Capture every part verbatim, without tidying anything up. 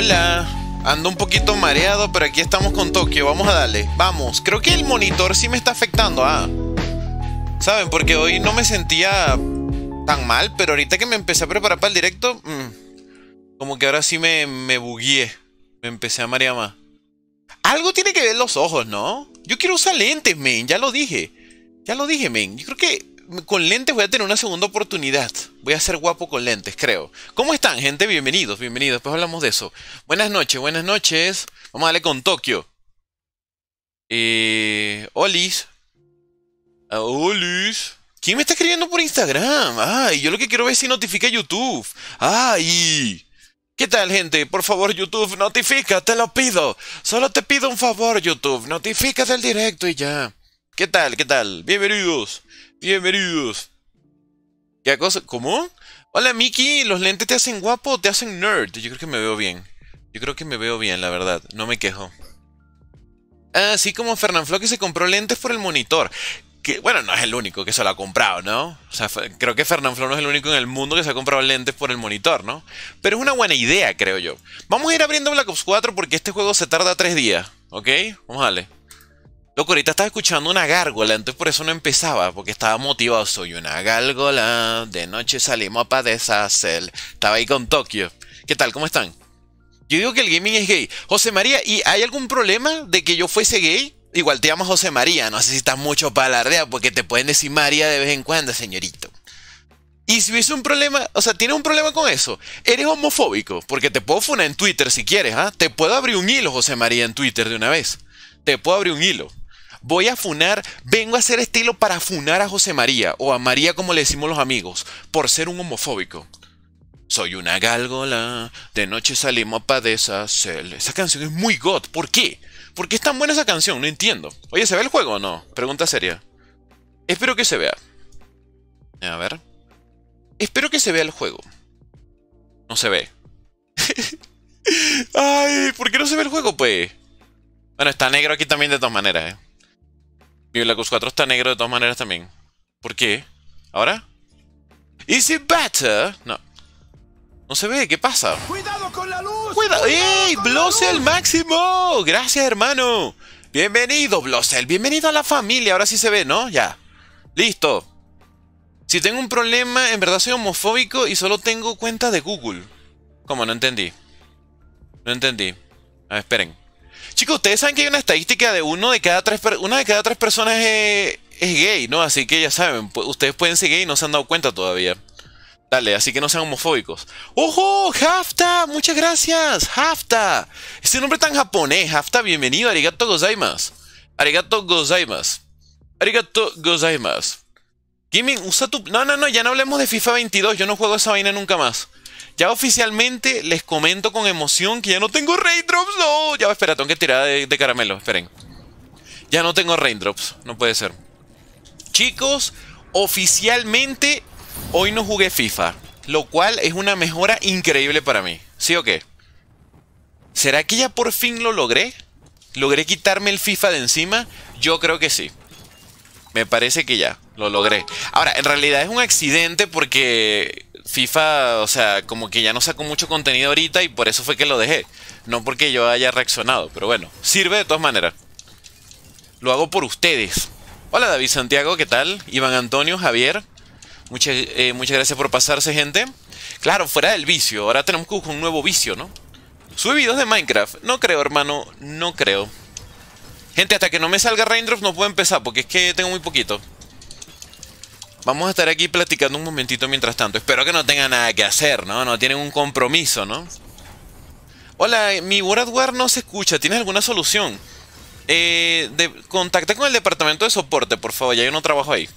Hola, ando un poquito mareado, pero aquí estamos con Tokio, vamos a darle. Vamos, creo que el monitor sí me está afectando, ah. ¿Saben? Porque hoy no me sentía tan mal, pero ahorita que me empecé a preparar para el directo, mmm, como que ahora sí me, me bugueé. Me empecé a marear más. Algo tiene que ver los ojos, ¿no? Yo quiero usar lentes, men, ya lo dije. Ya lo dije, men, yo creo que con lentes voy a tener una segunda oportunidad. Voy a ser guapo con lentes, creo. ¿Cómo están, gente? Bienvenidos, bienvenidos. Después hablamos de eso. Buenas noches, buenas noches. Vamos a darle con Tokio. Eh... Olis. Ah, Olis. ¿Quién me está escribiendo por Instagram? Ay, yo lo que quiero ver es si notifica YouTube. Ay... ¿Qué tal, gente? Por favor, YouTube, notifica, te lo pido. Solo te pido un favor, YouTube. Notifica del directo y ya. ¿Qué tal? ¿Qué tal? Bienvenidos. Bienvenidos. ¿Qué cosa? ¿Cómo? Hola, Miki. ¿Los lentes te hacen guapo o te hacen nerd? Yo creo que me veo bien. Yo creo que me veo bien, la verdad. No me quejo. Así como Fernanfloo, que se compró lentes por el monitor. Que, bueno, no es el único que se lo ha comprado, ¿no? O sea, creo que Fernanfloo no es el único en el mundo que se ha comprado lentes por el monitor, ¿no? Pero es una buena idea, creo yo. Vamos a ir abriendo Black Ops cuatro porque este juego se tarda tres días, ¿ok? Vamos a darle. Loco, ahorita estaba escuchando una gárgola, entonces por eso no empezaba, porque estaba motivado. Soy una gárgola, de noche salimos para deshacer. Estaba ahí con Tokio. ¿Qué tal? ¿Cómo están? Yo digo que el gaming es gay. José María, ¿y hay algún problema de que yo fuese gay? Igual te llamas José María, no necesitas mucho para alardear porque te pueden decir María de vez en cuando, señorito. Y si hubiese un problema, o sea, ¿tienes un problema con eso? Eres homofóbico, porque te puedo funar en Twitter si quieres, ¿ah? Te puedo abrir un hilo, José María, en Twitter de una vez. Te puedo abrir un hilo. Voy a funar, vengo a hacer estilo para funar a José María, o a María como le decimos los amigos, por ser un homofóbico. Soy una gárgola, de noche salimos para deshacer. Esa canción es muy god, ¿por qué? ¿Por qué es tan buena esa canción? No entiendo. Oye, ¿se ve el juego o no? Pregunta seria. Espero que se vea. A ver. Espero que se vea el juego. No se ve. Ay, ¿por qué no se ve el juego, pues? Bueno, está negro aquí también de todas maneras, eh. Mi Black Ops cuatro está negro de todas maneras también. ¿Por qué? ¿Ahora? ¿Is it better? No. No se ve, ¿qué pasa? ¡Cuidado con la luz! ¡Cuidado! ¡Ey! ¡Blossel al máximo! ¡Gracias, hermano! ¡Bienvenido, Blossel! ¡Bienvenido a la familia! Ahora sí se ve, ¿no? Ya. ¡Listo! Si tengo un problema, en verdad soy homofóbico y solo tengo cuenta de Google. ¿Cómo? No entendí. No entendí. A ver, esperen. Chicos, ustedes saben que hay una estadística de uno de cada tres... Una de cada tres personas es, es gay, ¿no? Así que ya saben, ustedes pueden ser gay y no se han dado cuenta todavía. Dale, así que no sean homofóbicos. ¡Ojo! ¡Hafta! ¡Muchas gracias! ¡Hafta! Este nombre tan japonés. Hafta, bienvenido. Arigato gozaimasu. Arigato gozaimasu. Arigato gozaimasu. Gaming, usa tu... No, no, no. Ya no hablemos de FIFA veintidós. Yo no juego esa vaina nunca más. Ya oficialmente les comento con emoción que ya no tengo raindrops. ¡No! Ya, espera. Tengo que tirar de, de caramelo. Esperen. Ya no tengo raindrops. No puede ser. Chicos, oficialmente... Hoy no jugué FIFA, lo cual es una mejora increíble para mí. ¿Sí o qué? ¿Será que ya por fin lo logré? ¿Logré quitarme el FIFA de encima? Yo creo que sí. Me parece que ya, lo logré. Ahora, en realidad es un accidente porque FIFA, o sea, como que ya no sacó mucho contenido ahorita y por eso fue que lo dejé. No porque yo haya reaccionado, pero bueno, sirve de todas maneras. Lo hago por ustedes. Hola, David Santiago, ¿qué tal? Iván Antonio, Javier... Muchas, eh, muchas gracias por pasarse, gente. Claro, fuera del vicio. Ahora tenemos que buscar un nuevo vicio, ¿no? Sube videos de Minecraft. No creo, hermano. No creo. Gente, hasta que no me salga raindrops no puedo empezar, porque es que tengo muy poquito. Vamos a estar aquí platicando un momentito mientras tanto. Espero que no tengan nada que hacer, ¿no? No tienen un compromiso, ¿no? Hola, mi WordWar no se escucha. ¿Tienes alguna solución? Eh, de, contacta con el departamento de soporte, por favor. Ya yo no trabajo ahí.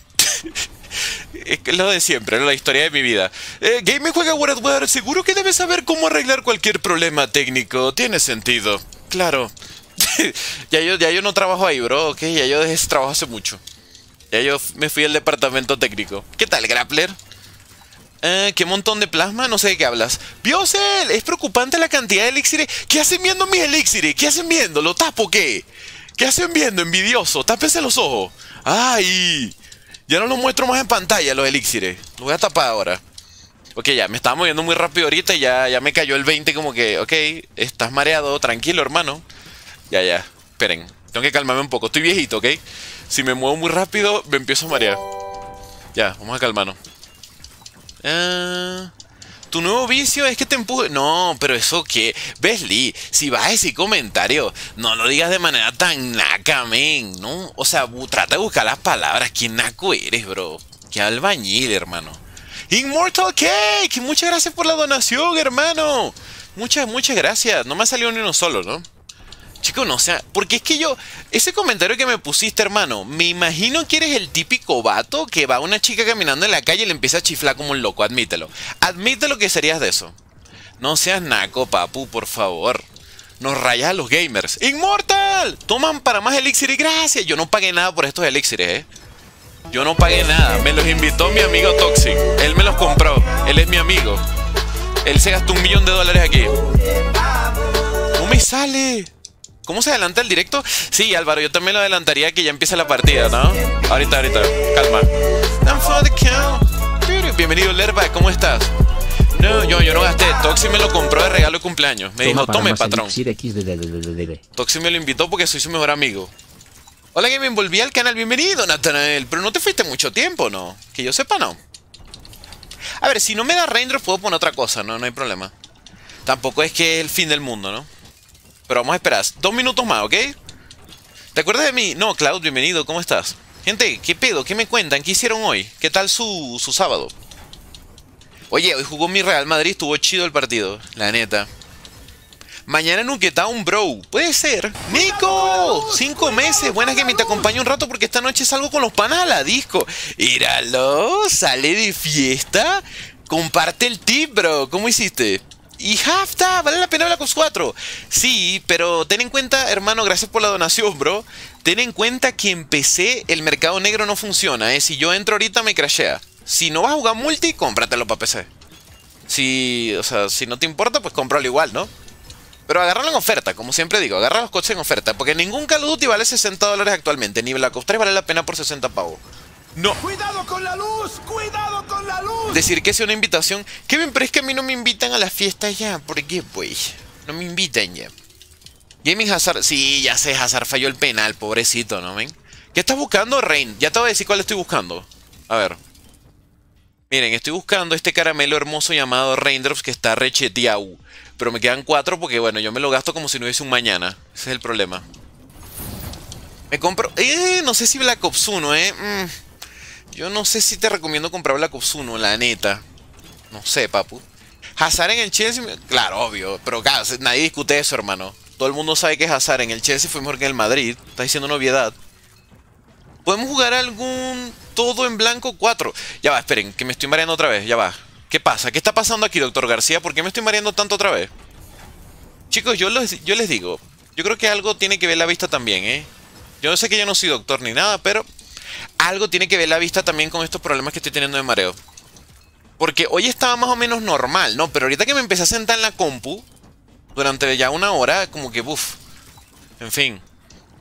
Es lo de siempre, la historia de mi vida. eh, Game juega World at War. Seguro que debes saber cómo arreglar cualquier problema técnico. Tiene sentido. Claro. ya, yo, ya yo no trabajo ahí, bro, ok. Ya yo dejé ese trabajo hace mucho. Ya yo me fui al departamento técnico. ¿Qué tal, Grappler? Eh, ¿Qué montón de plasma? No sé de qué hablas. ¡Biosel! Es preocupante la cantidad de elixires. ¿Qué hacen viendo mis elixires? ¿Qué hacen viendo? ¿Lo tapo qué? ¿Qué hacen viendo, envidioso? Tápense los ojos. ¡Ay! Ya no los muestro más en pantalla, los elixires. Los voy a tapar ahora. Ok, ya, me estaba moviendo muy rápido ahorita y ya, ya me cayó el veinte como que, ok, estás mareado, tranquilo, hermano. Ya, ya, esperen, tengo que calmarme un poco, estoy viejito, ok. Si me muevo muy rápido, me empiezo a marear. Ya, vamos a calmarnos. Ah... Uh... Tu nuevo vicio es que te empuje... No, pero eso qué... ¿Ves, Lee? Si vas a decir comentarios, no lo digas de manera tan naca, men, ¿no? O sea, trata de buscar las palabras. ¿Qué naco eres, bro? Qué albañil, hermano. Immortal Cake, muchas gracias por la donación, hermano. Muchas, muchas gracias. No me ha salido ni uno solo, ¿no? Chicos, no, o sea... Porque es que yo... Ese comentario que me pusiste, hermano, me imagino que eres el típico vato que va a una chica caminando en la calle y le empieza a chiflar como un loco. Admítelo. Admítelo que serías de eso. No seas naco, papu, por favor. Nos rayas a los gamers. ¡Inmortal! Toman para más elixir y gracias. Yo no pagué nada por estos elixires, ¿eh? Yo no pagué nada. Me los invitó mi amigo Toxic. Él me los compró. Él es mi amigo. Él se gastó un millón de dólares aquí. ¡No me sale! ¿Cómo se adelanta el directo? Sí, Álvaro, yo también lo adelantaría que ya empieza la partida, ¿no? Ahorita, ahorita, calma. I'm for the count. Bienvenido, Lerva, ¿cómo estás? No, yo, yo no gasté. Toxi me lo compró de regalo de cumpleaños. Me dijo, tome, patrón. Toxi me lo invitó porque soy su mejor amigo. Hola, que me envolví al canal. Bienvenido, Nathanael. Pero no te fuiste mucho tiempo, ¿no? Que yo sepa, no. A ver, si no me da Raindrop, puedo poner otra cosa, ¿no? No hay problema. Tampoco es que es el fin del mundo, ¿no? Pero vamos a esperar dos minutos más, ¿ok? ¿Te acuerdas de mí? No, Cloud, bienvenido, ¿cómo estás? Gente, ¿qué pedo? ¿Qué me cuentan? ¿Qué hicieron hoy? ¿Qué tal su, su sábado? Oye, hoy jugó mi Real Madrid, estuvo chido el partido, la neta. Mañana en Uquetown, bro. Puede ser. ¡Nico! Cinco meses. Buenas, que me te acompañe un rato porque esta noche salgo con los panas a la disco. Íralo, sale de fiesta. Comparte el tip, bro. ¿Cómo hiciste? Y Hafta, ¿vale la pena hablar con cuatro? Sí, pero ten en cuenta, hermano, gracias por la donación, bro. Ten en cuenta que empecé, el mercado negro no funciona, ¿eh? Si yo entro ahorita me crashea. Si no vas a jugar multi, cómpratelo para P C. Si, o sea, si no te importa, pues cómpralo igual, ¿no? Pero agárralo en oferta, como siempre digo, agarra los coches en oferta. Porque ningún Call of Duty vale sesenta dólares actualmente, ni Black Ops tres vale la pena por sesenta pavos. No. ¡Cuidado con la luz! ¡Cuidado con la luz! Decir que es una invitación. Kevin, pero es que a mí no me invitan a las fiestas ya. ¿Por qué, pues? No me invitan ya. Gaming Hazard. Sí, ya sé, Hazard falló el penal, pobrecito, ¿no, men? ¿Qué estás buscando, Rain? Ya te voy a decir cuál estoy buscando. A ver. Miren, estoy buscando este caramelo hermoso llamado Raindrops que está recheteado. Pero me quedan cuatro porque, bueno, yo me lo gasto como si no hubiese un mañana. Ese es el problema. Me compro... Eh, no sé si Black Ops uno, ¿eh? Mmm... Yo no sé si te recomiendo comprar Black Ops uno, la neta. No sé, papu. Hazard en el Chelsea... Claro, obvio. Pero claro, nadie discute eso, hermano. Todo el mundo sabe que Hazard en el Chelsea fue mejor que en el Madrid. Está diciendo una obviedad. ¿Podemos jugar algún... Todo en blanco cuatro? Ya va, esperen, que me estoy mareando otra vez. Ya va. ¿Qué pasa? ¿Qué está pasando aquí, doctor García? ¿Por qué me estoy mareando tanto otra vez? Chicos, yo, los, yo les digo. Yo creo que algo tiene que ver la vista también, ¿eh? Yo sé que yo no soy doctor ni nada, pero... Algo tiene que ver la vista también con estos problemas que estoy teniendo de mareo. Porque hoy estaba más o menos normal, ¿no? Pero ahorita que me empecé a sentar en la compu, durante ya una hora, como que, uff. En fin,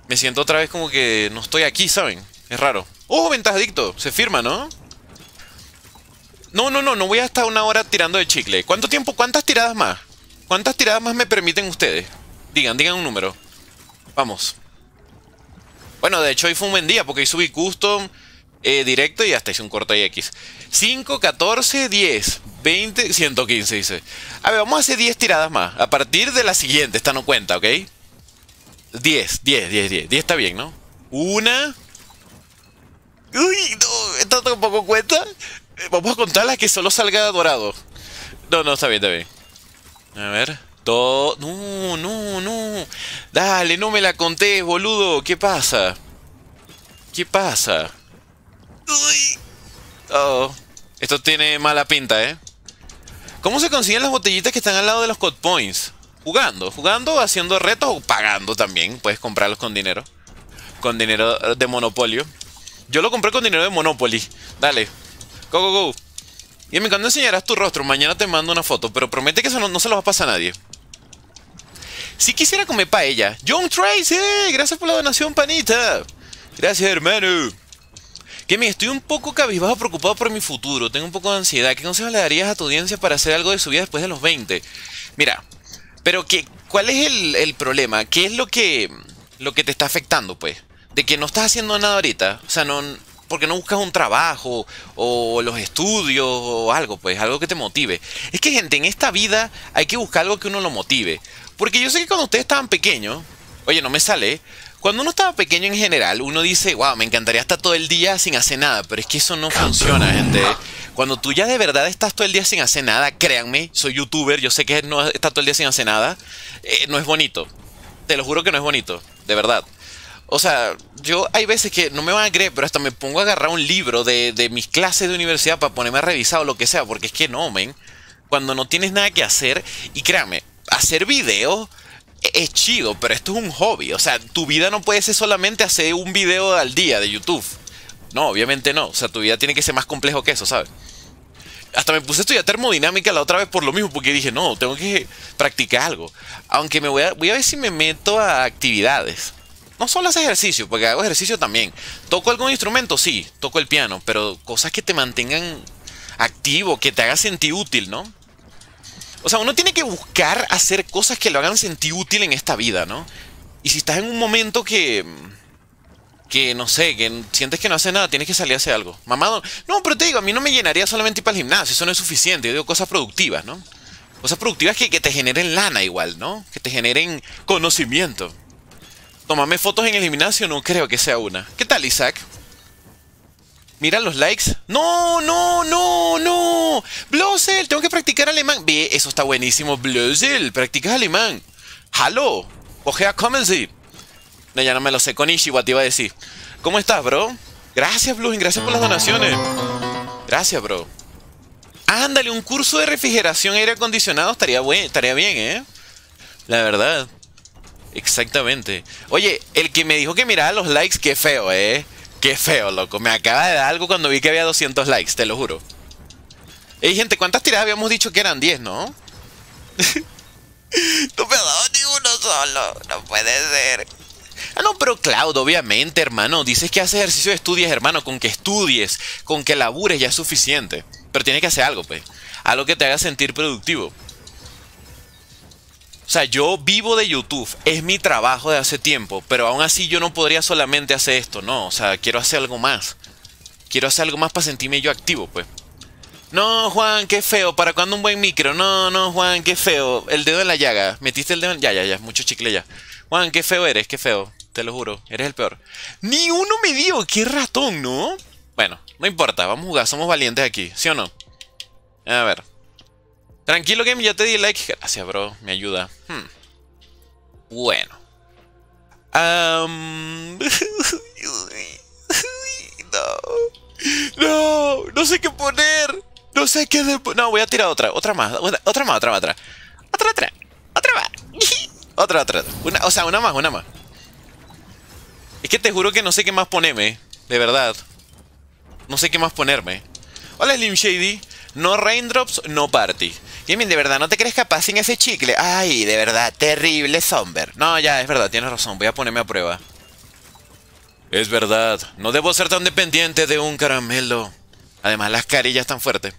me siento otra vez como que no estoy aquí, ¿saben? Es raro. ¡Oh, ventajadicto! Se firma, ¿no? No, no, no, no voy a estar una hora tirando de chicle. ¿Cuánto tiempo? ¿Cuántas tiradas más? ¿Cuántas tiradas más me permiten ustedes? Digan, digan un número. Vamos. Bueno, de hecho hoy fue un buen día porque hoy subí custom, eh, directo y hasta hice un corto I X. cinco, catorce, diez, veinte, ciento quince dice. A ver, vamos a hacer diez tiradas más. A partir de la siguiente, esta no cuenta, ¿ok? diez, diez, diez, diez. diez está bien, ¿no? Una. Uy, no, esta tampoco cuenta. Vamos a contar las que solo salga dorado. No, no, está bien, está bien. A ver. Todo... No, no, no. Dale, no me la contés, boludo. ¿Qué pasa? ¿Qué pasa? Uy. Oh. Esto tiene mala pinta, ¿eh? ¿Cómo se consiguen las botellitas que están al lado de los Code Points? Jugando, jugando, haciendo retos o pagando también. Puedes comprarlos con dinero. Con dinero de Monopolio. Yo lo compré con dinero de Monopoly. Dale. Go, go, go. Y en mi cuando enseñarás tu rostro. Mañana te mando una foto. Pero promete que eso no, no se los va a pasar a nadie. Si quisiera comer paella. John Tracy, gracias por la donación, panita. Gracias, hermano. Bien, estoy un poco cabizbajo, preocupado por mi futuro. Tengo un poco de ansiedad. ¿Qué consejos le darías a tu audiencia para hacer algo de su vida después de los veinte? Mira, pero qué, ¿cuál es el, el problema? ¿Qué es lo que, lo que te está afectando, pues? De que no estás haciendo nada ahorita. O sea, no, porque no buscas un trabajo o los estudios o algo, pues, algo que te motive. Es que, gente, en esta vida hay que buscar algo que uno lo motive. Porque yo sé que cuando ustedes estaban pequeños, oye, no me sale. Cuando uno estaba pequeño en general, uno dice, wow, me encantaría estar todo el día sin hacer nada. Pero es que eso no funciona, gente. Cuando tú ya de verdad estás todo el día sin hacer nada, créanme, soy youtuber, yo sé que no está todo el día sin hacer nada. Eh, no es bonito. Te lo juro que no es bonito, de verdad. O sea, yo hay veces que no me van a creer, pero hasta me pongo a agarrar un libro de, de mis clases de universidad para ponerme a revisar o lo que sea. Porque es que no, men. Cuando no tienes nada que hacer, y créanme, hacer videos es chido, pero esto es un hobby. O sea, tu vida no puede ser solamente hacer un video al día de YouTube. No, obviamente no. O sea, tu vida tiene que ser más complejo que eso, ¿sabes? Hasta me puse a estudiar termodinámica la otra vez por lo mismo, porque dije, no, tengo que practicar algo. Aunque me voy a, voy a ver si me meto a actividades. No solo haces ejercicio, porque hago ejercicio también. ¿Toco algún instrumento? Sí, toco el piano, pero cosas que te mantengan activo, que te hagan sentir útil, ¿no? O sea, uno tiene que buscar hacer cosas que lo hagan sentir útil en esta vida, ¿no? Y si estás en un momento que... que, no sé, que sientes que no haces nada, tienes que salir a hacer algo. Mamá, no, pero te digo, a mí no me llenaría solamente ir para el gimnasio, eso no es suficiente. Yo digo cosas productivas, ¿no? Cosas productivas que, que te generen lana igual, ¿no? Que te generen conocimiento. Tomarme fotos en el gimnasio no creo que sea una. ¿Qué tal, Isaac? Mira los likes. ¡No, no, no, no! ¡Blosel! Tengo que practicar alemán. Ve, eso está buenísimo. Blosel, practicas alemán. ¡Halo! Ojea, comenzi. No, ya no me lo sé. Konnichiwa te iba a decir. ¿Cómo estás, bro? Gracias, Blusin. Gracias por las donaciones. Gracias, bro. Ándale, un curso de refrigeración aire acondicionado estaría, buen, estaría bien, ¿eh? La verdad. Exactamente. Oye, el que me dijo que miraba los likes, qué feo, ¿eh? Qué feo, loco. Me acaba de dar algo cuando vi que había doscientos likes, te lo juro. Ey, gente, ¿cuántas tiradas habíamos dicho que eran diez, no? No me ha dado ni uno solo. No puede ser. Ah, no, pero Claudio, obviamente, hermano. Dices que haces ejercicio de estudios, hermano. Con que estudies, con que labures ya es suficiente. Pero tienes que hacer algo, pues. Algo que te haga sentir productivo. O sea, yo vivo de YouTube. Es mi trabajo de hace tiempo. Pero aún así yo no podría solamente hacer esto. No, o sea, quiero hacer algo más. Quiero hacer algo más para sentirme yo activo, pues. No, Juan, qué feo. ¿Para cuándo un buen micro? No, no, Juan, qué feo. El dedo en la llaga. Metiste el dedo en... Ya, ya, ya. Mucho chicle ya. Juan, qué feo eres, qué feo. Te lo juro, eres el peor. Ni uno me dio, qué ratón, ¿no? Bueno, no importa, vamos a jugar, somos valientes aquí, ¿sí o no? A ver. Tranquilo, game, ya te di like. Gracias, bro, me ayuda. Hmm. Bueno. Um... no. No, no sé qué poner. No sé qué... De... No, voy a tirar otra, otra más, otra, otra más, otra más, otra. Otra, otra, otra más. Otra, otra, una, o sea, una más, una más. Es que te juro que no sé qué más ponerme. De verdad. No sé qué más ponerme. Hola, Slim Shady. No raindrops, no party. Gaming, de verdad, ¿no te crees capaz sin ese chicle? Ay, de verdad, terrible somber. No, ya, es verdad, tienes razón, voy a ponerme a prueba. Es verdad, no debo ser tan dependiente de un caramelo. Además, las carillas están fuertes.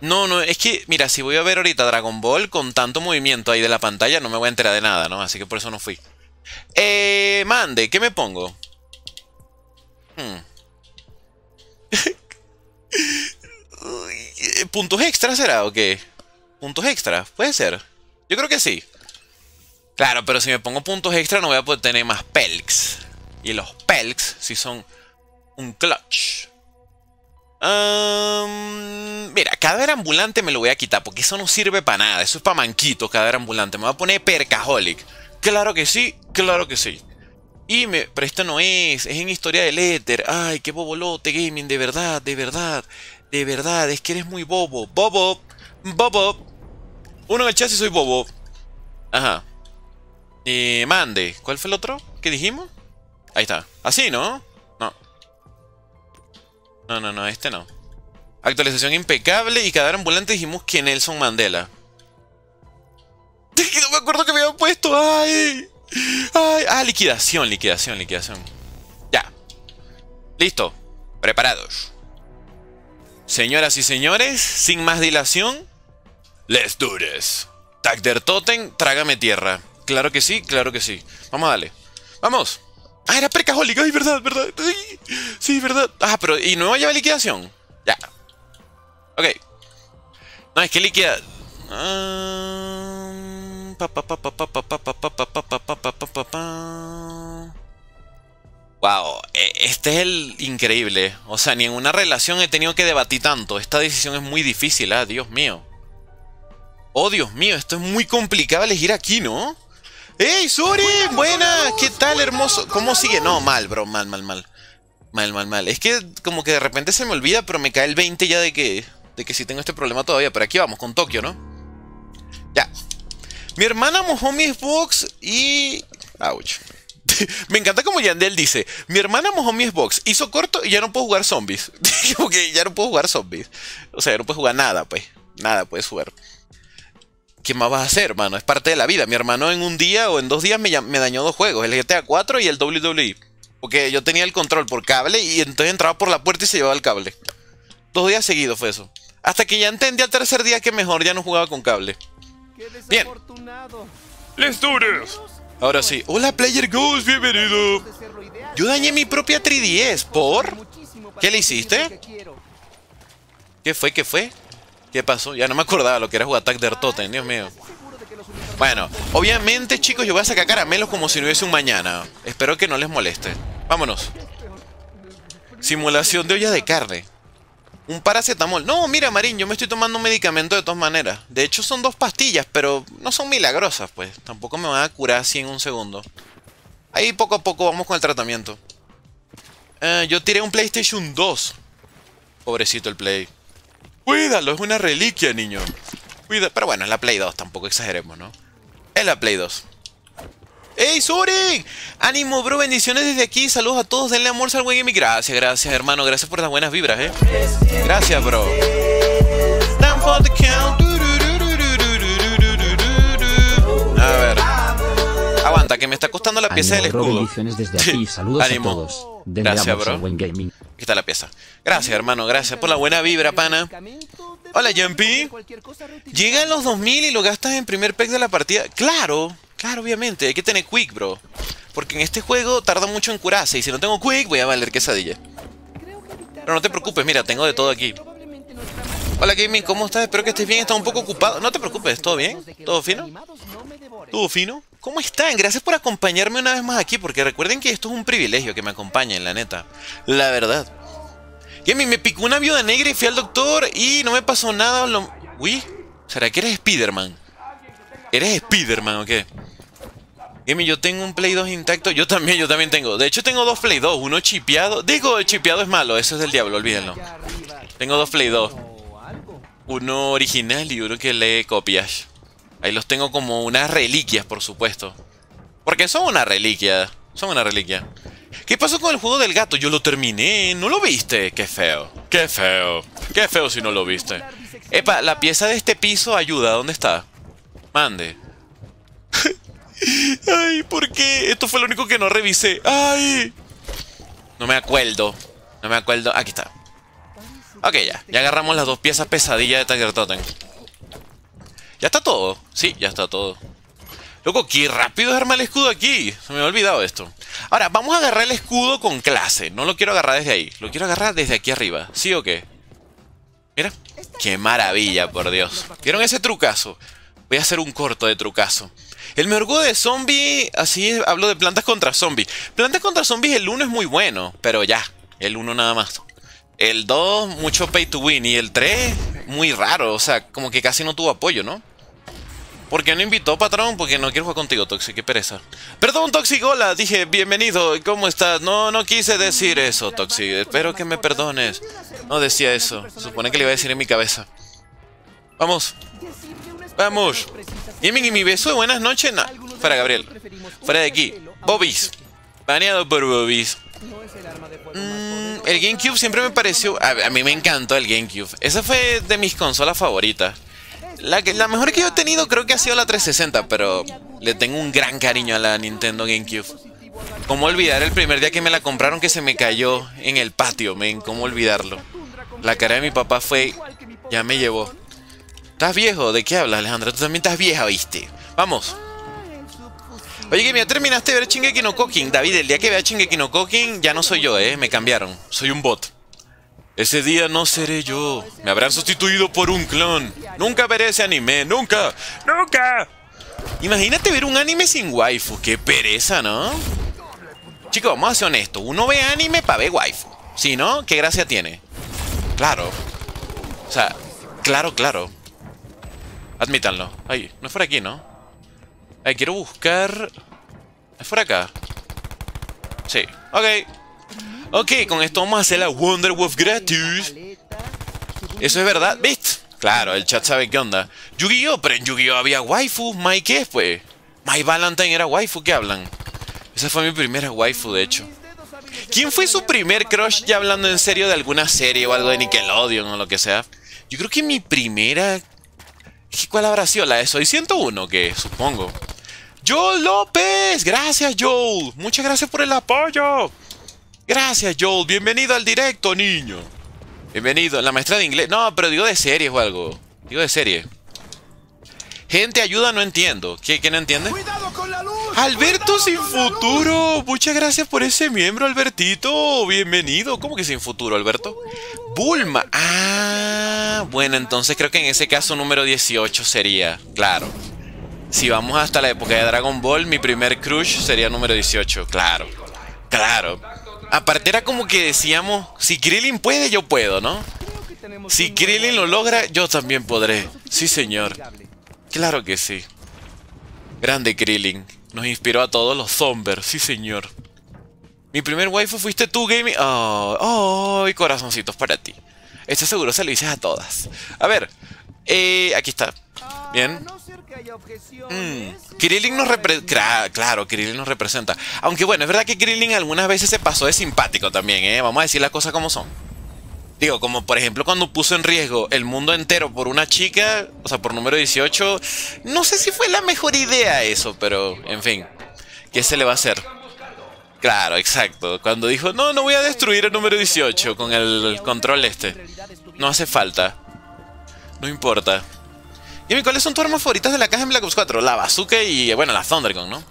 No, no, es que, mira, si voy a ver ahorita Dragon Ball con tanto movimiento ahí de la pantalla, no me voy a enterar de nada, ¿no? Así que por eso no fui. Eh, mande, ¿qué me pongo? Hmm. ¿Puntos extras será o qué? ¿Puntos extras? Puede ser. Yo creo que sí. Claro, pero si me pongo puntos extras no voy a poder tener más pelks. Y los pelks sí son un clutch. Um, mira, cadáver ambulante me lo voy a quitar porque eso no sirve para nada. Eso es para manquito, cadáver ambulante. Me voy a poner percaholic. Claro que sí, claro que sí. Y me... Pero esto no es, es en historia del éter. Ay, qué bobolote, gaming, de verdad, de verdad. De verdad, es que eres muy bobo. Bobo, bobo. Uno en el chat y soy bobo. Ajá. Eh, mande, ¿cuál fue el otro? ¿Qué dijimos? Ahí está, así, ¿no? No, no, no, este no. Actualización impecable y cadáver ambulante dijimos que Nelson Mandela. No me acuerdo que me habían puesto. ¡Ay! ¡Ay! Ah, liquidación, liquidación, liquidación. Ya. Listo. ¿Preparados? Señoras y señores, sin más dilación, ¡let's do this! Tag der Totem, trágame tierra. Claro que sí, claro que sí. Vamos a darle. ¡Vamos! ¡Ah, era precahólico! ¡Ay, verdad, verdad! ¡Sí, sí, verdad! Ah, pero... ¿y nueva llave liquidación? Ya. Ok. No, es que liquida... Um... Pa, pa, pa, pa, pa, pa, pa, pa, pa, pa, pa, pa. Wow, este es el increíble. O sea, ni en una relación he tenido que debatir tanto. Esta decisión es muy difícil, ah, Dios mío. Oh, Dios mío, esto es muy complicado elegir aquí, ¿no? ¡Ey, Suri! ¡Buena! ¿Qué tal, hermoso? ¿Cómo sigue? No, mal, bro, mal, mal, mal. Mal, mal, mal. Es que como que de repente se me olvida, pero me cae el veinte ya de que... de que sí tengo este problema todavía. Pero aquí vamos, con Tokio, ¿no? Ya. Mi hermana mojó mis Xbox y... ouch. Me encanta como Yandel dice, mi hermana mojó mi Xbox, hizo corto y ya no puedo jugar zombies. Porque ya no puedo jugar zombies. O sea, ya no puedes jugar nada, pues. Nada puedes jugar. ¿Qué más vas a hacer, hermano? Es parte de la vida. Mi hermano en un día o en dos días me, me dañó dos juegos, el G T A cuatro y el doble u doble u E. Porque yo tenía el control por cable y entonces entraba por la puerta y se llevaba el cable. Dos días seguidos fue eso. Hasta que ya entendí al tercer día que mejor ya no jugaba con cable. Bien. ¡Les duros! Ahora sí. Hola, Player Ghost, bienvenido. Yo dañé mi propia tres D S. ¿Por? ¿Qué le hiciste? ¿Qué fue? ¿Qué fue? ¿Qué pasó? Ya no me acordaba lo que era jugar Tag der Totem, Dios mío. Bueno, obviamente, chicos, yo voy a sacar caramelos como si no hubiese un mañana. Espero que no les moleste. Vámonos. Simulación de olla de carne. Un paracetamol. No, mira, Marín, yo me estoy tomando un medicamento de todas maneras. De hecho, son dos pastillas, pero no son milagrosas, pues. Tampoco me van a curar así en un segundo. Ahí poco a poco vamos con el tratamiento. Eh, yo tiré un PlayStation dos. Pobrecito el Play. Cuídalo, es una reliquia, niño. Cuida. Pero bueno, es la Play dos, tampoco exageremos, ¿no? Es la Play dos. ¡Ey, Suri! ¡Ánimo, bro! Bendiciones desde aquí. Saludos a todos. Denle amor al buen Emi. Gracias, gracias, hermano. Gracias por las buenas vibras, ¿eh? Gracias, bro. A ver. Aguanta, que me está costando la pieza del escudo. Bendiciones desde aquí. Saludos a todos. Gracias, bro. Aquí está la pieza. Gracias, hermano. Gracias por la buena vibra, pana. Hola, Jumpy. Llega en los dos mil y lo gastas en primer pack de la partida. ¡Claro! Claro, obviamente, hay que tener Quick, bro. Porque en este juego tarda mucho en curarse. Y si no tengo Quick, voy a valer quesadilla. Pero no te preocupes, mira, tengo de todo aquí. Hola, Gaming, ¿cómo estás? Espero que estés bien, estás un poco ocupado. No te preocupes, ¿todo bien? ¿Todo fino? ¿Todo fino? ¿Cómo están? Gracias por acompañarme una vez más aquí. Porque recuerden que esto es un privilegio que me acompañen, la neta. La verdad. Gaming, me picó una viuda negra y fui al doctor y no me pasó nada. Lo... uy, ¿será que eres Spider-Man? ¿Eres Spider-Man o qué? Gaming, yo tengo un Play dos intacto. Yo también, yo también tengo. De hecho, tengo dos Play dos. Uno chipeado. Digo, chipeado es malo. Eso es del diablo, olvídenlo. Tengo dos Play dos. Uno original y uno que lee copias. Ahí los tengo como unas reliquias, por supuesto. Porque son una reliquia. Son una reliquia. ¿Qué pasó con el juego del gato? Yo lo terminé. ¿No lo viste? Qué feo. Qué feo. Qué feo si no lo viste. Epa, la pieza de este piso ayuda. ¿Dónde está? Mande. Ay, ¿por qué? Esto fue lo único que no revisé. Ay. No me acuerdo. No me acuerdo. Aquí está. Ok, ya. Ya agarramos las dos piezas pesadillas de Tag der Totem. ¿Ya está todo? Sí, ya está todo. Loco, qué rápido es armar el escudo aquí. Se me había olvidado esto. Ahora, vamos a agarrar el escudo con clase. No lo quiero agarrar desde ahí. Lo quiero agarrar desde aquí arriba. ¿Sí o qué? Mira. Qué maravilla, por Dios. ¿Vieron ese trucazo? Voy a hacer un corto de trucazo. El mejor juego de zombie, así es, hablo de plantas contra zombies. Plantas contra zombies, el uno es muy bueno, pero ya, el uno nada más. El dos, mucho pay to win. Y el tres, muy raro, o sea, como que casi no tuvo apoyo, ¿no? ¿Por qué no invitó, patrón? Porque no quiero jugar contigo, Toxic, qué pereza. Perdón, Toxic, hola, dije, bienvenido, ¿cómo estás? No, no quise decir eso, Toxic, espero que me perdones. No decía eso, se supone que le iba a decir en mi cabeza. Vamos. Vamos. Gaming y mi beso de buenas noches. No. Fuera, Gabriel. Fuera de aquí. Bobis. Baneado por Bobis. Mm, el GameCube siempre me pareció... A, a mí me encantó el GameCube. Esa fue de mis consolas favoritas. La, que, la mejor que yo he tenido creo que ha sido la trescientos sesenta, pero le tengo un gran cariño a la Nintendo GameCube. ¿Cómo olvidar el primer día que me la compraron que se me cayó en el patio, men? ¿Cómo olvidarlo? La cara de mi papá fue... Ya me llevó. ¿Estás viejo? ¿De qué hablas, Alejandra? Tú también estás vieja, ¿viste? Vamos. Oye, que ya terminaste de ver Shingeki no Kyojin. David, el día que vea Shingeki no Kyojin ya no soy yo, ¿eh? Me cambiaron. Soy un bot. Ese día no seré yo. Me habrán sustituido por un clon. Nunca veré ese anime. Nunca. Nunca. Imagínate ver un anime sin waifu. Qué pereza, ¿no? Chicos, vamos a ser honestos. Uno ve anime para ver waifu. Si no, ¿qué gracia tiene? Claro. O sea, claro, claro. Admítanlo. Ay, no es por aquí, ¿no? Ay, quiero buscar... ¿Es por acá? Sí. Ok. Ok, con esto vamos a hacer la Wonder Wolf gratis. Eso es verdad, ¿viste? Claro, el chat sabe qué onda. Yu-Gi-Oh! Pero en Yu-Gi-Oh! Había waifu. ¿Mai qué es, pues? My Valentine era waifu, ¿qué hablan? Esa fue mi primera waifu, de hecho. ¿Quién fue su primer crush, ya hablando en serio, de alguna serie o algo de Nickelodeon o lo que sea? Yo creo que mi primera... ¿Cuál habrá sido? La de Soy ciento uno, que supongo. ¡Joel López! ¡Gracias, Joel! ¡Muchas gracias por el apoyo! Gracias, Joel. Bienvenido al directo, niño. Bienvenido. La maestra de inglés. No, pero digo de series o algo. Digo de serie. Gente, ayuda, no entiendo. ¿Qué, qué no entiende? ¡Cuidado con la luz! ¡Alberto sin futuro! Muchas gracias por ese miembro, Albertito. Bienvenido. ¿Cómo que sin futuro, Alberto? Bulma. Ah, bueno, entonces creo que en ese caso número dieciocho sería. Claro. Si vamos hasta la época de Dragon Ball, mi primer crush sería número dieciocho. Claro. Claro. Aparte era como que decíamos, si Krillin puede, yo puedo, ¿no? Si Krillin lo logra, yo también podré. Sí, señor. Claro que sí. Grande Krillin. Nos inspiró a todos los Zomber. Sí, señor. Mi primer waifu fuiste tú, Gaming. Oh, oh, corazoncitos para ti. Esto seguro se lo dices a todas. A ver, eh, aquí está. Bien. Mm. Krillin nos representa. Claro, Krillin nos representa. Aunque bueno, es verdad que Krillin algunas veces se pasó de simpático también, ¿eh? Vamos a decir las cosas como son. Digo, como por ejemplo cuando puso en riesgo el mundo entero por una chica, o sea, por número dieciocho. No sé si fue la mejor idea eso, pero en fin. ¿Qué se le va a hacer? Claro, exacto. Cuando dijo, no, no voy a destruir el número dieciocho con el control este. No hace falta. No importa. Jimmy, ¿cuáles son tus armas favoritas de la caja en Black Ops cuatro? La bazooka y, bueno, la Thundergun, ¿no?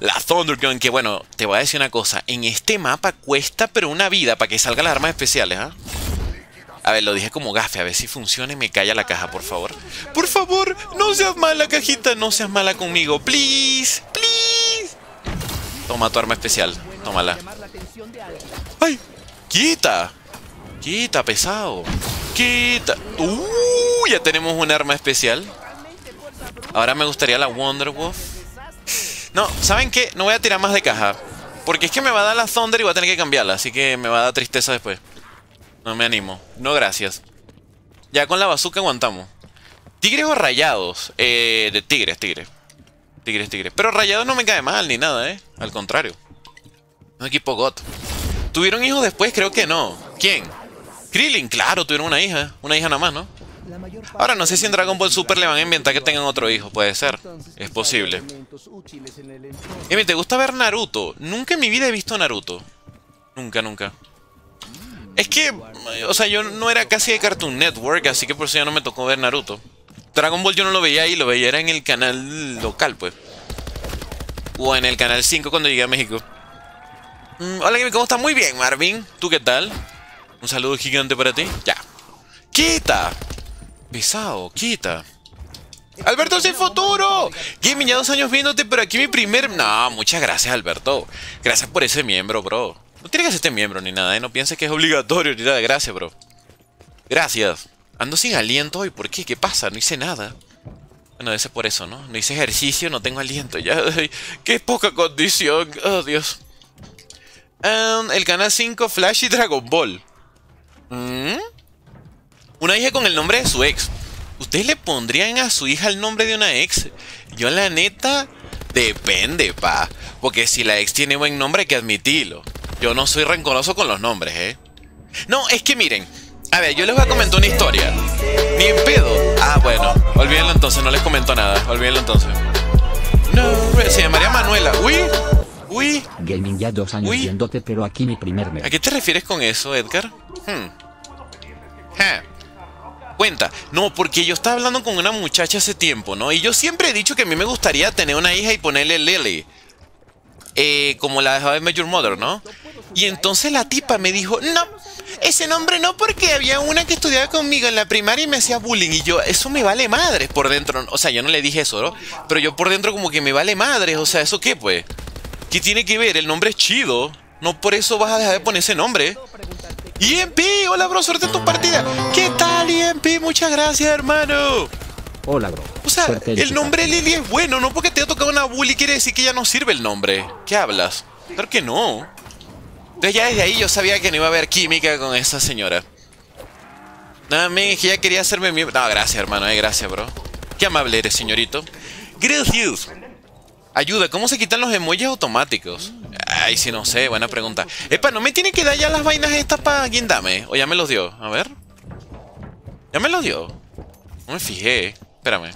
La Thundergun, que bueno, te voy a decir una cosa. En este mapa cuesta, pero una vida para que salgan las armas especiales, ¿ah? ¿eh? A ver, lo dije como gafe, a ver si funciona y me calla la caja, por favor. Por favor, no seas mala, cajita, no seas mala conmigo. Please, please. Toma tu arma especial, tómala. ¡Ay! ¡Quita! ¡Quita, pesado! ¡Quita! ¡Uh! Ya tenemos un arma especial. Ahora me gustaría la Wonder Wolf. No, ¿saben qué? No voy a tirar más de caja. Porque es que me va a dar la Thunder y voy a tener que cambiarla. Así que me va a dar tristeza después. No me animo. No, gracias. Ya con la bazooka aguantamos. ¿Tigres o rayados? Eh, de tigres, tigres. Tigres, tigres. Pero rayados no me cae mal ni nada, ¿eh? Al contrario. Un equipo got. ¿Tuvieron hijos después? Creo que no. ¿Quién? Krillin, claro, tuvieron una hija. Una hija nada más, ¿no? Ahora no sé si en Dragon Ball Super le van a inventar que tengan otro hijo, puede ser, es posible. Emi, ¿te gusta ver Naruto? Nunca en mi vida he visto Naruto. Nunca, nunca. Es que, o sea, yo no era casi de Cartoon Network, así que por eso ya no me tocó ver Naruto. Dragon Ball yo no lo veía ahí, lo veía era en el canal local, pues. O en el canal cinco cuando llegué a México. Mm, hola, Emi, ¿cómo estás? Muy bien, Marvin. ¿Tú qué tal? Un saludo gigante para ti. Ya. ¡Quita! Pesado, quita. ¡Alberto sin futuro! Gaming, ya dos años viéndote, pero aquí mi primer... No, muchas gracias, Alberto. Gracias por ese miembro, bro. No tiene que ser este miembro ni nada, ¿eh? No pienses que es obligatorio ni nada. Gracias, bro. Gracias. Ando sin aliento hoy. ¿Por qué? ¿Qué pasa? No hice nada. Bueno, debe ser por eso, ¿no? No hice ejercicio, no tengo aliento. Ya, qué poca condición. Oh, Dios. Um, el canal cinco, Flash y Dragon Ball. ¿Mmm? Una hija con el nombre de su ex. ¿Ustedes le pondrían a su hija el nombre de una ex? Yo la neta, depende, pa. Porque si la ex tiene buen nombre hay que admitirlo. Yo no soy rencoroso con los nombres, eh. No, es que miren. A ver, yo les voy a comentar una historia. Ni en pedo. Ah, bueno. Olvídenlo entonces, no les comento nada. Olvídenlo entonces. No, se llamaría Manuela. Uy. Uy. Gaming ya dos años viéndote, pero aquí mi primer mes. ¿A qué te refieres con eso, Edgar? Hmm. Huh. Cuenta. No, porque yo estaba hablando con una muchacha hace tiempo, ¿no? Y yo siempre he dicho que a mí me gustaría tener una hija y ponerle Lily. Eh, como la de How I Met Your Mother, ¿no? Y entonces la tipa me dijo, no, ese nombre no, porque había una que estudiaba conmigo en la primaria y me hacía bullying. Y yo, eso me vale madres por dentro. O sea, yo no le dije eso, ¿no? Pero yo por dentro como que me vale madres. O sea, ¿eso qué, pues? ¿Qué tiene que ver? El nombre es chido. No por eso vas a dejar de poner ese nombre. I M P, hola, bro, suerte en tu partida. ¿Qué tal, I M P? Muchas gracias, hermano. Hola, bro. O sea, el nombre Lily es bueno. No porque te haya tocado una bully quiere decir que ya no sirve el nombre. ¿Qué hablas? Claro que no. Entonces ya desde ahí yo sabía que no iba a haber química con esa señora. Nada, men, es que ya quería hacerme mi... No, gracias, hermano, eh, gracias, bro. Qué amable eres, señorito. Gracias. Ayuda, ¿cómo se quitan los emojis automáticos? Ay, sí, no sé, buena pregunta. Epa, ¿no me tiene que dar ya las vainas estas para guindame? O ya me los dio, a ver. Ya me los dio. No me fijé, espérame.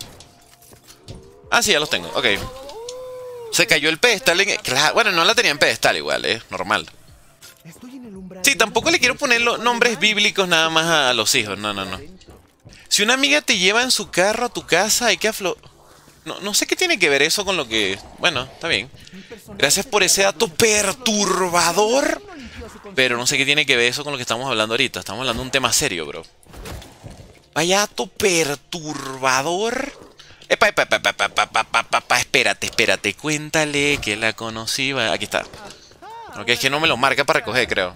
Ah, sí, ya los tengo, ok. Se cayó el pedestal en... Claro, bueno, no la tenía en pedestal igual, eh, normal. Sí, tampoco le quiero poner los nombres bíblicos nada más a los hijos. No, no, no. Si una amiga te lleva en su carro a tu casa, hay que aflo... No, no sé qué tiene que ver eso con lo que... Bueno, está bien. Gracias por ese dato perturbador. Pero no sé qué tiene que ver eso con lo que estamos hablando ahorita. Estamos hablando de un tema serio, bro. Vaya dato perturbador. Epa, epa, epa, epa, epa, epa, epa, epa. Espérate, espérate. Cuéntale que la conocí. Aquí está. Ok, es que no me lo marca para recoger, creo.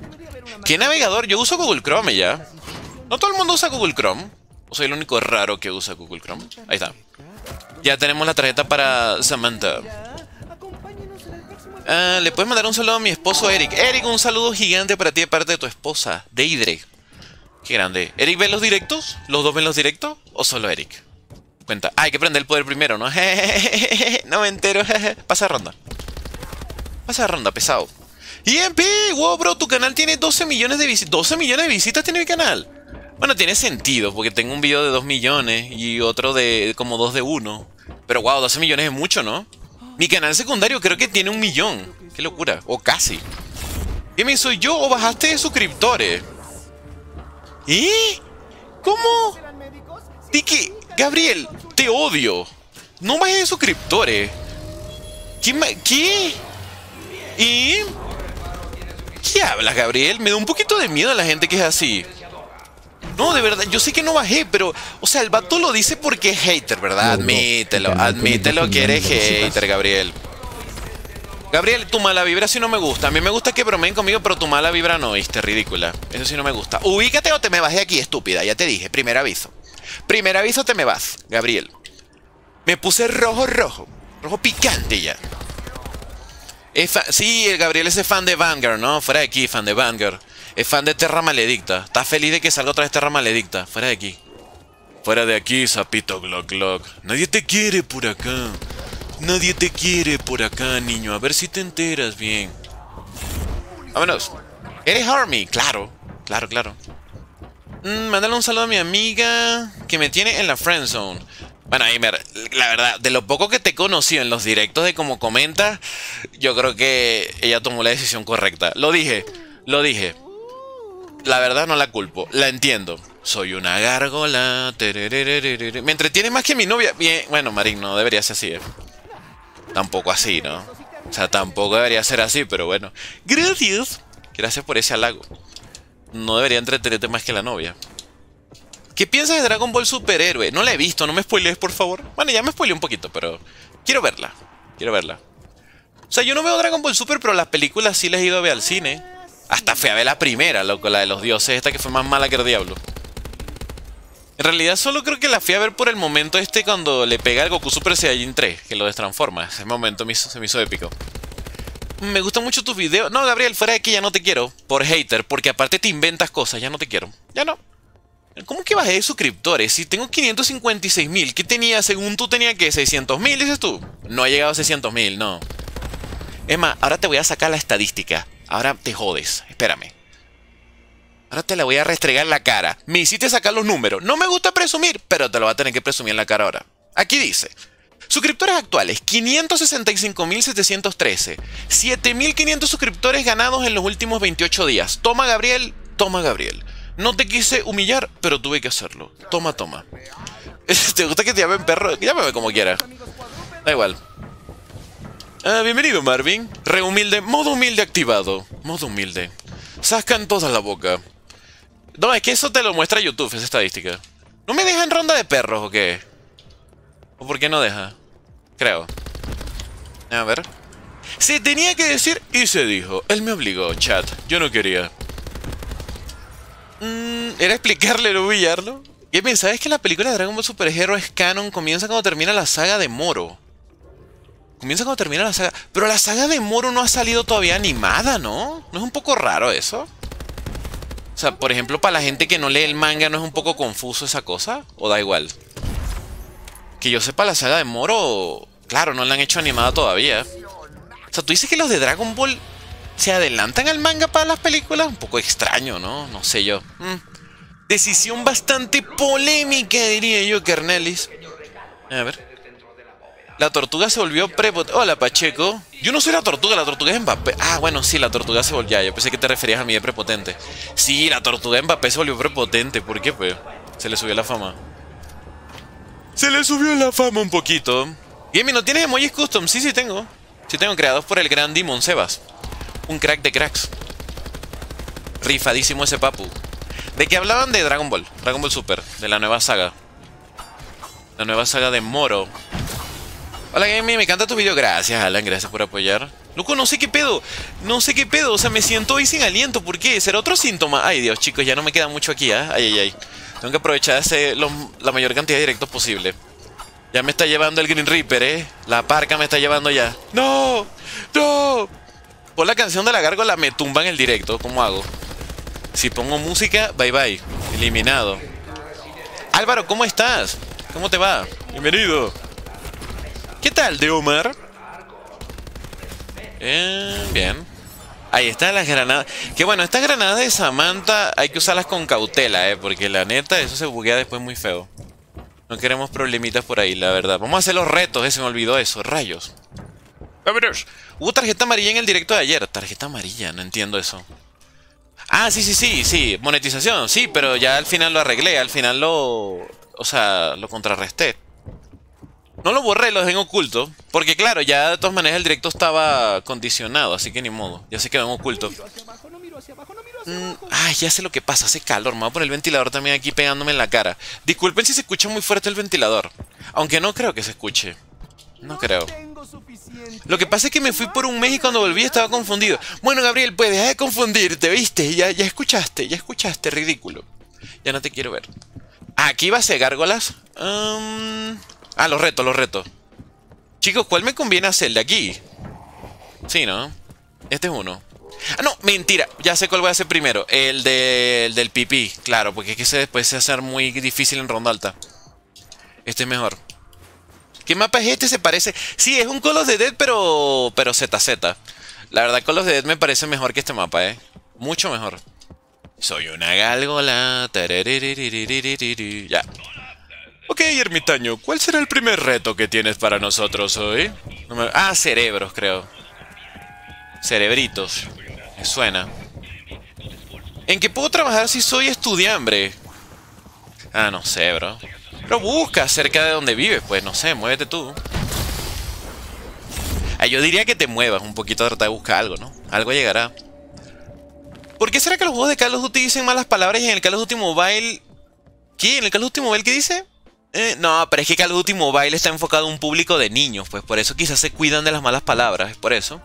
¿Qué navegador? Yo uso Google Chrome ya. No todo el mundo usa Google Chrome. O soy el único raro que usa Google Chrome. Ahí está. Ya tenemos la tarjeta para Samantha. Ah, le puedes mandar un saludo a mi esposo Eric. Eric, un saludo gigante para ti de parte de tu esposa, Deidre. Qué grande. ¿Eric ve los directos? ¿Los dos ven los directos? ¿O solo Eric? Cuenta. Ah, hay que prender el poder primero, ¿no? No me entero. Pasa ronda. Pasa ronda, pesado. I M P, wow, bro, tu canal tiene doce millones de visitas. doce millones de visitas tiene mi canal. Bueno, tiene sentido, porque tengo un video de dos millones y otro de como dos de uno. Pero wow, doce millones es mucho, ¿no? Mi canal secundario creo que tiene un millón. Qué locura, o casi. ¿Qué me soy yo o bajaste de suscriptores? ¿Eh? ¿Cómo? Tiki, Gabriel, te odio. No bajes de suscriptores. ¿Qué? ¿Qué? ¿Eh? ¿Qué hablas, Gabriel? Me da un poquito de miedo a la gente que es así. No, de verdad, yo sé que no bajé, pero... O sea, el vato lo dice porque es hater, ¿verdad? Admítelo, admítelo que eres hater, Gabriel. Gabriel, tu mala vibra sí no me gusta. A mí me gusta que bromeen conmigo, pero tu mala vibra no, ¿viste? Ridícula. Eso sí no me gusta. Ubícate o te me vas de aquí, estúpida. Ya te dije, primer aviso. Primer aviso te me vas, Gabriel. Me puse rojo, rojo. Rojo picante ya. Sí, el Gabriel es fan de Vanguard, ¿no? Fuera de aquí, fan de Vanguard. Es fan de Terra Maledicta. Está feliz de que salga otra vez Terra Maledicta. Fuera de aquí. Fuera de aquí, sapito glock glock. Nadie te quiere por acá. Nadie te quiere por acá, niño. A ver si te enteras bien. Vámonos. ¿Eres Army? Claro, claro, claro. Mm, mándale un saludo a mi amiga que me tiene en la friendzone. Bueno, Aimer, la verdad, de lo poco que te conocí en los directos de como comentas, yo creo que ella tomó la decisión correcta. Lo dije, lo dije. La verdad no la culpo, la entiendo. Soy una gárgola. Me entretiene más que mi novia. Bien, bueno, Marín, no debería ser así, eh. Tampoco así, ¿no? O sea, tampoco debería ser así, pero bueno. Gracias. Gracias por ese halago. No debería entretenerte más que la novia. ¿Qué piensas de Dragon Ball Superhéroe? No la he visto, no me spoilees, por favor. Bueno, ya me spoileé un poquito, pero quiero verla. Quiero verla. O sea, yo no veo Dragon Ball Super, pero las películas sí las he ido a ver al cine. Hasta fui a ver la primera, loco, la de los dioses, esta que fue más mala que el diablo. En realidad solo creo que la fui a ver por el momento este cuando le pega al Goku Super Saiyajin tres, que lo destransforma. Ese momento me hizo, se me hizo épico. Me gustan mucho tus videos. No, Gabriel, fuera de aquí ya no te quiero. Por hater, porque aparte te inventas cosas, ya no te quiero. Ya no. ¿Cómo que bajé de suscriptores? Si tengo quinientos cincuenta y seis mil, ¿qué tenía? Según tú tenía que seiscientos mil, dices tú. No ha llegado a seiscientos mil, no. Es más, ahora te voy a sacar la estadística. Ahora te jodes, espérame. Ahora te la voy a restregar en la cara. Me hiciste sacar los números. No me gusta presumir, pero te lo va a tener que presumir en la cara ahora. Aquí dice: Suscriptores actuales, quinientos sesenta y cinco mil setecientos trece, siete mil quinientos suscriptores ganados en los últimos veintiocho días. Toma, Gabriel, toma, Gabriel. No te quise humillar, pero tuve que hacerlo. Toma, toma. ¿Te gusta que te llamen perro? Llámame como quieras. Da igual. Ah, bienvenido, Marvin. Rehumilde. Modo humilde activado. Modo humilde. Sacan toda la boca. No, es que eso te lo muestra YouTube, esa estadística. ¿No me dejan ronda de perros o qué? ¿O por qué no deja? Creo. A ver. Se tenía que decir y se dijo. Él me obligó, chat. Yo no quería. Mm, ¿Era explicarle, no humillarlo? ¿Qué pensabas? Que la película de Dragon Ball Super Hero es canon. Comienza cuando termina la saga de Moro. Comienza cuando termina la saga. Pero la saga de Moro no ha salido todavía animada, ¿no? ¿No es un poco raro eso? O sea, por ejemplo, para la gente que no lee el manga, ¿no es un poco confuso esa cosa? ¿O da igual? Que yo sepa, la saga de Moro, claro, no la han hecho animada todavía. O sea, tú dices que los de Dragon Ball se adelantan al manga para las películas. Un poco extraño, ¿no? No sé yo. Mm. Decisión bastante polémica, diría yo, Carnelis. A ver. La tortuga se volvió prepotente. Hola, Pacheco. Yo no soy la tortuga, la tortuga es Mbappé. Ah, bueno, sí, la tortuga se volvió. Yo pensé que te referías a mí de prepotente. Sí, la tortuga de Mbappé se volvió prepotente. ¿Por qué, pues? Se le subió la fama. Se le subió la fama un poquito. Gaming, ¿no tienes emojis custom? Sí, sí tengo. Sí tengo, creados por el gran Demon Sebas. Un crack de cracks. Rifadísimo ese papu. ¿De qué hablaban? De Dragon Ball. Dragon Ball Super. De la nueva saga. La nueva saga de Moro. Hola, Gaming, me encanta tu video. Gracias, Alan, gracias por apoyar. Loco, no sé qué pedo, no sé qué pedo. O sea, me siento hoy sin aliento, ¿por qué? ¿Será otro síntoma? Ay, Dios, chicos, ya no me queda mucho aquí, ¿eh? Ay, ay, ay. Tengo que aprovechar ese, lo, la mayor cantidad de directos posible. Ya me está llevando el Green Reaper, ¿eh? La parca me está llevando ya. ¡No! ¡No! Por la canción de la gárgola me tumban el directo, ¿cómo hago? Si pongo música, bye bye. Eliminado. Álvaro, ¿cómo estás? ¿Cómo te va? Bienvenido. ¿Qué tal, de Omar? Eh, bien. Ahí están las granadas. Que bueno, estas granadas de Samantha hay que usarlas con cautela, eh. Porque la neta, eso se buguea después muy feo. No queremos problemitas por ahí, la verdad. Vamos a hacer los retos, eh. Se me olvidó eso. Rayos. Hubo tarjeta amarilla en el directo de ayer. Tarjeta amarilla, no entiendo eso. Ah, sí, sí, sí, sí. Monetización, sí, pero ya al final lo arreglé. Al final lo... O sea, lo contrarresté. No lo borré, lo dejé en oculto. Porque claro, ya de todas maneras el directo estaba condicionado, así que ni modo. Ya se quedó en oculto. Mm, ay, ya sé lo que pasa, hace calor. Me voy a poner el ventilador también aquí pegándome en la cara. Disculpen si se escucha muy fuerte el ventilador. Aunque no creo que se escuche. No creo. Lo que pasa es que me fui por un mes y cuando volví estaba confundido. Bueno, Gabriel, pues deja de confundirte, ¿viste? Ya, ya escuchaste, ya escuchaste, ridículo. Ya no te quiero ver. Aquí va a ser gárgolas. Um... Ah, los retos, los retos. Chicos, ¿cuál me conviene hacer? ¿El de aquí? Sí, ¿no? Este es uno. Ah, no, mentira. Ya sé cuál voy a hacer primero. El, de, el del pipí, claro. Porque es que ese después se hace muy difícil en ronda alta. Este es mejor. ¿Qué mapa es este? Se parece... Sí, es un Call of the Dead, pero... Pero Z Z. La verdad, Call of the Dead me parece mejor que este mapa, ¿eh? Mucho mejor. Soy una gárgola. Ya. Ok, ermitaño, ¿cuál será el primer reto que tienes para nosotros hoy? No me... Ah, cerebros, creo. Cerebritos. Me suena. ¿En qué puedo trabajar si soy estudiambre? Ah, no sé, bro. Pero busca cerca de donde vives, pues no sé, muévete tú. Ah, yo diría que te muevas un poquito a tratar de buscar algo, ¿no? Algo llegará. ¿Por qué será que los juegos de Call of Duty dicen malas palabras y en el Call of Duty Mobile... ¿Qué? ¿En el Call of Duty Mobile qué dice? Eh, no, pero es que Call of Duty Mobile está enfocado a un público de niños, pues por eso quizás se cuidan de las malas palabras, es por eso.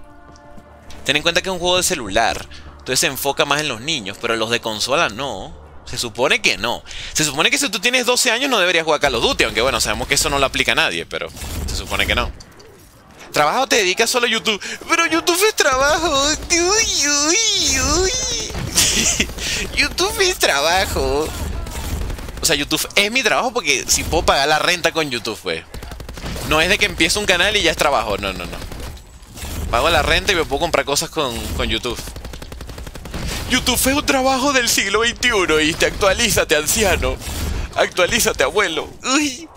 Ten en cuenta que es un juego de celular, entonces se enfoca más en los niños, pero los de consola no. Se supone que no. Se supone que si tú tienes doce años no deberías jugar Call of Duty, aunque bueno, sabemos que eso no lo aplica a nadie, pero se supone que no. ¿Trabajas o te dedicas solo a YouTube? Pero YouTube es trabajo. Uy, uy, uy. YouTube es trabajo. O sea, YouTube es mi trabajo porque si puedo pagar la renta con YouTube, pues. No es de que empiezo un canal y ya es trabajo. No, no, no. Pago la renta y me puedo comprar cosas con, con YouTube. YouTube es un trabajo del siglo veintiuno y te actualízate, anciano. Actualízate, abuelo. Uy.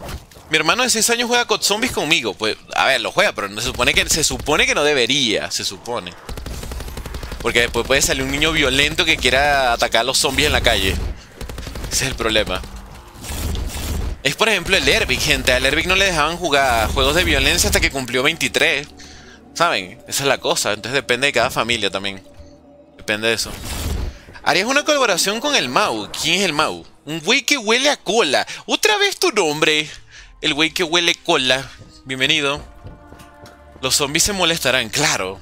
Mi hermano de seis años juega C O D Zombies conmigo. Pues, a ver, lo juega, pero no se supone que, se supone que no debería, se supone. Porque después puede salir un niño violento que quiera atacar a los zombies en la calle. Ese es el problema. Es por ejemplo el Ervic, gente. Al Ervic no le dejaban jugar juegos de violencia hasta que cumplió veintitrés. ¿Saben? Esa es la cosa. Entonces depende de cada familia también. Depende de eso. Harías una colaboración con el Mau. ¿Quién es el Mau? Un güey que huele a cola. Otra vez tu nombre. El güey que huele cola. Bienvenido. Los zombies se molestarán, claro.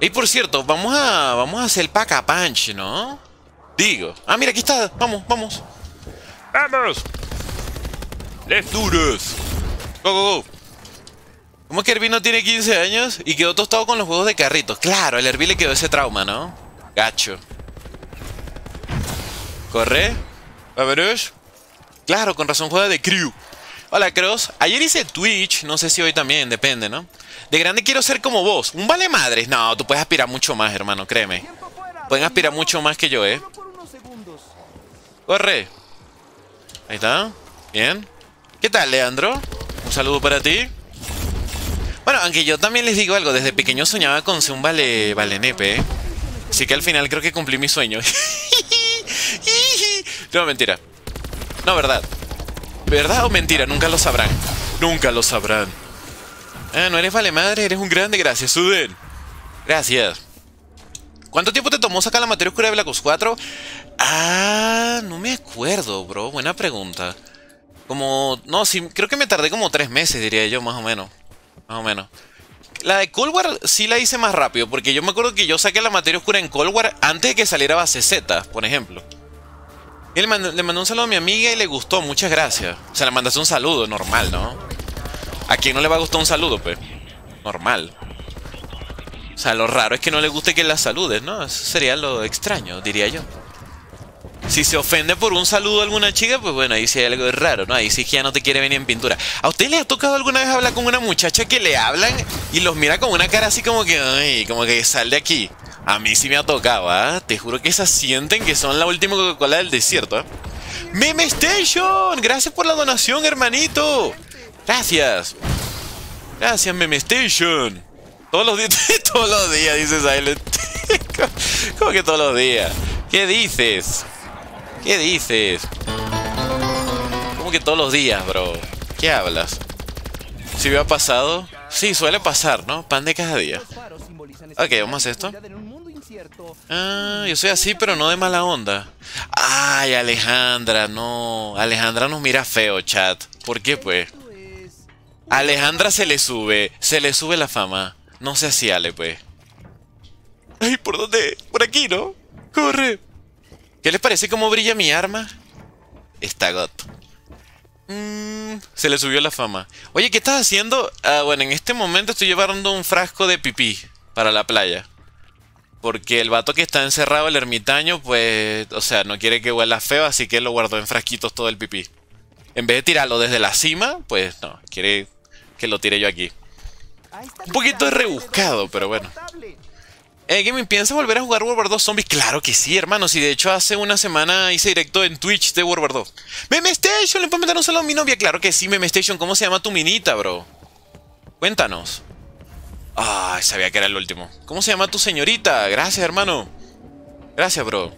Y por cierto, vamos a, vamos a hacer el pack a punch, ¿no? Digo. Ah, mira, aquí está. Vamos, vamos. ¡Vamos! ¡Let's do this! ¡Go, go, go! ¿Cómo que Herbie no tiene quince años y quedó tostado con los juegos de carritos? Claro, el Herbie le quedó ese trauma, ¿no? Gacho. Corre. Vámonos. Claro, con razón juega de crew. Hola, Cross. Ayer hice Twitch, no sé si hoy también, depende, ¿no? De grande quiero ser como vos. ¿Un vale madres? No, tú puedes aspirar mucho más, hermano, créeme. Pueden aspirar mucho más que yo, ¿eh? Corre. Ahí está. Bien. ¿Qué tal, Leandro? Un saludo para ti. Bueno, aunque yo también les digo algo. Desde pequeño soñaba con ser un vale, vale nepe, ¿eh? Así que al final creo que cumplí mi sueño. No, mentira. No, verdad. ¿Verdad o mentira? Nunca lo sabrán. Nunca lo sabrán. Ah, no eres vale madre, eres un grande. Gracias, Suden. Gracias. ¿Cuánto tiempo te tomó sacar la materia oscura de Black Ops cuatro? Ah, no me acuerdo, bro. Buena pregunta. Como... No, sí, creo que me tardé como tres meses, diría yo, más o menos. Más o menos. La de Cold War sí la hice más rápido, porque yo me acuerdo que yo saqué la materia oscura en Cold War antes de que saliera Base Z, por ejemplo. Y le mandé, le mandé un saludo a mi amiga y le gustó, muchas gracias. O sea, le mandaste un saludo, normal, ¿no? ¿A quién no le va a gustar un saludo, pues? Normal. O sea, lo raro es que no le guste que la saludes, ¿no? Eso sería lo extraño, diría yo. Si se ofende por un saludo a alguna chica, pues bueno, ahí sí hay algo raro, ¿no? Ahí sí que ya no te quiere venir en pintura. ¿A usted le ha tocado alguna vez hablar con una muchacha que le hablan y los mira con una cara así como que, ay, como que sal de aquí? A mí sí me ha tocado, ¿ah? ¿eh? Te juro que esas sienten que son la última Coca-Cola del desierto, ¿eh? ¡Meme Station! ¡Gracias por la donación, hermanito! ¡Gracias! ¡Gracias, Meme Station! Todos los días, todos los días, dice Silent. ¿Cómo que todos los días? ¿Qué dices? ¿Qué dices? ¿Cómo que todos los días, bro? ¿Qué hablas? ¿Si me ha pasado? Sí, suele pasar, ¿no? Pan de cada día. Ok, vamos a hacer esto. Ah, yo soy así, pero no de mala onda. Ay, Alejandra, no. Alejandra nos mira feo, chat. ¿Por qué, pues? A Alejandra se le sube. Se le sube la fama. No sé si Ale, pues. Ay, ¿por dónde? Por aquí, ¿no? Corre. ¿Qué les parece cómo brilla mi arma? Está gato. Mm, se le subió la fama. Oye, ¿qué estás haciendo? Ah, bueno, en este momento estoy llevando un frasco de pipí para la playa. Porque el vato que está encerrado, el ermitaño, pues... O sea, no quiere que huela feo, así que lo guardó en frasquitos todo el pipí. En vez de tirarlo desde la cima, pues no. Quiere que lo tire yo aquí. Un poquito rebuscado, pero bueno. Eh, Gaming, ¿piensas volver a jugar World War dos Zombies? Claro que sí, hermanos. Y de hecho hace una semana hice directo en Twitch de World War dos. ¡Meme Station! ¿Le puedo meter un saludo a mi novia? Claro que sí, Meme Station. ¿Cómo se llama tu minita, bro? Cuéntanos. Ay, sabía que era el último. ¿Cómo se llama tu señorita? Gracias, hermano. Gracias, bro.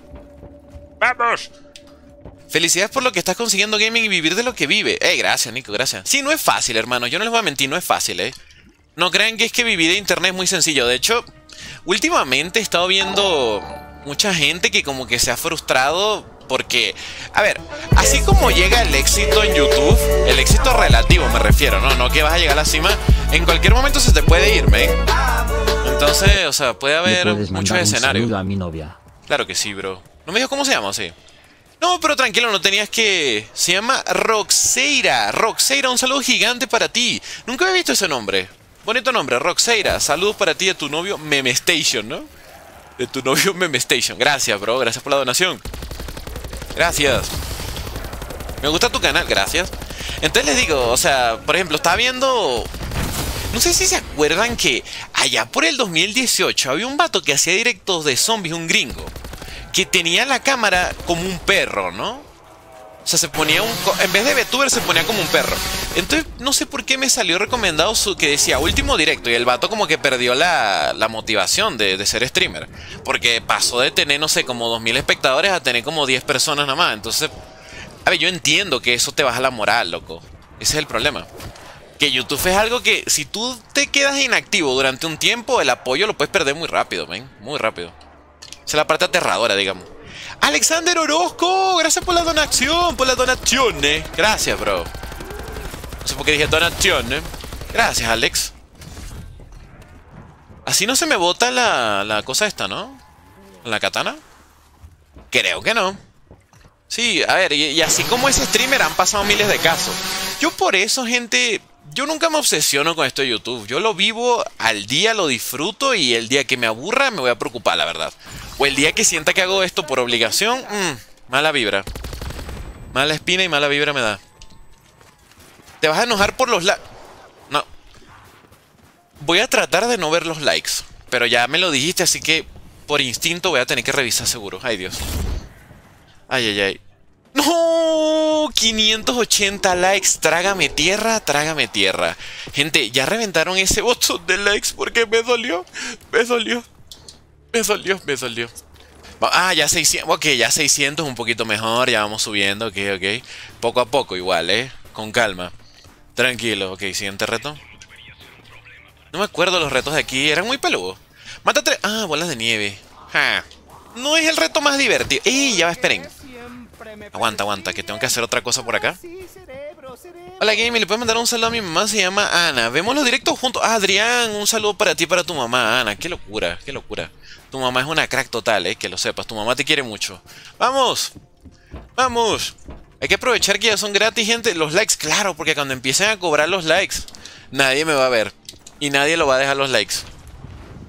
¡Vamos! Felicidades por lo que estás consiguiendo, Gaming, y vivir de lo que vive. Eh, gracias, Nico, gracias. Sí, no es fácil, hermano. Yo no les voy a mentir, no es fácil, eh. No crean que es que vivir de internet es muy sencillo. De hecho... Últimamente he estado viendo mucha gente que como que se ha frustrado porque, a ver, así como llega el éxito en YouTube, el éxito relativo me refiero, no, no que vas a llegar a la cima, en cualquier momento se te puede ir, ¿me? Entonces, o sea, puede haber muchos escenarios. A mi novia. Claro que sí, bro. ¿No me dijo cómo se llama? Sí. No, pero tranquilo, no tenías que... Se llama Roxeira. Roxeira, un saludo gigante para ti. Nunca había visto ese nombre. Bonito nombre, Roxeira. Saludos para ti de tu novio Meme Station, ¿no? De tu novio Meme Station. Gracias, bro. Gracias por la donación. Gracias. Me gusta tu canal. Gracias. Entonces les digo, o sea, por ejemplo, estaba viendo... No sé si se acuerdan que allá por el dos mil dieciocho había un vato que hacía directos de zombies, un gringo, que tenía la cámara como un perro, ¿no? O sea, se ponía un... En vez de VTuber se ponía como un perro. Entonces no sé por qué me salió recomendado su, que decía último directo, y el vato como que perdió la, la motivación de, de ser streamer, porque pasó de tener, no sé, como dos mil espectadores a tener como diez personas nada más. Entonces, a ver, yo entiendo que eso te baja la moral, loco. Ese es el problema. Que YouTube es algo que si tú te quedas inactivo durante un tiempo, el apoyo lo puedes perder muy rápido, ven, muy rápido. Esa es la parte aterradora, digamos. Alexander Orozco, gracias por la donación, por las donaciones. Gracias, bro. No sé por qué dije donaciones. Gracias, Alex. Así no se me bota la, la cosa esta, ¿no? ¿La katana? Creo que no. Sí, a ver, y, y así como ese streamer han pasado miles de casos. Yo por eso, gente... Yo nunca me obsesiono con esto de YouTube. Yo lo vivo al día, lo disfruto, y el día que me aburra me voy a preocupar, la verdad. O el día que sienta que hago esto por obligación, mmm, mala vibra. Mala espina y mala vibra me da. Te vas a enojar por los likes. No. Voy a tratar de no ver los likes, pero ya me lo dijiste, así que por instinto voy a tener que revisar seguro. Ay, Dios. Ay, ay, ay. ¡No! quinientos ochenta likes. Trágame tierra, trágame tierra. Gente, ya reventaron ese botón de likes porque me dolió. Me dolió. Me dolió, me dolió. Ah, ya seiscientos. Ok, ya seiscientos, un poquito mejor. Ya vamos subiendo, ok, ok. Poco a poco igual, eh. Con calma. Tranquilo, ok. Siguiente reto. No me acuerdo los retos de aquí. Eran muy peludos. Mata tres. Ah, bolas de nieve. Ja. No es el reto más divertido. ¡Ey! Ya va, esperen. Aguanta, aguanta, que tengo que hacer otra cosa por acá. Hola, Gamey, ¿le puedes mandar un saludo a mi mamá? Se llama Ana. Vemos los directos juntos. Ah, Adrián, un saludo para ti y para tu mamá, Ana. Qué locura, qué locura. Tu mamá es una crack total, eh, que lo sepas. Tu mamá te quiere mucho. ¡Vamos! ¡Vamos! Hay que aprovechar que ya son gratis, gente. Los likes, claro, porque cuando empiecen a cobrar los likes, nadie me va a ver. Y nadie lo va a dejar los likes.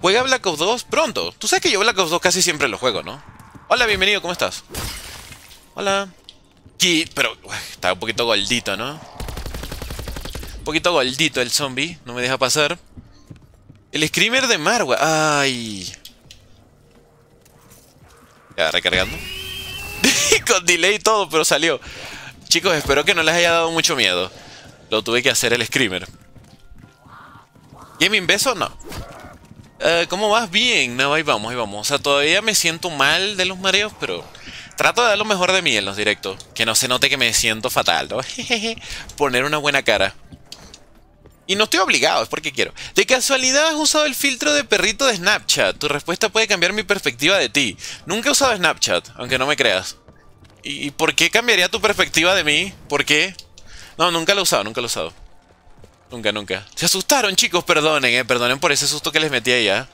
¿Juega Black Ops dos pronto? Tú sabes que yo Black Ops dos casi siempre lo juego, ¿no? Hola, bienvenido, ¿cómo estás? Hola. Ki, pero uy, está un poquito goldito, ¿no? Un poquito goldito el zombie. No me deja pasar. El screamer de Marwa. Ay. Ya, recargando. Con delay y todo, pero salió. Chicos, espero que no les haya dado mucho miedo. Lo tuve que hacer el screamer. ¿Gaming beso? No. Uh, ¿Cómo vas? Bien. No, ahí vamos, ahí vamos. O sea, todavía me siento mal de los mareos, pero... Trato de dar lo mejor de mí en los directos. Que no se note que me siento fatal, ¿no? Poner una buena cara. Y no estoy obligado, es porque quiero. ¿De casualidad has usado el filtro de perrito de Snapchat? Tu respuesta puede cambiar mi perspectiva de ti. Nunca he usado Snapchat, aunque no me creas. ¿Y por qué cambiaría tu perspectiva de mí? ¿Por qué? No, nunca lo he usado, nunca lo he usado. Nunca, nunca. Se asustaron, chicos, perdonen, eh. Perdonen por ese susto que les metí allá.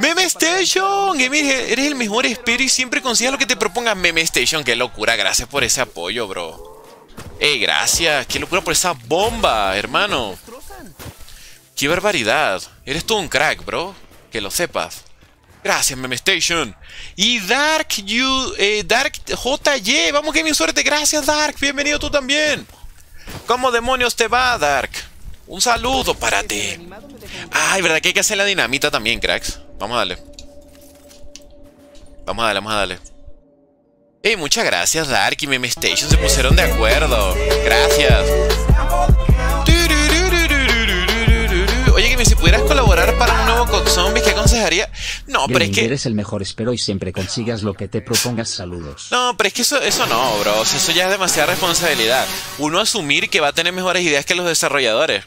Meme Station, Gamer, eres el mejor espero y siempre consigues lo que te propongas. Meme Station, qué locura, gracias por ese apoyo, bro. Ey, gracias, qué locura por esa bomba, hermano. Qué barbaridad, eres tú un crack, bro, que lo sepas. Gracias, Meme Station. Y Dark, you, eh, Dark J Y, vamos, que bien suerte, gracias Dark, bienvenido tú también. ¿Cómo demonios te va, Dark? Un saludo para ti. Ay, verdad que hay que hacer la dinamita también, cracks. Vamos a darle. Vamos a darle, vamos a darle. Ey, muchas gracias, Dark y Meme Station. Se pusieron de acuerdo. Gracias. Oye, Gamey, si pudieras colaborar para un nuevo Cod Zombies, ¿qué aconsejaría? No, pero es que... Eres el mejor, espero, y siempre consigas lo que te propongas. Saludos. No, pero es que eso, eso no, bro. O sea, eso ya es demasiada responsabilidad. Uno asumir que va a tener mejores ideas que los desarrolladores.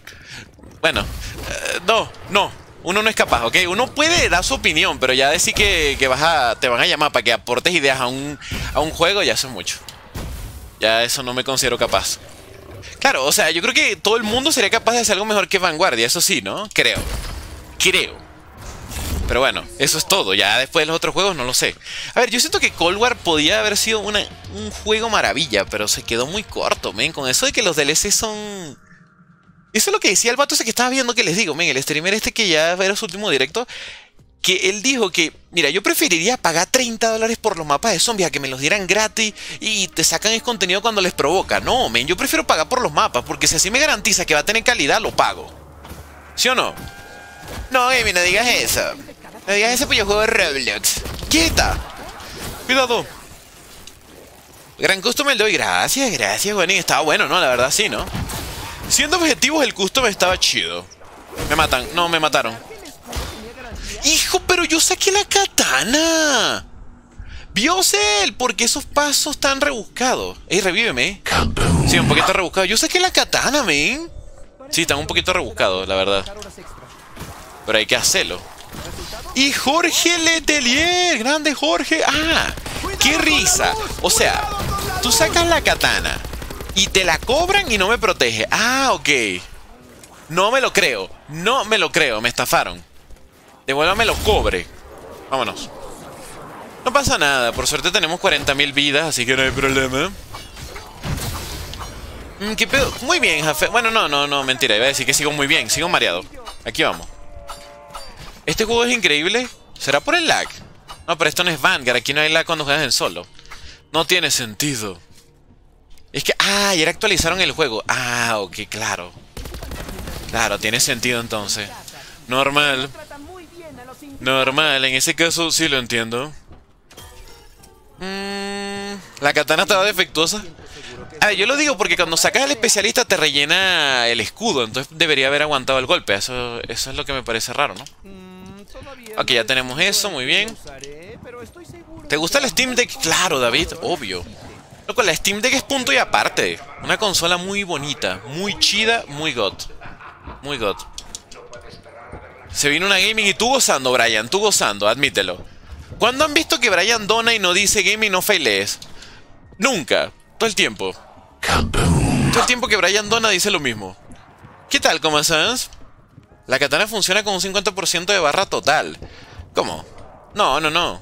Bueno, eh, no, no. Uno no es capaz, ¿ok? Uno puede dar su opinión, pero ya decir que, que vas a, te van a llamar para que aportes ideas a un, a un juego, ya eso es mucho. Ya eso no me considero capaz. Claro, o sea, yo creo que todo el mundo sería capaz de hacer algo mejor que Vanguardia, eso sí, ¿no? Creo. Creo. Pero bueno, eso es todo. Ya después de los otros juegos no lo sé. A ver, yo siento que Cold War podía haber sido una, un juego maravilla, pero se quedó muy corto, men. Con eso de que los D L C son... Eso es lo que decía el vato ese que estaba viendo, que les digo, men, el streamer este que ya era su último directo, que él dijo que, mira, yo preferiría pagar treinta dólares por los mapas de zombies a que me los dieran gratis y te sacan el contenido cuando les provoca. No, men, yo prefiero pagar por los mapas, porque si así me garantiza que va a tener calidad, lo pago. ¿Sí o no? No, Emi, no digas eso. No digas eso, pues yo juego de Roblox. ¡Quieta! Cuidado. Gran Custom, el doy. Gracias, gracias, Juanín. Estaba bueno, ¿no? La verdad, sí, ¿no? Siendo objetivos, el custom estaba chido. Me matan. No, me mataron. ¡Hijo, pero yo saqué la katana! ¡Biosel! ¿Por qué esos pasos tan rebuscados? Ey, revíveme. Sí, un poquito rebuscado. Yo saqué la katana, men. Sí, están un poquito rebuscados, la verdad. Pero hay que hacerlo. Y Jorge Letelier, grande Jorge. Ah, qué risa. O sea, tú sacas la katana y te la cobran y no me protege. Ah, ok. No me lo creo. No me lo creo. Me estafaron. Devuélvame los cobre. Vámonos. No pasa nada. Por suerte tenemos cuarenta mil vidas, así que no hay problema. ¿Qué pedo? Muy bien, Jafé. Bueno, no, no, no. Mentira. Iba a decir que sigo muy bien. Sigo mareado. Aquí vamos. Este juego es increíble. ¿Será por el lag? No, pero esto no es Vanguard. Aquí no hay lag cuando juegas en solo. No tiene sentido. Es que... Ah, ayer actualizaron el juego. Ah, ok, claro. Claro, tiene sentido entonces. Normal. Normal, en ese caso sí lo entiendo. Mm, la katana estaba defectuosa. A ver, yo lo digo porque cuando sacas al especialista te rellena el escudo. Entonces debería haber aguantado el golpe. Eso, eso es lo que me parece raro, ¿no? Ok, ya tenemos eso, muy bien. ¿Te gusta el Steam Deck? Claro, David, obvio. Loco, la Steam Deck es punto y aparte. Una consola muy bonita, muy chida, muy god. Muy god. Se vino una gaming y tú gozando, Brian, tú gozando, admítelo. ¿Cuándo han visto que Brian dona y no dice gaming no failees? Nunca, todo el tiempo. Todo el tiempo que Brian dona dice lo mismo. ¿Qué tal, Comasans? La katana funciona con un cincuenta por ciento de barra total. ¿Cómo? No, no, no.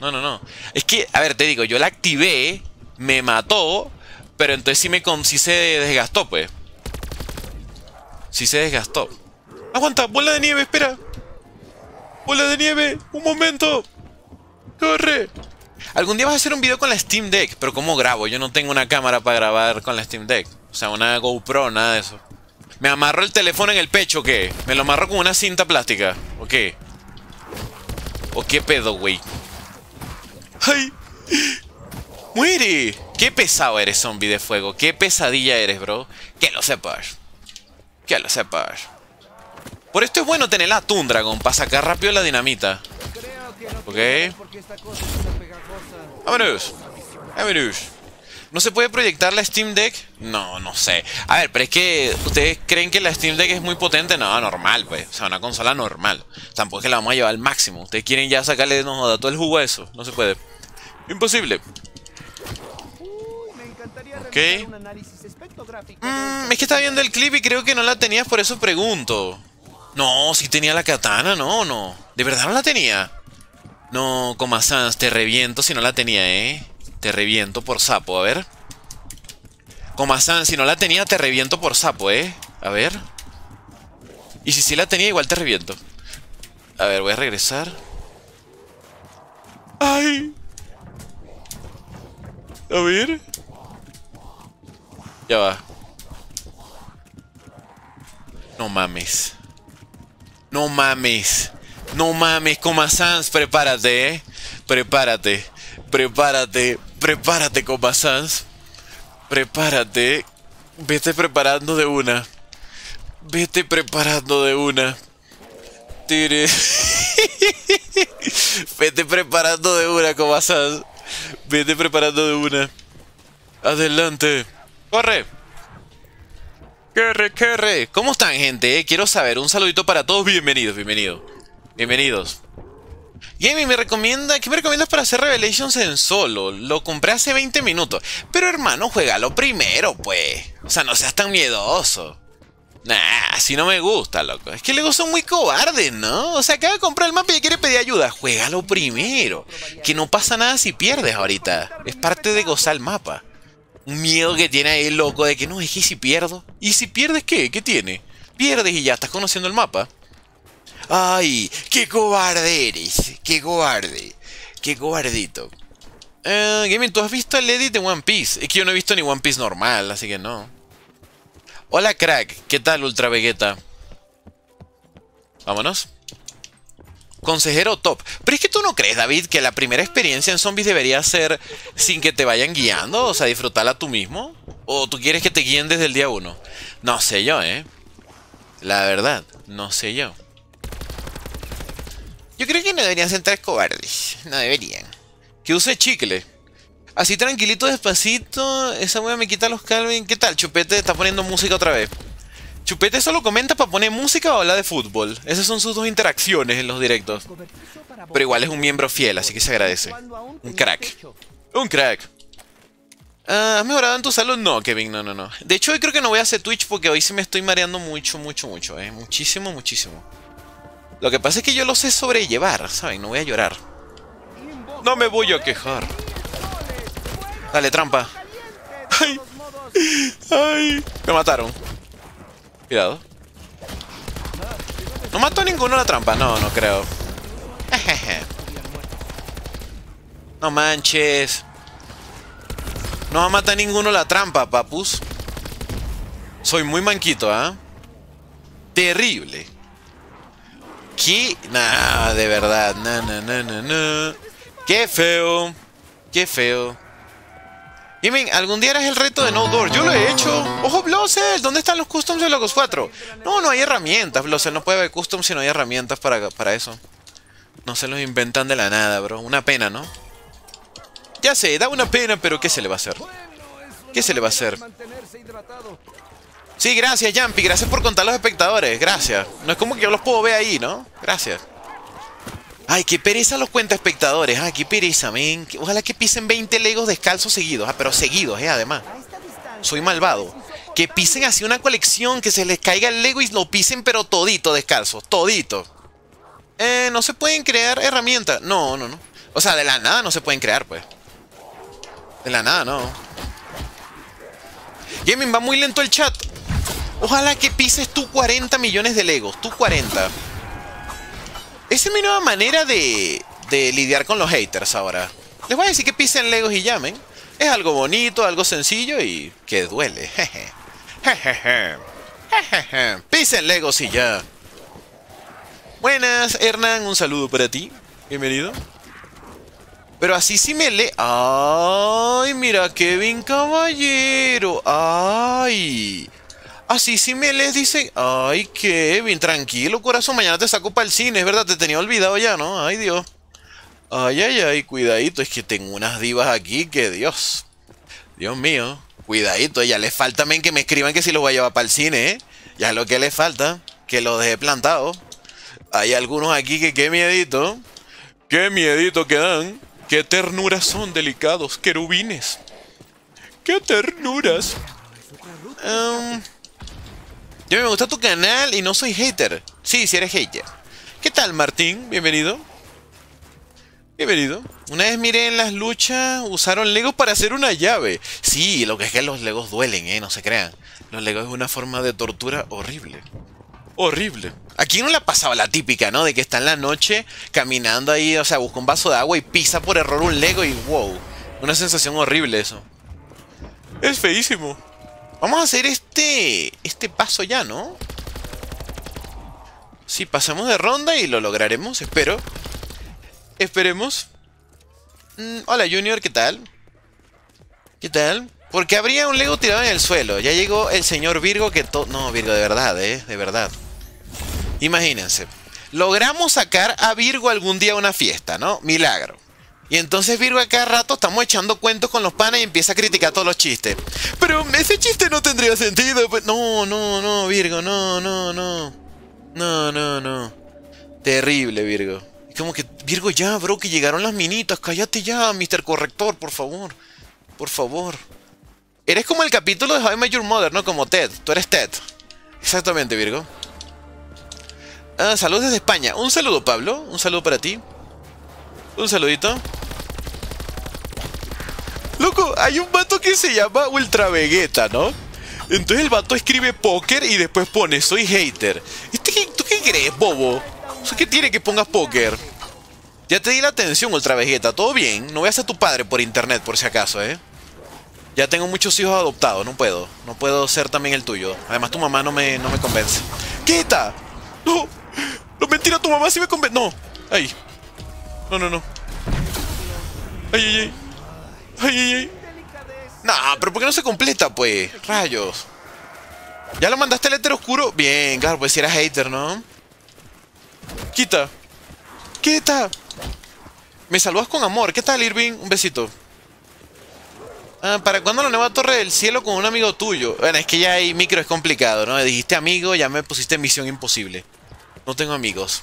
No, no, no. Es que, a ver, te digo, yo la activé, me mató, pero entonces sí, me con, sí se desgastó, pues. Sí se desgastó. Aguanta, bola de nieve, espera. Bola de nieve, un momento. Corre. Algún día vas a hacer un video con la Steam Deck. Pero ¿cómo grabo? Yo no tengo una cámara para grabar con la Steam Deck. O sea, una GoPro, nada de eso. ¿Me amarro el teléfono en el pecho o qué? ¿Me lo amarro con una cinta plástica? ¿O qué? ¿O qué pedo, güey? ¡Ay! ¡Muere! ¡Qué pesado eres, zombie de fuego! ¡Qué pesadilla eres, bro! ¡Que lo sepas! ¡Que lo sepas! Por esto es bueno tener la Tundragon, para sacar rápido la dinamita. Ok. Vámonos. Vámonos. ¿No se puede proyectar la Steam Deck? No, no sé. A ver, pero es que... ¿Ustedes creen que la Steam Deck es muy potente? No, normal, pues. O sea, una consola normal. Tampoco es que la vamos a llevar al máximo. ¿Ustedes quieren ya sacarle no joda, todo el jugo a eso? No se puede. Imposible. Ok. Mm, es que estaba viendo el clip y creo que no la tenías, por eso pregunto. No, sí tenía la katana, no, no. ¿De verdad no la tenía? No, Comasans, te reviento si no la tenía, ¿eh? Te reviento por sapo, a ver. Comasans, si no la tenía, te reviento por sapo, ¿eh? A ver. Y si sí la tenía, igual te reviento. A ver, voy a regresar. ¡Ay! A ver. Ya va. No mames. No mames, no mames, Comasans, prepárate, eh. Prepárate, prepárate, prepárate, Comasans. Prepárate, vete preparando de una. Vete preparando de una. Tire. Vete preparando de una, Comasans. Vete preparando de una. Adelante. Corre. ¡Corre, corre! ¿Cómo están, gente? Eh? Quiero saber. Un saludito para todos. Bienvenidos, bienvenidos. Bienvenidos. Gaming, me recomienda... ¿Qué me recomiendas para hacer Revelations en solo? Lo compré hace veinte minutos. Pero, hermano, juégalo primero, pues. O sea, no seas tan miedoso. Nah, si no me gusta, loco. Es que luego son muy cobardes, ¿no? O sea, acaba de comprar el mapa y ya quiere pedir ayuda. Juégalo primero. Que no pasa nada si pierdes ahorita. Es parte de gozar el mapa. Un miedo que tiene ahí el loco de que no, es que si pierdo. ¿Y si pierdes qué? ¿Qué tiene? Pierdes y ya estás conociendo el mapa. ¡Ay! ¡Qué cobarde eres! ¡Qué cobarde! ¡Qué cobardito! Eh, Gaming, ¿tú has visto el edit de One Piece? Es que yo no he visto ni One Piece normal, así que no. Hola, crack. ¿Qué tal, Ultra Vegeta? Vámonos. Consejero top. Pero es que tú no crees, David, que la primera experiencia en zombies debería ser sin que te vayan guiando, o sea, disfrutarla tú mismo. ¿O tú quieres que te guíen desde el día uno? No sé yo, ¿eh? La verdad, no sé yo. Yo creo que no deberían sentar cobardes. No deberían. Que use chicle. Así tranquilito, despacito. Esa wea me quita los Calvin. ¿Qué tal? Chupete está poniendo música otra vez. Chupete solo comenta para poner música o hablar de fútbol. Esas son sus dos interacciones en los directos. Pero igual es un miembro fiel, así que se agradece. Un crack. Un crack. Uh, ¿Has mejorado en tu salud? No, Kevin, no, no, no. De hecho, hoy creo que no voy a hacer Twitch porque hoy sí me estoy mareando mucho, mucho, mucho, eh. Muchísimo, muchísimo. Lo que pasa es que yo lo sé sobrellevar, ¿saben? No voy a llorar. No me voy a quejar. Dale, trampa. Ay. Ay. Me mataron. Cuidado. No mató a ninguno la trampa. No, no creo. No manches. No va a matar ninguno la trampa, papus. Soy muy manquito, ¿ah? ¿eh? Terrible. ¿Qué? Nah, de verdad. Nah, nah, nah, nah, nah. Qué feo. Qué feo. Y men, algún día harás el reto de No Door. Yo lo he hecho. ¡Ojo, Blossel! ¿Dónde están los customs de Locos cuatro? No, no hay herramientas, Blossel. No puede haber customs si no hay herramientas para, para eso. No se los inventan de la nada, bro. Una pena, ¿no? Ya sé, da una pena, pero ¿qué se le va a hacer? ¿Qué se le va a hacer? Sí, gracias, Jumpy. Gracias por contar a los espectadores. Gracias. No es como que yo los puedo ver ahí, ¿no? Gracias. Ay, qué pereza los cuenta espectadores. Ay, qué pereza, men. Ojalá que pisen veinte legos descalzos seguidos. Ah, pero seguidos, eh, además. Soy malvado. Que pisen así una colección, que se les caiga el lego y lo pisen, pero todito descalzo. Todito. Eh, no se pueden crear herramientas. No, no, no. O sea, de la nada no se pueden crear, pues. De la nada, no. Gaming, va muy lento el chat. Ojalá que pises tú cuarenta millones de legos. Tú cuarenta. Esa es mi nueva manera de, de lidiar con los haters ahora. Les voy a decir que pisen legos y llamen. Es algo bonito, algo sencillo y que duele. Jeje. Jejeje. Jejeje. Pisen legos y ya. Buenas, Hernán. Un saludo para ti. Bienvenido. Pero así sí me le... ¡Ay! Mira, Kevin Caballero. ¡Ay! Así sí me les dice... ¡Ay, Kevin! Tranquilo, corazón. Mañana te saco para el cine. Es verdad, te tenía olvidado ya, ¿no? ¡Ay, Dios! ¡Ay, ay, ay! Cuidadito. Es que tengo unas divas aquí que... ¡Dios! ¡Dios mío! Cuidadito. Ya les falta, men, que me escriban que si los voy a llevar para el cine, ¿eh? Ya es lo que les falta. Que los dejé plantado. Hay algunos aquí que... ¡Qué miedito! ¡Qué miedito que dan! ¡Qué ternuras son, delicados querubines! ¡Qué ternuras! Um, yo me gusta tu canal y no soy hater. Sí, si eres hater. ¿Qué tal, Martín? Bienvenido. Bienvenido. Una vez miré en las luchas, usaron legos para hacer una llave. Sí, lo que es que los legos duelen, eh, no se crean. Los legos es una forma de tortura horrible. Horrible. Aquí no la pasaba la típica, ¿no? De que está en la noche caminando ahí, o sea, busca un vaso de agua y pisa por error un lego y wow. Una sensación horrible eso. Es feísimo. Vamos a hacer este... este paso ya, ¿no? Sí, pasamos de ronda y lo lograremos, espero. Esperemos. Mm, hola, Junior, ¿qué tal? ¿Qué tal? Porque habría un lego tirado en el suelo. Ya llegó el señor Virgo que todo... No, Virgo, de verdad, ¿eh? De verdad. Imagínense, logramos sacar a Virgo algún día a una fiesta, ¿no? Milagro. Y entonces Virgo a cada rato estamos echando cuentos con los panas y empieza a criticar todos los chistes. Pero ese chiste no tendría sentido. No, no, no, Virgo, no, no, no. No, no, no. Terrible, Virgo. Es como que, Virgo, ya, bro, que llegaron las minitas. Cállate ya, mister Corrector, por favor. Por favor. Eres como el capítulo de How I Met Your Mother, ¿no? Como Ted. Tú eres Ted. Exactamente, Virgo. Ah, saludos desde España. Un saludo, Pablo. Un saludo para ti. Un saludito. Loco, hay un vato que se llama Ultra Vegeta, ¿no? Entonces el vato escribe póker y después pone soy hater. ¿Este qué, ¿Tú qué crees, bobo? ¿Qué tiene que pongas póker? Ya te di la atención, Ultra Vegeta. ¿Todo bien? No veas a tu padre por internet, por si acaso, ¿eh? Ya tengo muchos hijos adoptados. No puedo. No puedo ser también el tuyo. Además, tu mamá no me, no me convence. ¡Quieta! ¡No! ¡No, mentira! ¡Tu mamá sí me convence! ¡No! ¡Ay! ¡No, no, no! ¡Ay, ay, ay! ¡Ay, ay, ay! Nah, pero ¿por qué no se completa, pues? Rayos. ¿Ya lo mandaste al éter oscuro? Bien, claro, pues si era hater, ¿no? Quita. Quita. Me saludas con amor. ¿Qué tal, Irving? Un besito. Ah, ¿para cuándo la nueva Torre del Cielo con un amigo tuyo? Bueno, es que ya hay micro, es complicado, ¿no? Dijiste amigo, ya me pusiste misión imposible. No tengo amigos.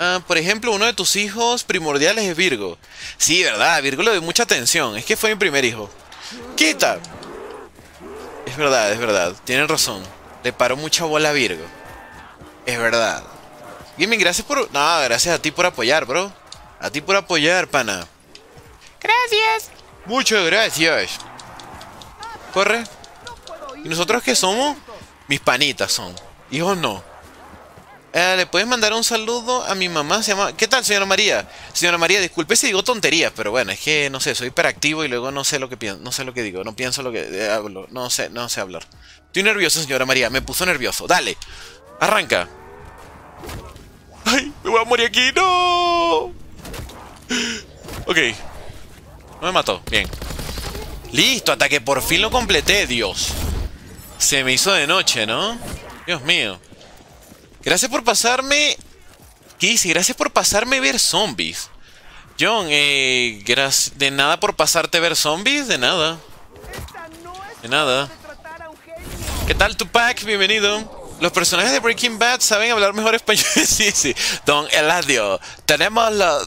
Ah, por ejemplo, uno de tus hijos primordiales es Virgo. Sí, verdad, Virgo le doy mucha atención. Es que fue mi primer hijo. ¡Quita! Es verdad, es verdad. Tienen razón. Le paró mucha bola a Virgo. Es verdad. Gaming, gracias por... No, gracias a ti por apoyar, bro. A ti por apoyar, pana. Gracias. Muchas gracias. Corre. ¿Y nosotros qué somos? Mis panitas son. Hijos no. Eh, ¿Le puedes mandar un saludo a mi mamá? Se llama... ¿Qué tal, señora María? Señora María, disculpe si digo tonterías, pero bueno, es que, no sé, soy hiperactivo y luego no sé lo que pienso, no sé lo que digo, no pienso lo que hablo, no sé, no sé hablar. Estoy nervioso, señora María, me puso nervioso. Dale, arranca. ¡Ay, me voy a morir aquí! ¡No! Ok. No me mató, bien. ¡Listo! Hasta que por fin lo completé, Dios. Se me hizo de noche, ¿no? Dios mío. Gracias por pasarme... ¿Qué hice? Gracias por pasarme ver zombies. John, eh... Gracias... De nada por pasarte ver zombies. De nada. De nada. ¿Qué tal, Tupac? Bienvenido. Los personajes de Breaking Bad saben hablar mejor español. Sí, sí. Don Eladio. Tenemos la...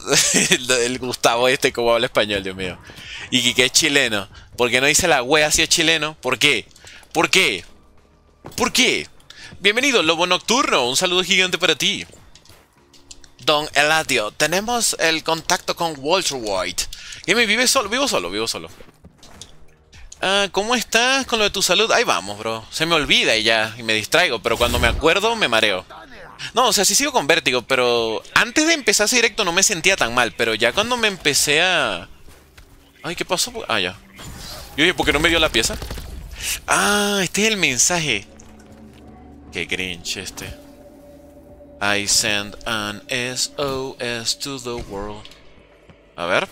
el, el Gustavo este como habla español, Dios mío. Y que es chileno. ¿Por qué no dice la wea si es chileno? ¿Por qué? ¿Por qué? ¿Por qué? Bienvenido, Lobo Nocturno. Un saludo gigante para ti. Don Eladio, tenemos el contacto con Walter White. Y me vive solo, vivo solo, vivo solo. Ah, ¿cómo estás con lo de tu salud? Ahí vamos, bro. Se me olvida y ya, y me distraigo, pero cuando me acuerdo me mareo. No, o sea, sí sigo con vértigo, pero antes de empezar ese directo no me sentía tan mal, pero ya cuando me empecé a... Ay, ¿qué pasó? Ah, ya. Y oye, ¿por qué no me dio la pieza? Ah, este es el mensaje. Qué cringe este. I send an S O S to the world. A ver.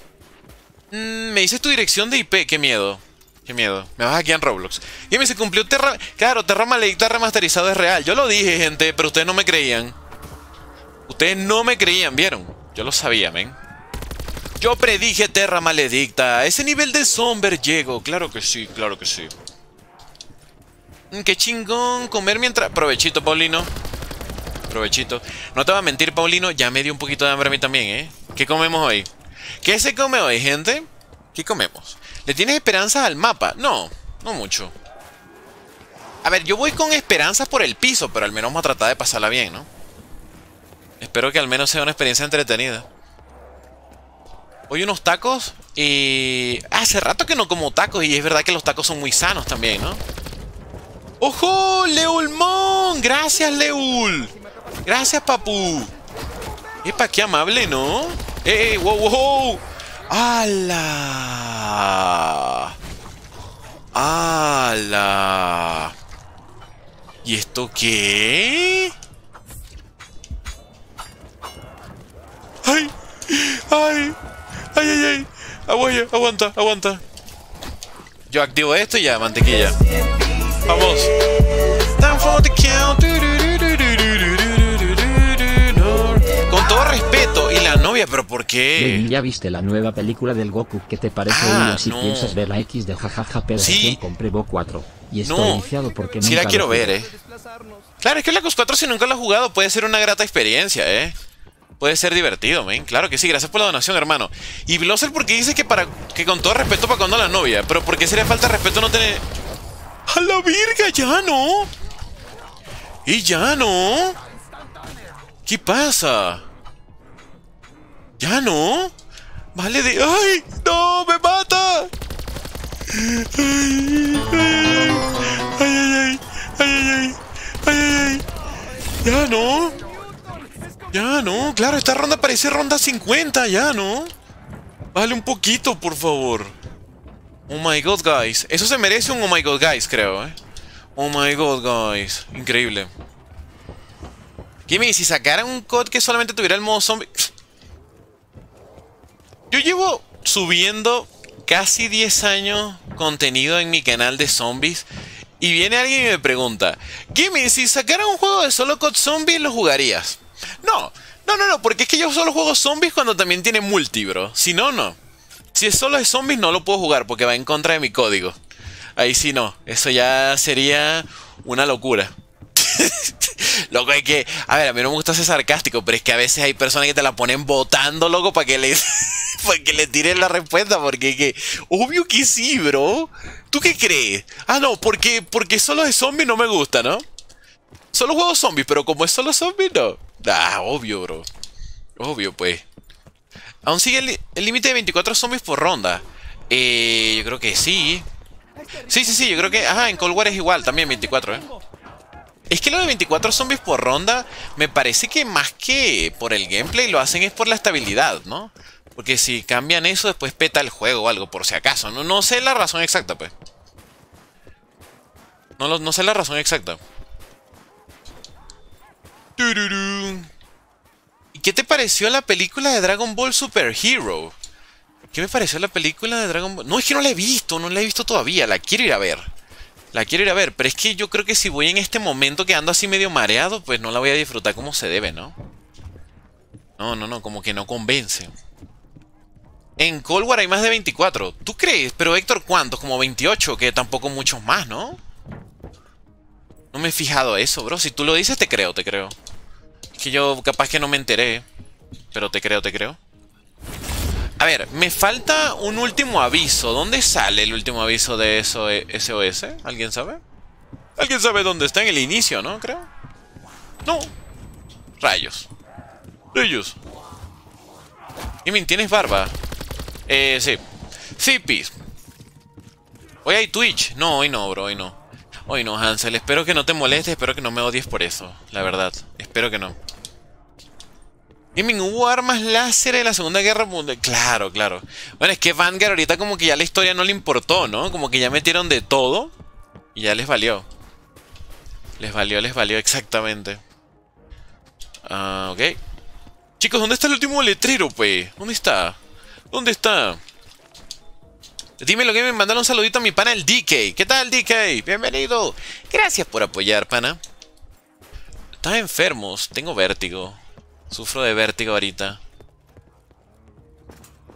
Mm, me dices tu dirección de I P. Qué miedo. Qué miedo. Me vas aquí en Roblox. Y me se cumplió Terra... Claro, Terra Maledicta remasterizado es real. Yo lo dije, gente, pero ustedes no me creían. Ustedes no me creían, ¿vieron? Yo lo sabía, men. Yo predije Terra Maledicta. A ese nivel de Somber llego. Claro que sí, claro que sí. Qué chingón comer mientras... Provechito, Paulino. Provechito. No te voy a mentir, Paulino. Ya me dio un poquito de hambre a mí también, ¿eh? ¿Qué comemos hoy? ¿Qué se come hoy, gente? ¿Qué comemos? ¿Le tienes esperanzas al mapa? No, no mucho. A ver, yo voy con esperanzas por el piso, pero al menos vamos a tratar de pasarla bien, ¿no? Espero que al menos sea una experiencia entretenida. Hoy unos tacos y... Hace rato que no como tacos y es verdad que los tacos son muy sanos también, ¿no? ¡Ojo! ¡Leulmón! ¡Gracias, Leul! ¡Gracias, papu! ¡Epa, qué amable, ¿no? ¡Eh, eh! ¡Wow, wow! ¡Hala! ¡Hala! ¿Y esto qué? ¡Ay! ¡Ay! ¡Ay, ay, ay! Aguaya, aguanta, aguanta. Yo activo esto y ya, mantequilla. Vamos. Con todo respeto. Y la novia, pero ¿por qué? Ya viste la nueva película del Goku. ¿Qué te parece? Ah, si no piensas ver la X de jajaja, pero sí compré Bo cuatro. Y está no. iniciado porque sí la quiero ver, eh. Claro, es que la Cos cuatro, si nunca la has jugado, puede ser una grata experiencia, eh. Puede ser divertido, man. Claro que sí, gracias por la donación, hermano. Y Blosser, porque dices que para que con todo respeto para cuando la novia. Pero ¿por qué sería falta de respeto no tener? ¡A la virga! ¡Ya no! ¡Y ya no! ¿Qué pasa? ¿Ya no? Vale de... ¡Ay! ¡No! ¡Me mata! ¡Ay! ¡Ay! ¡Ay! ¡Ay! ¡Ay! ¡Ay! ¡Ay! ¡Ya no! ¡Ya no! ¡Claro! Esta ronda parece ronda cincuenta. ¡Ya no! Vale un poquito, por favor. Oh my god, guys. Eso se merece un oh my god, guys, creo, eh. Oh my god, guys. Increíble. Gimme, si sacaran un C O D que solamente tuviera el modo zombie. Yo llevo subiendo casi diez años contenido en mi canal de zombies. Y viene alguien y me pregunta: Gimme, si sacara un juego de solo con zombies, ¿lo jugarías? No, no, no, no, porque es que yo solo juego zombies cuando también tiene multi, bro. Si no, no. Si es solo de zombies no lo puedo jugar porque va en contra de mi código. Ahí sí no, eso ya sería una locura. Loco, es que, a ver, a mí no me gusta ser sarcástico, pero es que a veces hay personas que te la ponen votando, loco, para que le para que le tiren la respuesta, porque es que, obvio que sí, bro. ¿Tú qué crees? Ah, no, porque, porque solo de zombies no me gusta, ¿no? Solo juego zombies, pero como es solo zombies, no. Ah, obvio, bro. Obvio, pues. Aún sigue el límite de veinticuatro zombies por ronda. Eh, yo creo que sí. Sí, sí, sí, yo creo que... Ajá, en Cold War es igual, también veinticuatro, ¿eh? Es que lo de veinticuatro zombies por ronda, me parece que más que por el gameplay lo hacen es por la estabilidad, ¿no? Porque si cambian eso, después peta el juego o algo, por si acaso. No, no sé la razón exacta, pues. No, lo, no sé la razón exacta. ¿Y qué te pareció la película de Dragon Ball Super Hero? ¿Qué me pareció la película de Dragon Ball? No, es que no la he visto, no la he visto todavía. La quiero ir a ver. La quiero ir a ver, pero es que yo creo que si voy en este momento que ando así medio mareado, pues no la voy a disfrutar como se debe, ¿no? No, no, no, como que no convence. En Cold War hay más de veinticuatro. ¿Tú crees? Pero Héctor, ¿cuántos? Como veintiocho, que tampoco muchos más, ¿no? No me he fijado eso, bro. Si tú lo dices, te creo, te creo. Es que yo capaz que no me enteré, pero te creo, te creo. A ver, me falta un último aviso. ¿Dónde sale el último aviso de S O S? ¿Alguien sabe? ¿Alguien sabe dónde está? En el inicio, ¿no? Creo. No. Rayos. Rayos. Gimin, ¿tienes barba? Eh, sí. Zipis. ¿Hoy hay Twitch? No, hoy no, bro, hoy no. Hoy no, Hansel. Espero que no te molestes, espero que no me odies por eso. La verdad. Espero que no. Gimin, ¿hubo armas láser en la Segunda Guerra Mundial? Claro, claro. Bueno, es que Vanguard ahorita como que ya la historia no le importó, ¿no? Como que ya metieron de todo y ya les valió. Les valió, les valió, exactamente. Ah, uh, ok. Chicos, ¿dónde está el último letrero, pues? ¿Dónde está? ¿Dónde está? Dímelo, que me mandaron un saludito a mi pana, el D K. ¿Qué tal, D K? Bienvenido. Gracias por apoyar, pana. Estás enfermos, tengo vértigo. Sufro de vértigo ahorita.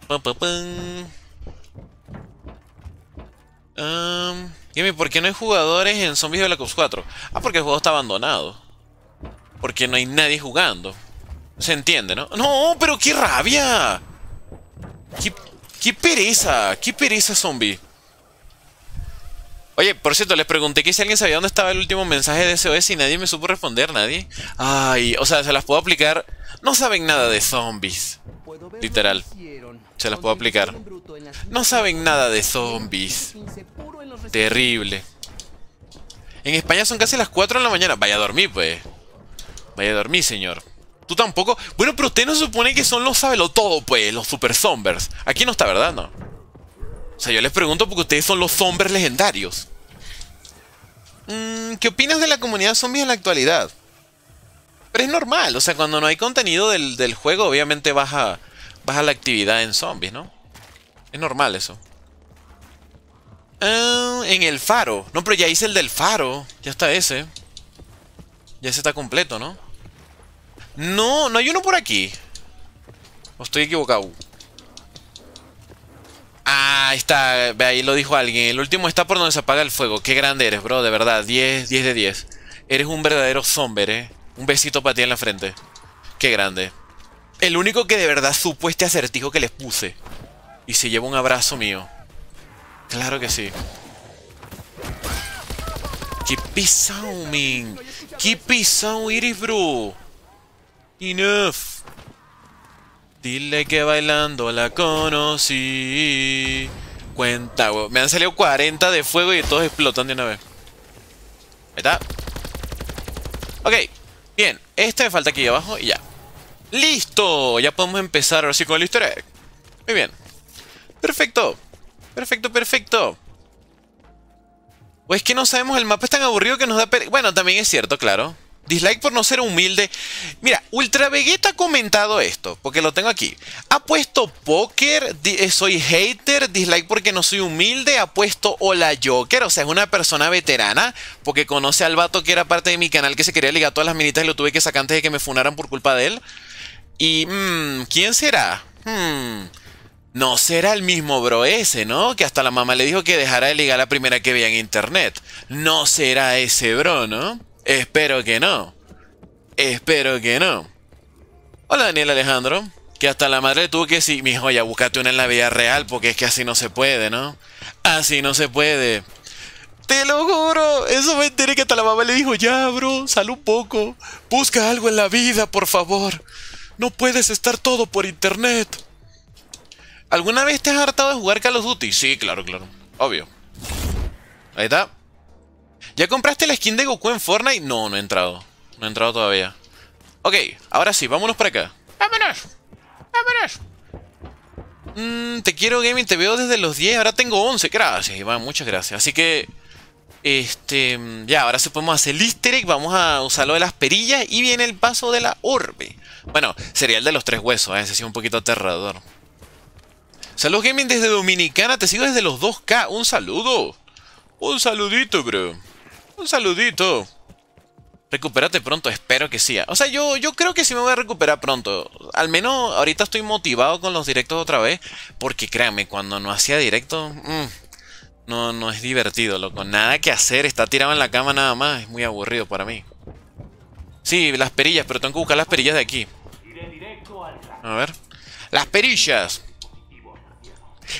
Pum, pum, pum. Um, dime, ¿por qué no hay jugadores en Zombies de Black Ops cuatro? Ah, porque el juego está abandonado. Porque no hay nadie jugando. Se entiende, ¿no? ¡No! ¡Pero qué rabia! ¡Qué, qué pereza! ¡Qué pereza, zombie! Oye, por cierto, les pregunté que si alguien sabía dónde estaba el último mensaje de S O S y nadie me supo responder, nadie. Ay, o sea, se las puedo aplicar. No saben nada de zombies. Literal. Se las puedo aplicar. No saben nada de zombies. Terrible. En España son casi las cuatro de la mañana. Vaya a dormir, pues. Vaya a dormir, señor. Tú tampoco. Bueno, pero usted no supone que son los sabelotodo, pues, los super zombers. Aquí no está, ¿verdad? No. O sea, yo les pregunto porque ustedes son los zombies legendarios. Mm, ¿Qué opinas de la comunidad zombies en la actualidad? Pero es normal, o sea, cuando no hay contenido del, del juego, obviamente baja, baja la actividad en zombies, ¿no? Es normal eso. Ah, en el faro. No, pero ya hice el del faro. Ya está ese. Ya ese está completo, ¿no? No, no hay uno por aquí. O estoy equivocado. Ah, ahí está, ahí lo dijo alguien. El último está por donde se apaga el fuego. Qué grande eres, bro, de verdad, diez de diez. Eres un verdadero zombie, eh. Un besito para ti en la frente. Qué grande. El único que de verdad supo este acertijo que les puse. Y se lleva un abrazo mío. Claro que sí. Qué pesado, man. Qué pesado eres, bro. Enough. Dile que bailando la conocí. Cuenta, weón. Me han salido cuarenta de fuego y todos explotan de una vez. Ahí está. Ok, bien. Este me falta aquí abajo y ya. ¡Listo! Ya podemos empezar ahora sí con el easter egg. Muy bien. Perfecto. Perfecto, perfecto. O es que no sabemos, el mapa es tan aburrido que nos da pereza. Bueno, también es cierto, claro. Dislike por no ser humilde. Mira, Ultra Vegeta ha comentado esto, porque lo tengo aquí. Ha puesto póker, soy hater, dislike porque no soy humilde. Ha puesto hola Joker, o sea, es una persona veterana, porque conoce al vato que era parte de mi canal, que se quería ligar todas las minitas y lo tuve que sacar antes de que me funaran por culpa de él. Y, mmm, ¿quién será? Hmm... No será el mismo bro ese, ¿no? Que hasta la mamá le dijo que dejara de ligar a la primera que veía en internet. No será ese bro, ¿no? Espero que no. Espero que no. Hola, Daniel Alejandro. Que hasta la madre le tuvo que decir, mijo, ya búscate una en la vida real, porque es que así no se puede, ¿no? Así no se puede. Te lo juro. Eso me enteré que hasta la mamá le dijo, ya, bro, sal un poco. Busca algo en la vida, por favor. No puedes estar todo por internet. ¿Alguna vez te has hartado de jugar Call of Duty? Sí, claro, claro. Obvio. Ahí está. ¿Ya compraste la skin de Goku en Fortnite? No, no he entrado. No he entrado todavía. Ok, ahora sí, vámonos para acá. ¡Vámonos! ¡Vámonos! Mm, te quiero, gaming. Te veo desde los diez. Ahora tengo once. Gracias, Iván. Muchas gracias. Así que... Este... Ya, ahora sí podemos hacer el easter egg. Vamos a usarlo de las perillas. Y viene el paso de la orbe. Bueno, sería el de los tres huesos. ¿eh? Ese sí es un poquito aterrador. Salud Gaming desde Dominicana, te sigo desde los dos K. Un saludo. Un saludito, bro. Un saludito. Recupérate pronto, espero que sí. O sea, yo, yo creo que sí me voy a recuperar pronto. Al menos ahorita estoy motivado con los directos otra vez. Porque créanme, cuando no hacía directo, mmm, no, no es divertido, loco. Nada que hacer, está tirado en la cama nada más. Es muy aburrido para mí. Sí, las perillas, pero tengo que buscar las perillas de aquí. A ver. Las perillas.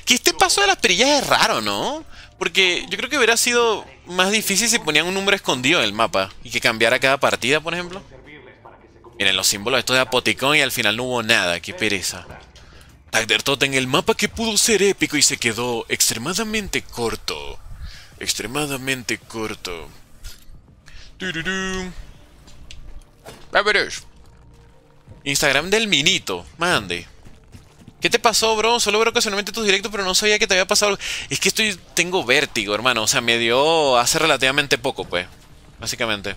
Que este paso de las perillas es raro, ¿no? Porque yo creo que hubiera sido más difícil si ponían un número escondido en el mapa. Y que cambiara cada partida, por ejemplo. Miren, los símbolos estos de Apoticón y al final no hubo nada. ¡Qué pereza! Tagdertot en el mapa que pudo ser épico y se quedó extremadamente corto. Extremadamente corto. Instagram del Minito. Mande. ¿Qué te pasó, bro? Solo veo ocasionalmente tus directos, pero no sabía que te había pasado. Es que estoy tengo vértigo, hermano. O sea, me dio hace relativamente poco, pues. Básicamente.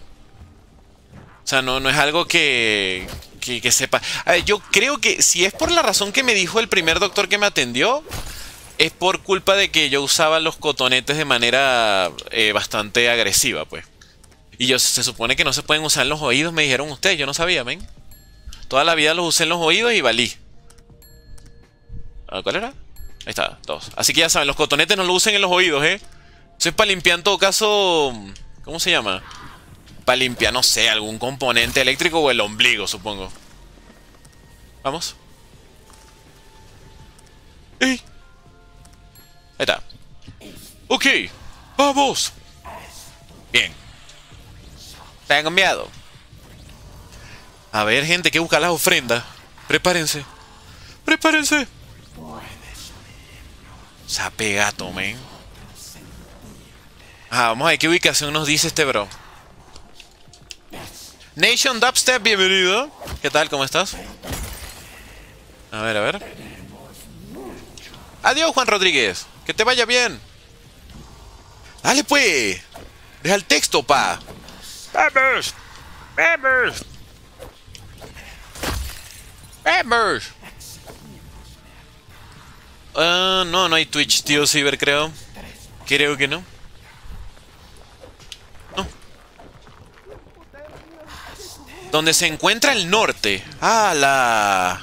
O sea, no, no es algo que, que, que sepa. A ver, yo creo que si es por la razón que me dijo el primer doctor que me atendió, es por culpa de que yo usaba los cotonetes de manera eh, bastante agresiva, pues. Y yo se supone que no se pueden usar en los oídos, me dijeron ustedes. Yo no sabía, men. Toda la vida los usé en los oídos y valí. ¿Cuál era? Ahí está, dos. Así que ya saben, los cotonetes no lo usen en los oídos, ¿eh? Eso es para limpiar en todo caso... ¿Cómo se llama? Para limpiar, no sé, algún componente eléctrico o el ombligo, supongo. Vamos. ¡Ey! Ahí está. ¡Ok! ¡Vamos! Bien. ¿Te han cambiado? A ver, gente, que busca las ofrendas. Prepárense. Prepárense. Sape gato, men. Ah, vamos a ver qué ubicación nos dice este bro. Nation Dubstep, bienvenido. ¿Qué tal? ¿Cómo estás? A ver, a ver. Adiós, Juan Rodríguez. Que te vaya bien. Dale, pues. Deja el texto, pa. Vamos. Vamos. Vamos. Uh, no, no hay Twitch, tío Ciber, creo. Creo que no. No. Donde se encuentra el norte. ¡Hala!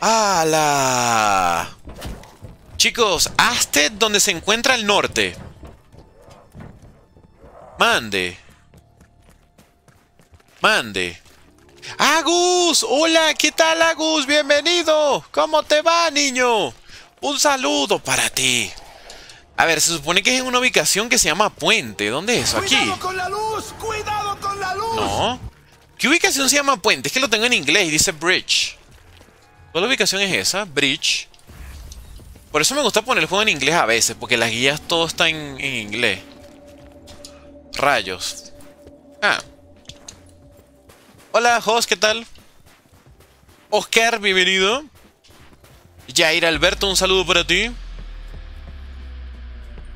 ¡Hala! Chicos, Aztec, donde se encuentra el norte. Mande. Mande. ¡Agus! ¡Hola! ¿Qué tal, Agus? ¡Bienvenido! ¿Cómo te va, niño? Un saludo para ti. A ver, se supone que es en una ubicación que se llama Puente. ¿Dónde es eso? Aquí. ¡Cuidado con la luz! ¡Cuidado con la luz! No. ¿Qué ubicación se llama Puente? Es que lo tengo en inglés y dice Bridge. ¿Cuál ubicación es esa? Bridge. Por eso me gusta poner el juego en inglés a veces, porque las guías todo está en, en inglés. Rayos. Ah. Hola, Jos, ¿qué tal? Oscar, bienvenido. Jair Alberto, un saludo para ti.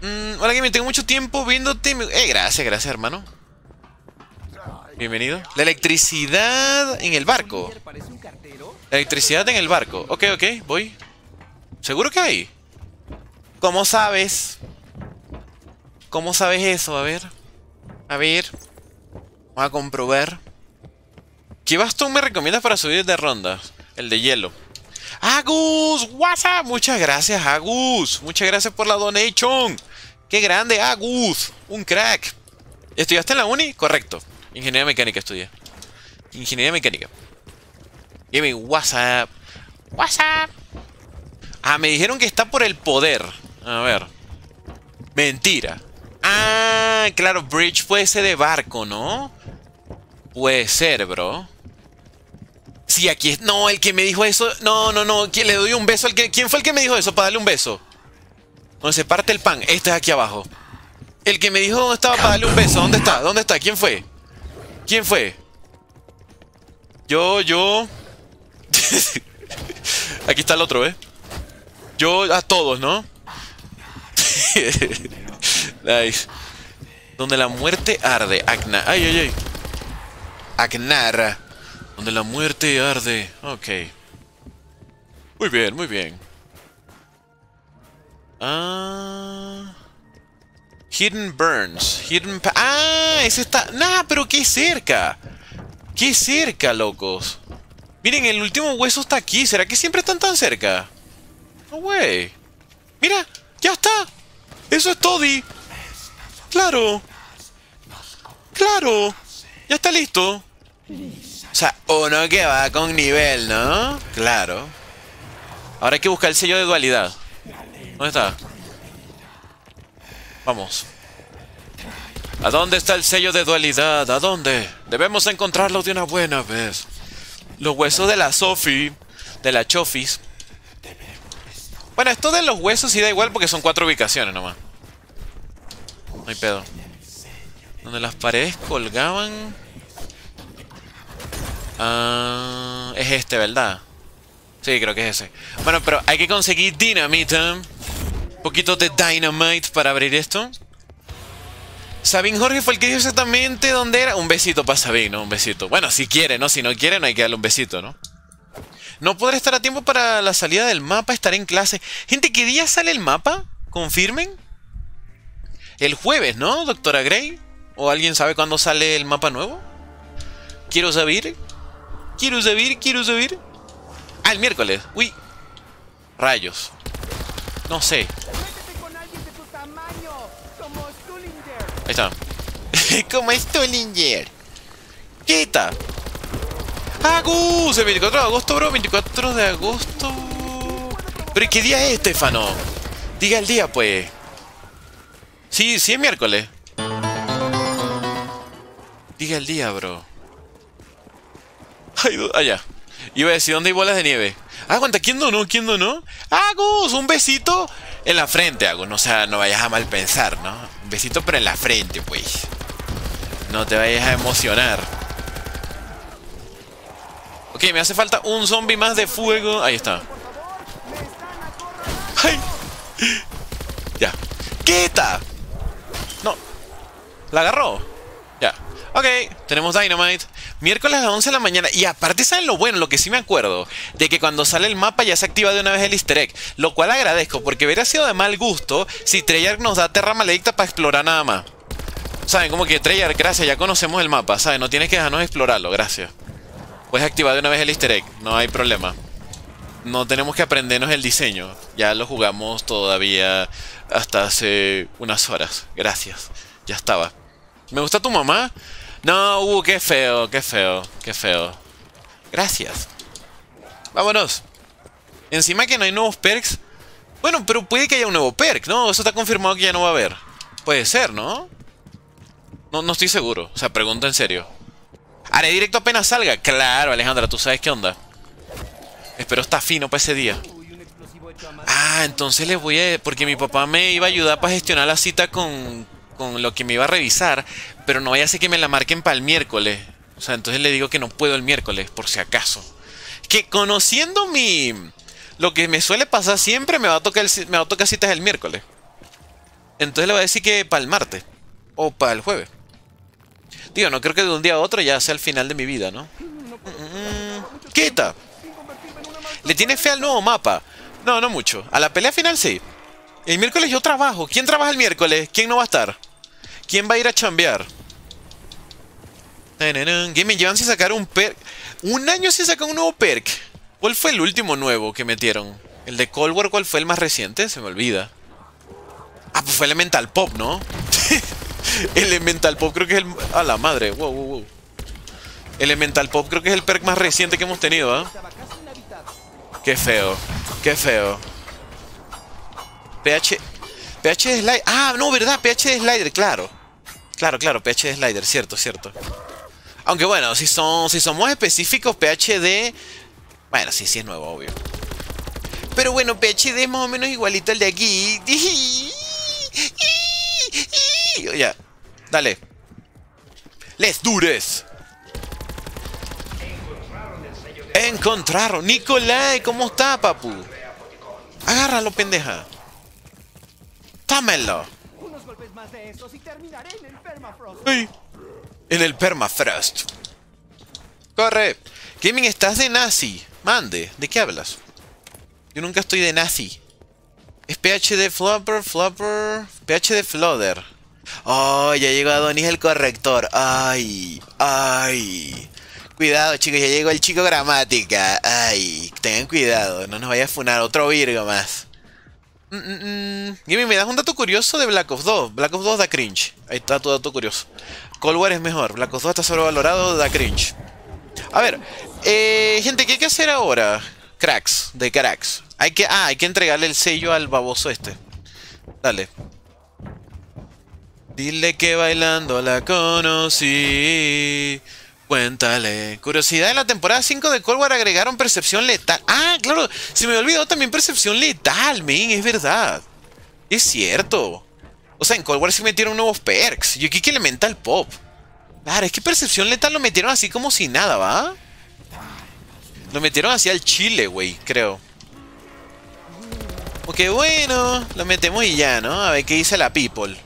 Mm, hola, Gaming, tengo mucho tiempo viéndote. Eh, gracias, gracias, hermano. Bienvenido. La electricidad en el barco. La electricidad en el barco. Ok, ok, voy. ¿Seguro que hay? ¿Cómo sabes? ¿Cómo sabes eso? A ver. A ver. Vamos a comprobar. ¿Qué bastón me recomiendas para subir de ronda? El de hielo. ¡Agus! ¡WhatsApp! Muchas gracias, Agus. Muchas gracias por la donation. ¡Qué grande, Agus! Un crack. ¿Estudiaste en la uni? Correcto. Ingeniería mecánica estudié. Ingeniería mecánica. Dime, WhatsApp. WhatsApp. Ah, me dijeron que está por el poder. A ver. Mentira. Ah, claro, bridge puede ser de barco, ¿no? Puede ser, bro. Sí, aquí es... No, el que me dijo eso... No, no, no. ¿Quién le doy un beso al que... ¿Quién fue el que me dijo eso para darle un beso? Donde se parte el pan. Este es aquí abajo. El que me dijo dónde estaba para darle un beso. ¿Dónde está? ¿Dónde está? ¿Quién fue? ¿Quién fue? Yo, yo... Aquí está el otro, ¿eh? Yo a todos, ¿no? Nice. Donde la muerte arde. Aknar. Ay, ay, ay. Aknar. Donde la muerte arde. Ok. Muy bien, muy bien. Ah... Hidden Burns. Hidden... Pa ¡Ah! Ese está... ¡Nah! Pero qué cerca. Qué cerca, locos. Miren, el último hueso está aquí. ¿Será que siempre están tan cerca? No, güey. Mira. Ya está. Eso es Toddy. Claro. Claro. Ya está listo. O sea, uno que va con nivel, ¿no? Claro. Ahora hay que buscar el sello de dualidad. ¿Dónde está? Vamos. ¿A dónde está el sello de dualidad? ¿A dónde? Debemos encontrarlo de una buena vez. Los huesos de la Sophie. De la Chofis. Bueno, esto de los huesos sí da igual porque son cuatro ubicaciones nomás. No hay pedo. Donde las paredes colgaban... Ah, es este, ¿verdad? Sí, creo que es ese. Bueno, pero hay que conseguir dinamita. Poquito de dynamite para abrir esto. Sabín Jorge fue el que dijo exactamente dónde era. Un besito para Sabín, ¿no? Un besito. Bueno, si quiere, ¿no? Si no quiere, no hay que darle un besito, ¿no? No podré estar a tiempo para la salida del mapa. Estaré en clase. Gente, ¿qué día sale el mapa? Confirmen. El jueves, ¿no? Doctora Grey. ¿O alguien sabe cuándo sale el mapa nuevo? Quiero saber. Quiero saber, quiero saber. Ah, el miércoles. Uy. Rayos. No sé. Ahí está. Como Stullinger. Quita. ¡Agus! El veinticuatro de agosto, bro. veinticuatro de agosto. ¿Pero qué día es, Estefano? Diga el día, pues. Sí, sí es miércoles. Diga el día, bro. Ay, allá. Iba a decir, ¿dónde hay bolas de nieve? Ah, aguanta, ¿quién donó? ¿Quién donó? ¡Agus! Un besito en la frente, Agus. O sea, no vayas a mal pensar, ¿no? Un besito, pero en la frente, pues. No te vayas a emocionar. Ok, me hace falta un zombie más de fuego. Ahí está. ¡Ay! Ya. ¡Quita! No. ¿La agarró? Ya. Ok, tenemos Dynamite. Miércoles a las once de la mañana. Y aparte, ¿saben lo bueno? Lo que sí me acuerdo. De que cuando sale el mapa ya se activa de una vez el easter egg. Lo cual agradezco, porque hubiera sido de mal gusto si Treyarch nos da Terra Maledicta para explorar nada más. ¿Saben? Como que Treyarch, gracias, ya conocemos el mapa. ¿Saben? No tienes que dejarnos explorarlo, gracias. Puedes activar de una vez el easter egg. No hay problema. No tenemos que aprendernos el diseño. Ya lo jugamos todavía hasta hace unas horas. Gracias. Ya estaba. ¿Me gusta tu mamá? No, uh, qué feo, qué feo, qué feo. Gracias. Vámonos. Encima que no hay nuevos perks. Bueno, pero puede que haya un nuevo perk, ¿no? Eso está confirmado que ya no va a haber. Puede ser, ¿no? No, no estoy seguro. O sea, pregunta en serio. ¿Haré directo apenas salga? Claro, Alejandra, tú sabes qué onda. Espero está fino para ese día. Ah, entonces les voy a... Porque mi papá me iba a ayudar para gestionar la cita con... con lo que me iba a revisar, pero no vaya a ser que me la marquen para el miércoles. O sea, entonces le digo que no puedo el miércoles, por si acaso. Que conociendo mi... Lo que me suele pasar siempre, me va a tocar, el, me va a tocar citas el miércoles. Entonces le voy a decir que para el martes. O para el jueves. Tío, no creo que de un día a otro ya sea el final de mi vida, ¿no? Mm, ¡Quita! ¿Le tienes fe al nuevo mapa? No, no mucho. A la pelea final sí. El miércoles yo trabajo. ¿Quién trabaja el miércoles? ¿Quién no va a estar? ¿Quién va a ir a chambear? Gaming llevan sin sacar un perk. Un año sin sacar un nuevo perk. ¿Cuál fue el último nuevo que metieron? ¿El de Cold War? ¿Cuál fue el más reciente? Se me olvida. Ah, pues fue Elemental Pop, ¿no? Elemental Pop creo que es el... A la madre, wow, wow, wow. Elemental Pop creo que es el perk más reciente que hemos tenido, ¿eh? Qué feo, qué feo. P H... P H de Slider... Ah, no, ¿verdad? P H de Slider, claro. Claro, claro, P H de Slider, cierto, cierto. Aunque bueno, si son, si somos específicos, P H de... Bueno, sí, sí es nuevo, obvio. Pero bueno, P H D es más o menos igualito al de aquí. Ya, dale. ¡Let's do this! Encontraron. Nicolai, ¿cómo está, papu? Agárralo, pendeja. Támelo. Unos golpes más de esos y terminaré en el permafrost. ¡Ay! En el permafrost. Corre. Gaming, estás de nazi. Mande, ¿de qué hablas? Yo nunca estoy de nazi. Es P H D Flopper, Flopper... P H D Flodder. Oh, ya llegó Adonis el corrector. Ay, ay. Cuidado, chicos, ya llegó el chico gramática. Ay, tengan cuidado. No nos vaya a funar otro virgo más. Mm, mm, mm. Gimme, ¿me das un dato curioso de Black Ops dos? Black Ops dos da cringe. Ahí está tu dato curioso. Cold War es mejor. Black Ops dos está sobrevalorado, da cringe. A ver, eh, gente, ¿qué hay que hacer ahora? Cracks, de cracks. Hay que, ah, hay que entregarle el sello al baboso este. Dale. Dile que bailando la conocí. Cuéntale. Curiosidad, en la temporada cinco de Cold War agregaron percepción letal. Ah, claro, se me olvidó también percepción letal, men, es verdad. Es cierto. O sea, en Cold War se metieron nuevos perks. Y aquí que Elemental Pop. Claro, es que percepción letal lo metieron así como si nada, ¿va? Lo metieron hacia el chile, güey, creo. Ok, bueno, lo metemos y ya, ¿no? A ver qué dice la people.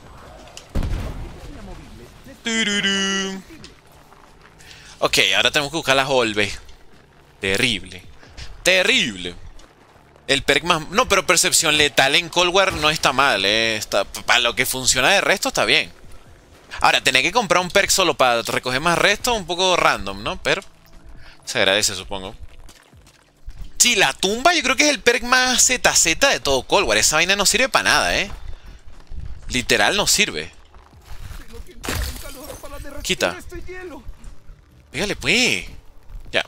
Tururú. Ok, ahora tenemos que buscar las Olve. Terrible. Terrible. El perk más... No, pero percepción letal en Cold War no está mal, ¿eh? Está... Para lo que funciona de resto está bien. Ahora, tenía que comprar un perk solo para recoger más resto, un poco random, ¿no? Pero se agradece, supongo. Sí, la tumba yo creo que es el perk más Z Z de todo Cold War. Esa vaina no sirve para nada, ¿eh? Literal no sirve. Quita. Pégale, pues. Ya.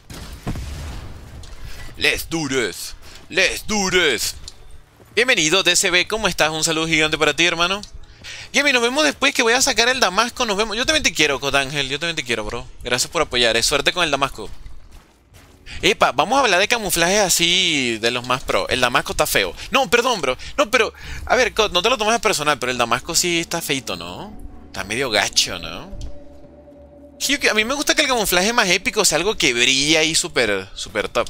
Let's do this. Let's do this. Bienvenido, T C B. ¿Cómo estás? Un saludo gigante para ti, hermano. Gaming, nos vemos después que voy a sacar el Damasco. Nos vemos. Yo también te quiero, Codángel. Yo también te quiero, bro. Gracias por apoyar. Eh. Suerte con el Damasco. Epa, vamos a hablar de camuflajes así de los más pro. El Damasco está feo. No, perdón, bro. No, pero... A ver, no te lo tomes a personal, pero el Damasco sí está feito, ¿no? Está medio gacho, ¿no? A mí me gusta que el camuflaje más épico sea algo que brilla y súper, súper top.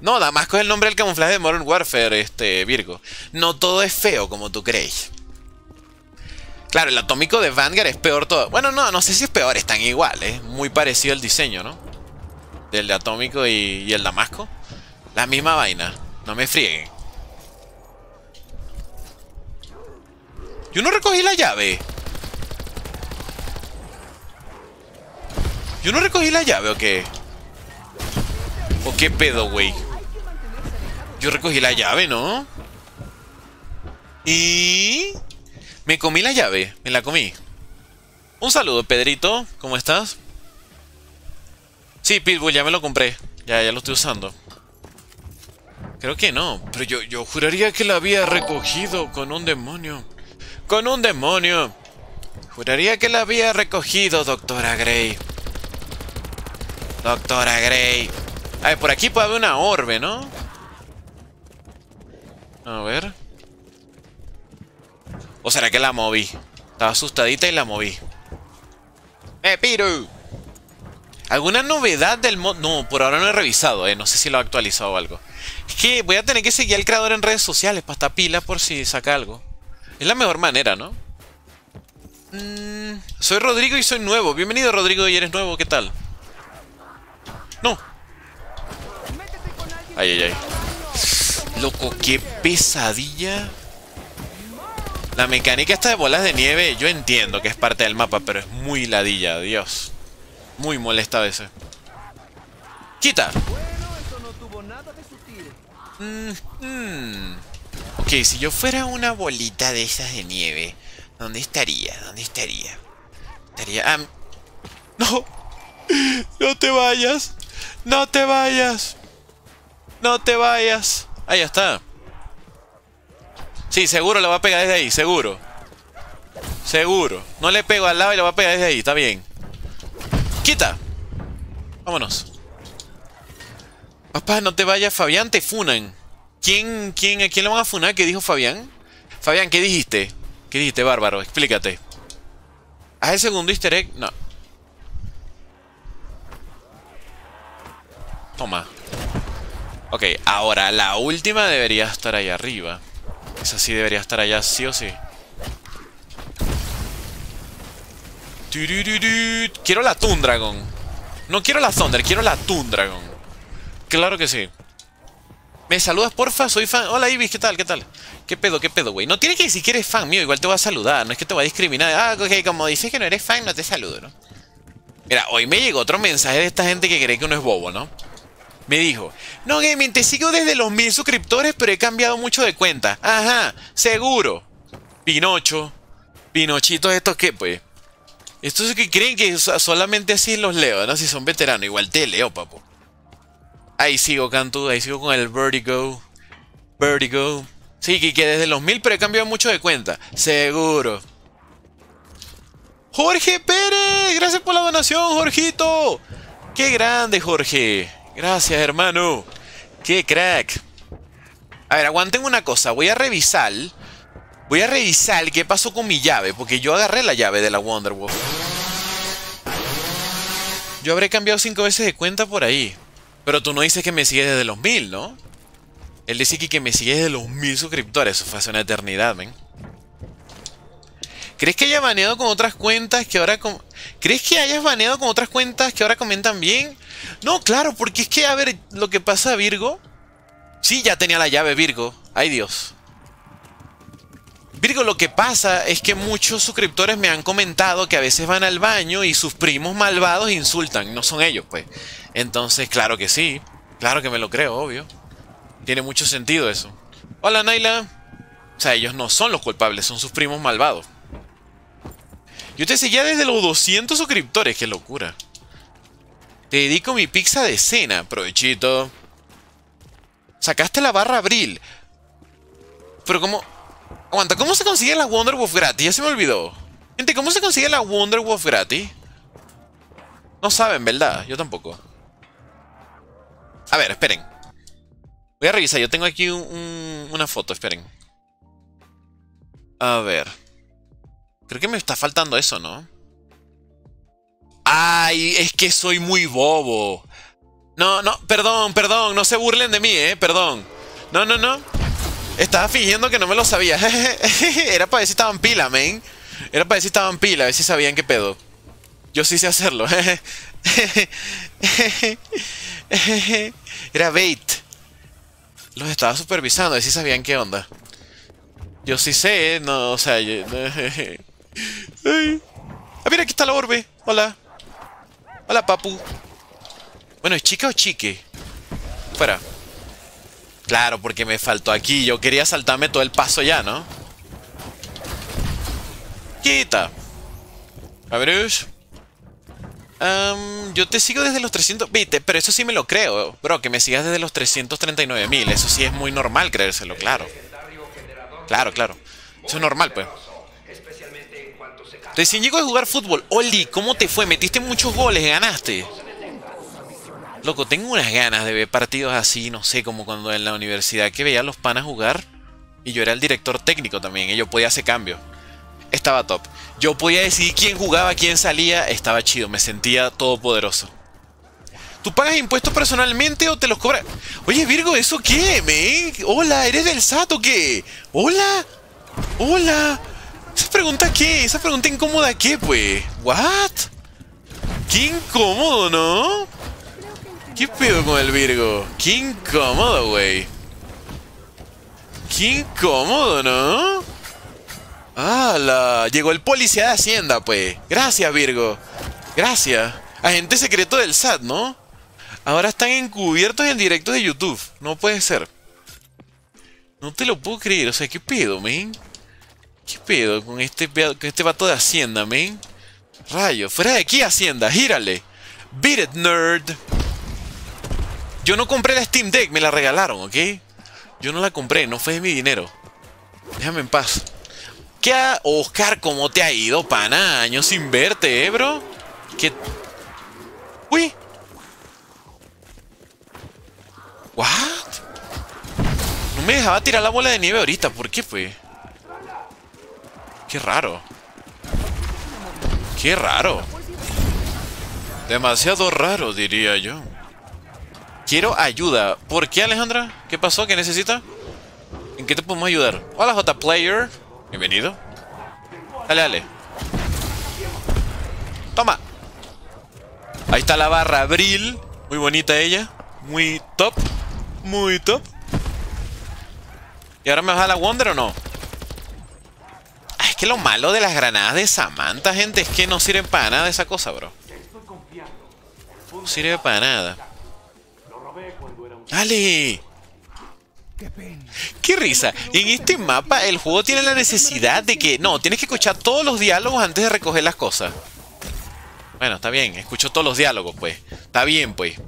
No, Damasco es el nombre del camuflaje de Modern Warfare, este, Virgo. No todo es feo como tú crees. Claro, el atómico de Vanguard es peor todo. Bueno, no, no sé si es peor, están iguales. ¿eh? Muy parecido el diseño, ¿no? Del de atómico y, y el Damasco. La misma vaina. No me frieguen. Yo no recogí la llave. Yo no recogí la llave, ¿o qué? ¿O qué pedo, güey? Yo recogí la llave, ¿no? Y... Me comí la llave. Me la comí. Un saludo, Pedrito. ¿Cómo estás? Sí, Pitbull, ya me lo compré. Ya, ya lo estoy usando. Creo que no. Pero yo, yo juraría que la había recogido con un demonio. ¡Con un demonio! Juraría que la había recogido, doctora Grey. Doctora Grey. A ver, por aquí puede haber una orbe, ¿no? A ver. ¿O será que la moví? Estaba asustadita y la moví. ¡Eh, Piru! ¿Alguna novedad del mod? No, por ahora no he revisado, eh. No sé si lo ha actualizado o algo. Es que voy a tener que seguir al creador en redes sociales para estar pila por si saca algo. Es la mejor manera, ¿no? Mm, soy Rodrigo y soy nuevo. Bienvenido, Rodrigo, y eres nuevo. ¿Qué tal? No. Ay, ay, ay. Loco, qué pesadilla. La mecánica esta de bolas de nieve, yo entiendo que es parte del mapa, pero es muy ladilla, Dios. Muy molesta a veces. ¡Quita! Mm, mm. Ok, si yo fuera una bolita de esas de nieve, ¿dónde estaría? ¿Dónde estaría? Estaría... Ah, ¡no! ¡No te vayas! ¡No te vayas! ¡No te vayas! Ahí está. Sí, seguro la va a pegar desde ahí, seguro. Seguro. No le pego al lado y la va a pegar desde ahí, está bien. ¡Quita! Vámonos. Papá, no te vayas, Fabián, te funan. ¿Quién, quién, ¿A quién le van a funar? ¿Qué dijo Fabián? Fabián, ¿qué dijiste? ¿Qué dijiste, bárbaro? Explícate. ¿Haz el segundo easter egg? No. Toma. Ok, ahora la última debería estar ahí arriba. Esa sí debería estar allá, sí o sí. Quiero la Toondragon. No quiero la Thunder, quiero la Toondragon. Claro que sí. ¿Me saludas, porfa? Soy fan. Hola, Ibis, ¿qué tal? ¿Qué tal? ¿Qué pedo, qué pedo, güey? No tiene que decir que eres fan mío, igual te voy a saludar. No es que te voy a discriminar. Ah, ok, como dices que no eres fan, no te saludo, ¿no? Mira, hoy me llegó otro mensaje de esta gente que cree que uno es bobo, ¿no? Me dijo, no, gaming, te sigo desde los mil suscriptores, pero he cambiado mucho de cuenta. Ajá, seguro. Pinocho. Pinochitos estos que, pues. Estos es que creen que solamente así los leo, ¿no? Si son veteranos, igual te leo, papo. Ahí sigo, Cantu, ahí sigo con el Vertigo. Vertigo. Sí, que, que desde los mil, pero he cambiado mucho de cuenta. Seguro. Jorge Pérez, gracias por la donación, Jorgito. Qué grande, Jorge. Gracias, hermano. ¡Qué crack! A ver, aguanten una cosa. Voy a revisar. Voy a revisar qué pasó con mi llave. Porque yo agarré la llave de la Wonder Wolf. Yo habré cambiado cinco veces de cuenta por ahí. Pero tú no dices que me sigues desde los mil, ¿no? Él dice que me sigues desde los mil suscriptores. Eso fue hace una eternidad, ¿ven? ¿Crees que haya baneado con otras cuentas que ahora... Com ¿Crees que hayas baneado con otras cuentas que ahora comentan bien? No, claro, porque es que, a ver, lo que pasa, Virgo... Sí, ya tenía la llave, Virgo. Ay, Dios. Virgo, lo que pasa es que muchos suscriptores me han comentado que a veces van al baño y sus primos malvados insultan. No son ellos, pues. Entonces, claro que sí. Claro que me lo creo, obvio. Tiene mucho sentido eso. Hola, Naila. O sea, ellos no son los culpables, son sus primos malvados. Yo te seguía desde los doscientos suscriptores. ¡Qué locura! Te dedico mi pizza de cena. Provechito. Sacaste la barra abril. Pero cómo... Aguanta, ¿cómo se consigue la Wonder Wolf gratis? Ya se me olvidó. Gente, ¿cómo se consigue la Wonder Wolf gratis? No saben, ¿verdad? Yo tampoco. A ver, esperen. Voy a revisar. Yo tengo aquí un, un, una foto. Esperen. A ver... Creo que me está faltando eso, ¿no? ¡Ay! Es que soy muy bobo. No, no, perdón, perdón. No se burlen de mí, ¿eh? Perdón. No, no, no. Estaba fingiendo que no me lo sabía. Era para ver si estaban pila, men. Era para ver si estaban pila, a ver si sabían qué pedo. Yo sí sé hacerlo. Era bait. Los estaba supervisando, a ver si sabían qué onda. Yo sí sé, ¿eh? No, o sea... Yo, Ay. Ah, mira, aquí está la orbe. Hola. Hola, papu. Bueno, ¿es chica o chique? Fuera. Claro, porque me faltó aquí. Yo quería saltarme todo el paso ya, ¿no? Quita. A ver... Um, yo te sigo desde los trescientos... Viste, pero eso sí me lo creo. Bro, que me sigas desde los trescientos treinta y nueve mil. Eso sí es muy normal creérselo, claro. Claro, claro. Eso es normal, pues. Recién llego a jugar fútbol. Oli, ¿cómo te fue? Metiste muchos goles, ganaste. Loco, tengo unas ganas de ver partidos así, no sé, como cuando en la universidad que veía a los panas jugar. Y yo era el director técnico también, y yo podía hacer cambios. Estaba top. Yo podía decidir quién jugaba, quién salía. Estaba chido, me sentía todopoderoso. ¿Tú pagas impuestos personalmente o te los cobras? Oye, Virgo, ¿eso qué, men? Hola, ¿eres del S A T o qué? Hola. Hola. pregunta qué? ¿Esa pregunta incómoda qué, pues? ¿What? ¡Qué incómodo, ¿no? ¿Qué pedo con el Virgo? ¡Qué incómodo, güey! ¡Qué incómodo, ¿no? ¡Hala! Llegó el policía de Hacienda, pues. Gracias, Virgo. Gracias. Agente secreto del S A T, ¿no? Ahora están encubiertos en directo de YouTube. No puede ser. No te lo puedo creer. O sea, ¿qué pedo, men? ¿Qué pedo con este, con este vato de Hacienda, men? Rayo, fuera de aquí, Hacienda. Gírale. Beat it, nerd. Yo no compré la Steam Deck. Me la regalaron, ¿ok? Yo no la compré. No fue de mi dinero. Déjame en paz. ¿Qué ha... Oscar, ¿cómo te ha ido, pana? Años sin verte, ¿eh, bro? ¿Qué...? Uy. ¿What? No me dejaba tirar la bola de nieve ahorita. ¿Por qué, pues? Qué raro. Qué raro. Demasiado raro, diría yo. Quiero ayuda. ¿Por qué, Alejandra? ¿Qué pasó? ¿Qué necesita? ¿En qué te podemos ayudar? Hola, J-Player. Bienvenido. Dale, dale. Toma. Ahí está la barra Abril. Muy bonita ella. Muy top. Muy top. ¿Y ahora me baja la Wonder o no? Ah, es que lo malo de las granadas de Samantha, gente, es que no sirven para nada esa cosa, bro. No sirve para nada. ¡Dale! ¡Qué risa! En este mapa el juego tiene la necesidad de que... No, tienes que escuchar todos los diálogos antes de recoger las cosas. Bueno, está bien. Escucho todos los diálogos, pues. Está bien, pues.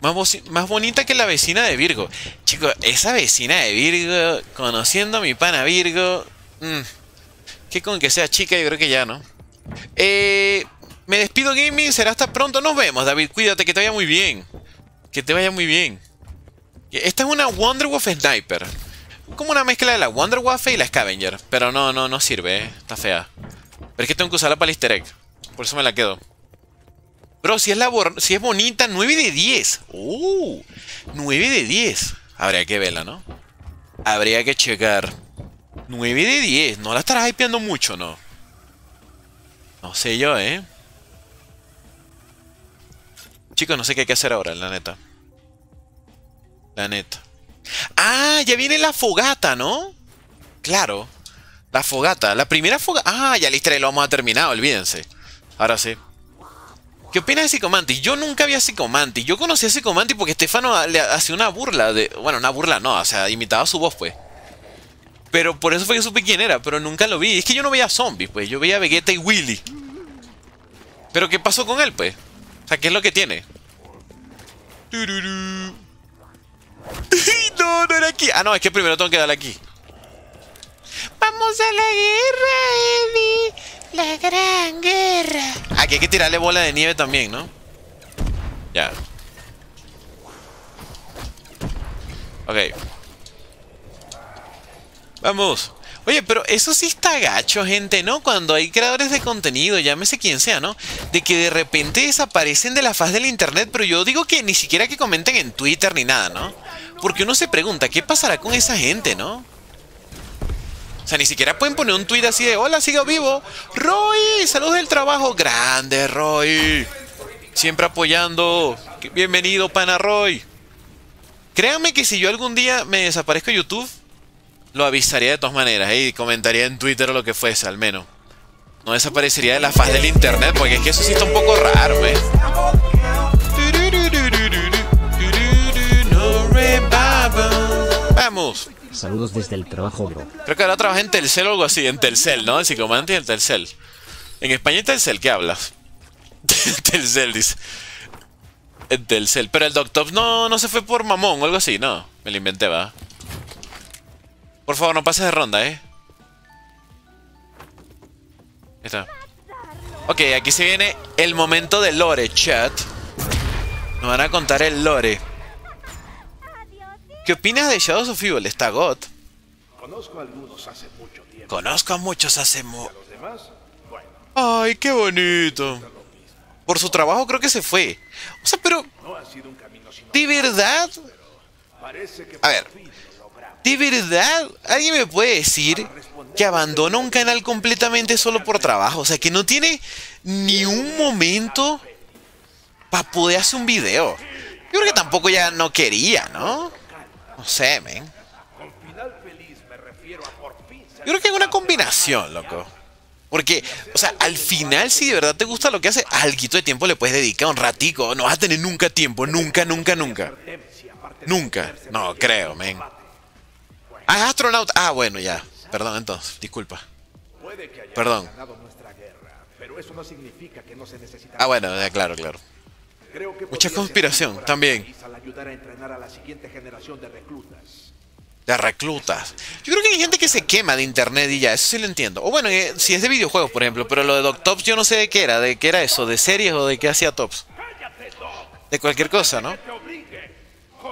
Más, más bonita que la vecina de Virgo. Chicos, esa vecina de Virgo... Conociendo a mi pana Virgo... Mmm, que con que sea chica yo creo que ya, ¿no? Eh, me despido, gaming. Será hasta pronto. Nos vemos, David. Cuídate, que te vaya muy bien. Que te vaya muy bien. Esta es una Wonder Waff Sniper. Como una mezcla de la Wonder Waff y la Scavenger. Pero no, no, no sirve, ¿eh? Está fea. Pero es que tengo que usarla para el easter egg. Por eso me la quedo. Bro, si es, la si es bonita, nueve de diez. ¡Uh! nueve de diez. Habría que verla, ¿no? Habría que checar. nueve de diez. No la estarás hypeando mucho, ¿no? No sé yo, ¿eh? Chicos, no sé qué hay que hacer ahora, la neta. La neta. Ah, ya viene la fogata, ¿no? Claro. La fogata. La primera fogata. Ah, ya listo, lo vamos a terminar, olvídense. Ahora sí. ¿Qué opinas de Psicomantis? Yo nunca vi a Psicomantis. Yo conocí a Psicomantis porque Stefano le hacía una burla de... Bueno, una burla no, o sea, imitaba su voz, pues. Pero por eso fue que supe quién era, pero nunca lo vi. Es que yo no veía zombies, pues. Yo veía a Vegeta y Willy. ¿Pero qué pasó con él, pues? O sea, ¿qué es lo que tiene? ¡Tururú! No, no era aquí. Ah, no, es que primero tengo que darle aquí. Vamos a la guerra, Eddie. La gran guerra. Aquí hay que tirarle bola de nieve también, ¿no? Ya. Ok. Vamos. Oye, pero eso sí está gacho, gente, ¿no? Cuando hay creadores de contenido, llámese quien sea, ¿no? De que de repente desaparecen de la faz del internet, pero yo digo que ni siquiera que comenten en Twitter ni nada, ¿no? Porque uno se pregunta, ¿qué pasará con esa gente, no? O sea, ni siquiera pueden poner un tweet así de, hola, sigo vivo. Roy, saludos del trabajo. Grande, Roy. Siempre apoyando. Bienvenido, pana Roy. Créanme que si yo algún día me desaparezco de YouTube, lo avisaría de todas maneras y comentaría en Twitter o lo que fuese, al menos. No desaparecería de la faz del internet, porque es que eso sí está un poco raro, güey. Vamos. Saludos desde el trabajo, bro. Creo que ahora trabaja en Telcel o algo así. En Telcel, ¿no? En Psicomantis y en Telcel. En España en Telcel, ¿qué hablas? Telcel, dice. En Telcel. Pero el Doctop no, no se fue por mamón o algo así, no. Me lo inventé, va. Por favor, no pases de ronda, ¿eh? Ahí está. Ok, aquí se viene el momento del lore, chat. Nos van a contar el lore. ¿Qué opinas de Shadows of Evil? Está God. Conozco a algunos hace mucho tiempo. Conozco a muchos hace mucho. Bueno. Ay, qué bonito. Por su trabajo creo que se fue. O sea, pero... No ha sido un camino, sino... ¿De verdad? Pero parece que a ver. Fin lo logramos. ¿De verdad? ¿Alguien me puede decir que abandona un canal completamente solo por trabajo? O sea, que no tiene ni un momento para poder hacer un video. Yo creo que tampoco ya no quería, ¿no? No sé, men. Yo creo que es una combinación, loco. Porque, o sea, al final, si de verdad te gusta lo que haces, alguito de tiempo le puedes dedicar, un ratico. No vas a tener nunca tiempo, nunca, nunca, nunca. Nunca. No, creo, men. Ah, es astronauta. Ah, bueno, ya. Perdón, entonces. Disculpa. Perdón. Ah, bueno, ya, claro, claro. Mucha conspiración también. De reclutas. Yo creo que hay gente que se quema de internet y ya, eso sí lo entiendo. O bueno, eh, si es de videojuegos, por ejemplo, pero lo de Doc Tops yo no sé de qué era, de qué era eso, de series o de qué hacía Tops. De cualquier cosa, ¿no?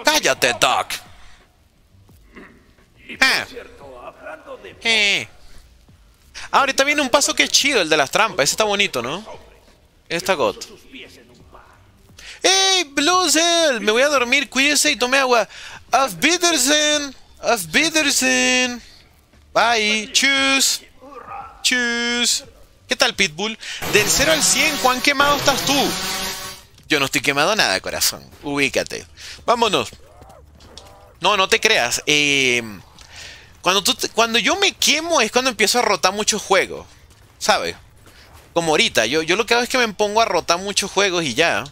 ¡Cállate, Doc! Ah. Eh. Ah, ahorita viene un paso que es chido, el de las trampas. Ese está bonito, ¿no? Está got. ¡Ey, Bluesel! Me voy a dormir, cuídese y tome agua. ¡Auf Wiedersehen! ¡Auf Wiedersehen! ¡Bye! ¡Tschüss! ¡Tschüss! ¿Qué tal, Pitbull? Del cero al cien, ¿cuán quemado estás tú? Yo no estoy quemado nada, corazón. Ubícate. ¡Vámonos! No, no te creas. Eh, cuando, tú, cuando yo me quemo es cuando empiezo a rotar muchos juegos, ¿sabes? Como ahorita. Yo, yo lo que hago es que me pongo a rotar muchos juegos y ya.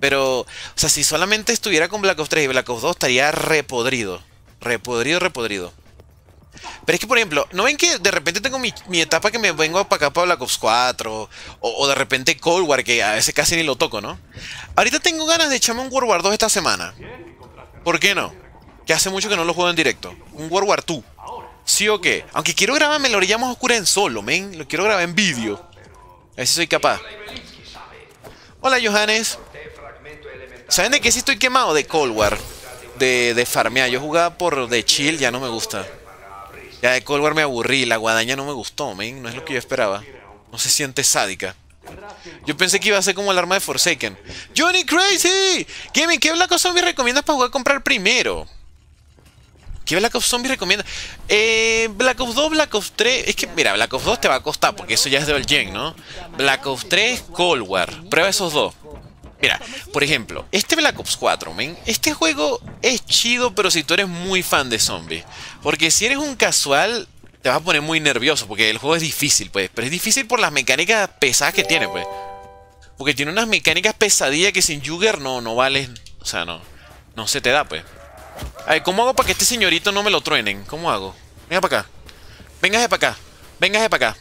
Pero, o sea, si solamente estuviera con Black Ops tres y Black Ops dos estaría repodrido. Repodrido, repodrido. Pero es que, por ejemplo, ¿no ven que de repente tengo mi, mi etapa que me vengo para acá para Black Ops cuatro? O, o de repente Cold War, que a veces casi ni lo toco, ¿no? Ahorita tengo ganas de echarme un World War dos esta semana. ¿Por qué no? Que hace mucho que no lo juego en directo. Un World War dos. ¿Sí o qué? Aunque quiero grabarme la orilla más oscura en solo, men. Lo quiero grabar en vídeo. A ver si soy capaz. Hola, Johannes. ¿Saben de qué sí estoy quemado? De Cold War. De, de farmear. Yo jugaba por de chill, ya no me gusta. Ya de Cold War me aburrí. La guadaña no me gustó, men. No es lo que yo esperaba. No se siente sádica. Yo pensé que iba a ser como el arma de Forsaken. ¡Johnny Crazy! Gaming, ¿qué Black Ops Zombie recomiendas para jugar a comprar primero? ¿Qué Black Ops Zombie recomiendas? Eh, Black Ops dos, Black Ops tres. Es que, mira, Black Ops dos te va a costar porque eso ya es de old gen, ¿no? Black Ops tres, Cold War. Prueba esos dos. Mira, por ejemplo, este Black Ops cuatro, men, este juego es chido, pero si tú eres muy fan de zombies. Porque si eres un casual, te vas a poner muy nervioso, porque el juego es difícil, pues. Pero es difícil por las mecánicas pesadas que tiene, pues. Porque tiene unas mecánicas pesadillas que sin Jugger no, no vale. O sea, no, no se te da, pues. A ver, ¿cómo hago para que este señorito no me lo truenen? ¿Cómo hago? Venga para acá. Véngase para acá. Véngase para acá.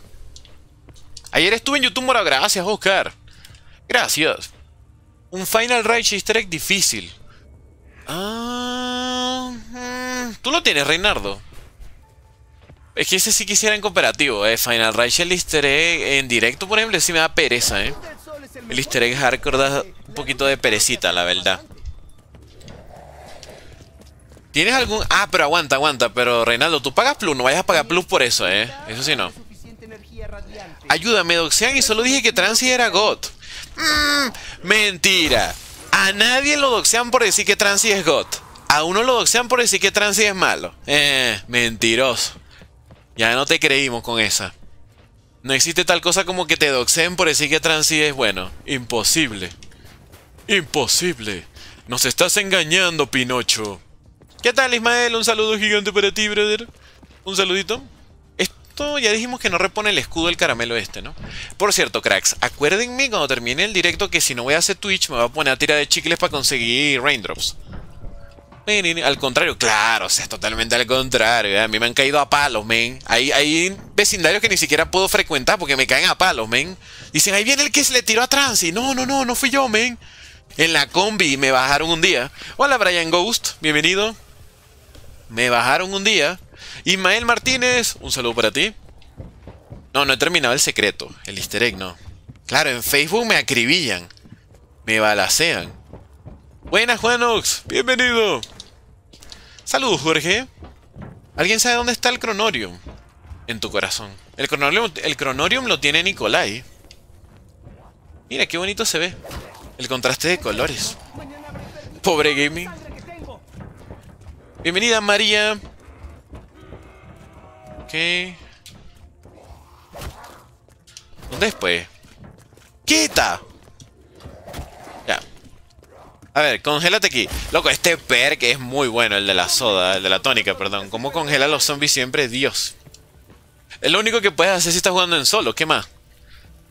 Ayer estuve en YouTube Morado. Gracias, Oscar. Gracias. Un Final Rage Easter Egg difícil. Ah, tú lo tienes, Reinardo. Es que ese sí quisiera en cooperativo, eh. Final Rage, el Easter Egg en directo, por ejemplo, sí me da pereza, eh. El Easter Egg Hardcore da un poquito de perecita, la verdad. ¿Tienes algún...? Ah, pero aguanta, aguanta. Pero, Reinaldo, tú pagas Plus. No vayas a pagar Plus por eso, eh. Eso sí no. Ayúdame, doxean. Y solo dije que Transi era God. Mm, mentira. A nadie lo doxean por decir que Transi es God. A uno lo doxean por decir que Transi es malo. Eh, mentiroso. Ya no te creímos con esa. No existe tal cosa como que te doxeen por decir que Transi es bueno. Imposible. Imposible. Nos estás engañando, Pinocho. ¿Qué tal, Ismael? Un saludo gigante para ti, brother. Un saludito. Esto ya dijimos que no repone el escudo del caramelo este, ¿no? Por cierto, cracks, acuérdenme cuando termine el directo que si no voy a hacer Twitch me voy a poner a tirar de chicles para conseguir raindrops. Al contrario, claro, o sea, es totalmente al contrario. A mí me han caído a palos, men. Hay, hay vecindarios que ni siquiera puedo frecuentar porque me caen a palos, men. Dicen, ahí viene el que se le tiró a Transi. No, no, no, no fui yo, men. En la combi me bajaron un día. Hola, Brian Ghost, bienvenido. Me bajaron un día. Ismael Martínez, un saludo para ti. No, no he terminado el secreto. El easter egg, no. Claro, en Facebook me acribillan. Me balacean. Buenas, Juanox, bienvenido. Saludos, Jorge. ¿Alguien sabe dónde está el Cronorium? En tu corazón. El Cronorium, el Cronorium lo tiene Nicolai. Mira qué bonito se ve. El contraste de colores. Pobre gaming. Bienvenida, María. ¿Dónde es, pues? ¡Quita! Ya. A ver, congélate aquí. Loco, este perk es muy bueno. El de la soda, el de la tónica, perdón. ¿Cómo congela a los zombies siempre? Dios. Es lo único que puedes hacer si estás jugando en solo. ¿Qué más?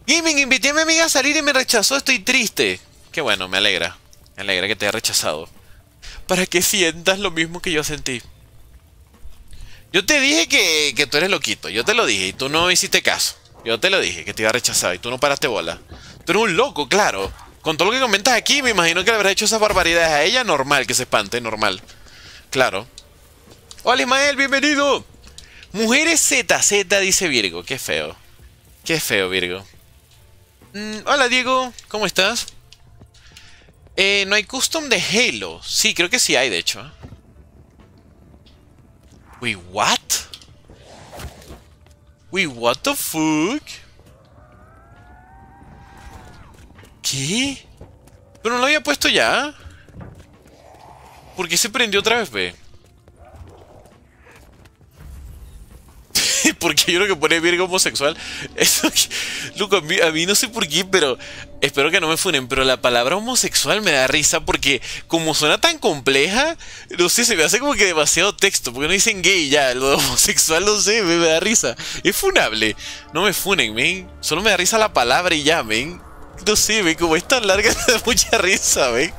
Gaming, invité a mi amiga a salir y me rechazó. Estoy triste. Qué bueno, me alegra. Me alegra que te haya rechazado. Para que sientas lo mismo que yo sentí. Yo te dije que, que tú eres loquito. Yo te lo dije y tú no hiciste caso. Yo te lo dije que te iba a rechazar y tú no paraste bola. Tú eres un loco, claro. Con todo lo que comentas aquí, me imagino que le habrás hecho esas barbaridades a ella. Normal que se espante, normal. Claro. Hola Ismael, bienvenido. Mujeres Z Z, dice Virgo. Qué feo. Qué feo, Virgo. Mm, hola Diego, ¿cómo estás? Eh, ¿no hay custom de Halo? Sí, creo que sí hay, de hecho. Wait, what? Wait, what the fuck? ¿Qué? ¿Pero no lo había puesto ya? ¿Por qué se prendió otra vez, ve? ¿Por qué hay uno que pone Virgo homosexual? Eso, Luco, a mí, a mí no sé por qué, pero... Espero que no me funen, pero la palabra homosexual me da risa porque como suena tan compleja, no sé, se me hace como que demasiado texto, porque no dicen gay ya, lo de homosexual no sé, me, me da risa. Es funable. No me funen, men. Solo me da risa la palabra y ya, men. No sé, men, como es tan larga me da mucha risa, men.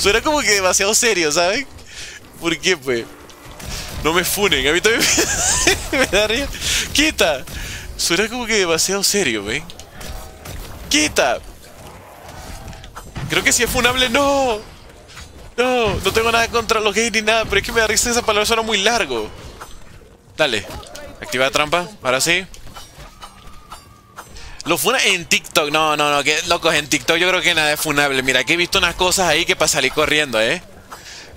Suena como que demasiado serio, ¿saben? ¿Por qué, pues? No me funen, a mí también me, me da risa. ¡Quita! Suena como que demasiado serio, men. ¡Quita! Creo que si es funable, no. No, no tengo nada contra los gays ni nada, pero es que me da risa esa palabra, suena muy largo. Dale, activa la trampa, ahora sí. Lo funa en TikTok, no, no, no, que locos, en TikTok yo creo que nada es funable. Mira, que he visto unas cosas ahí que para salir corriendo, eh.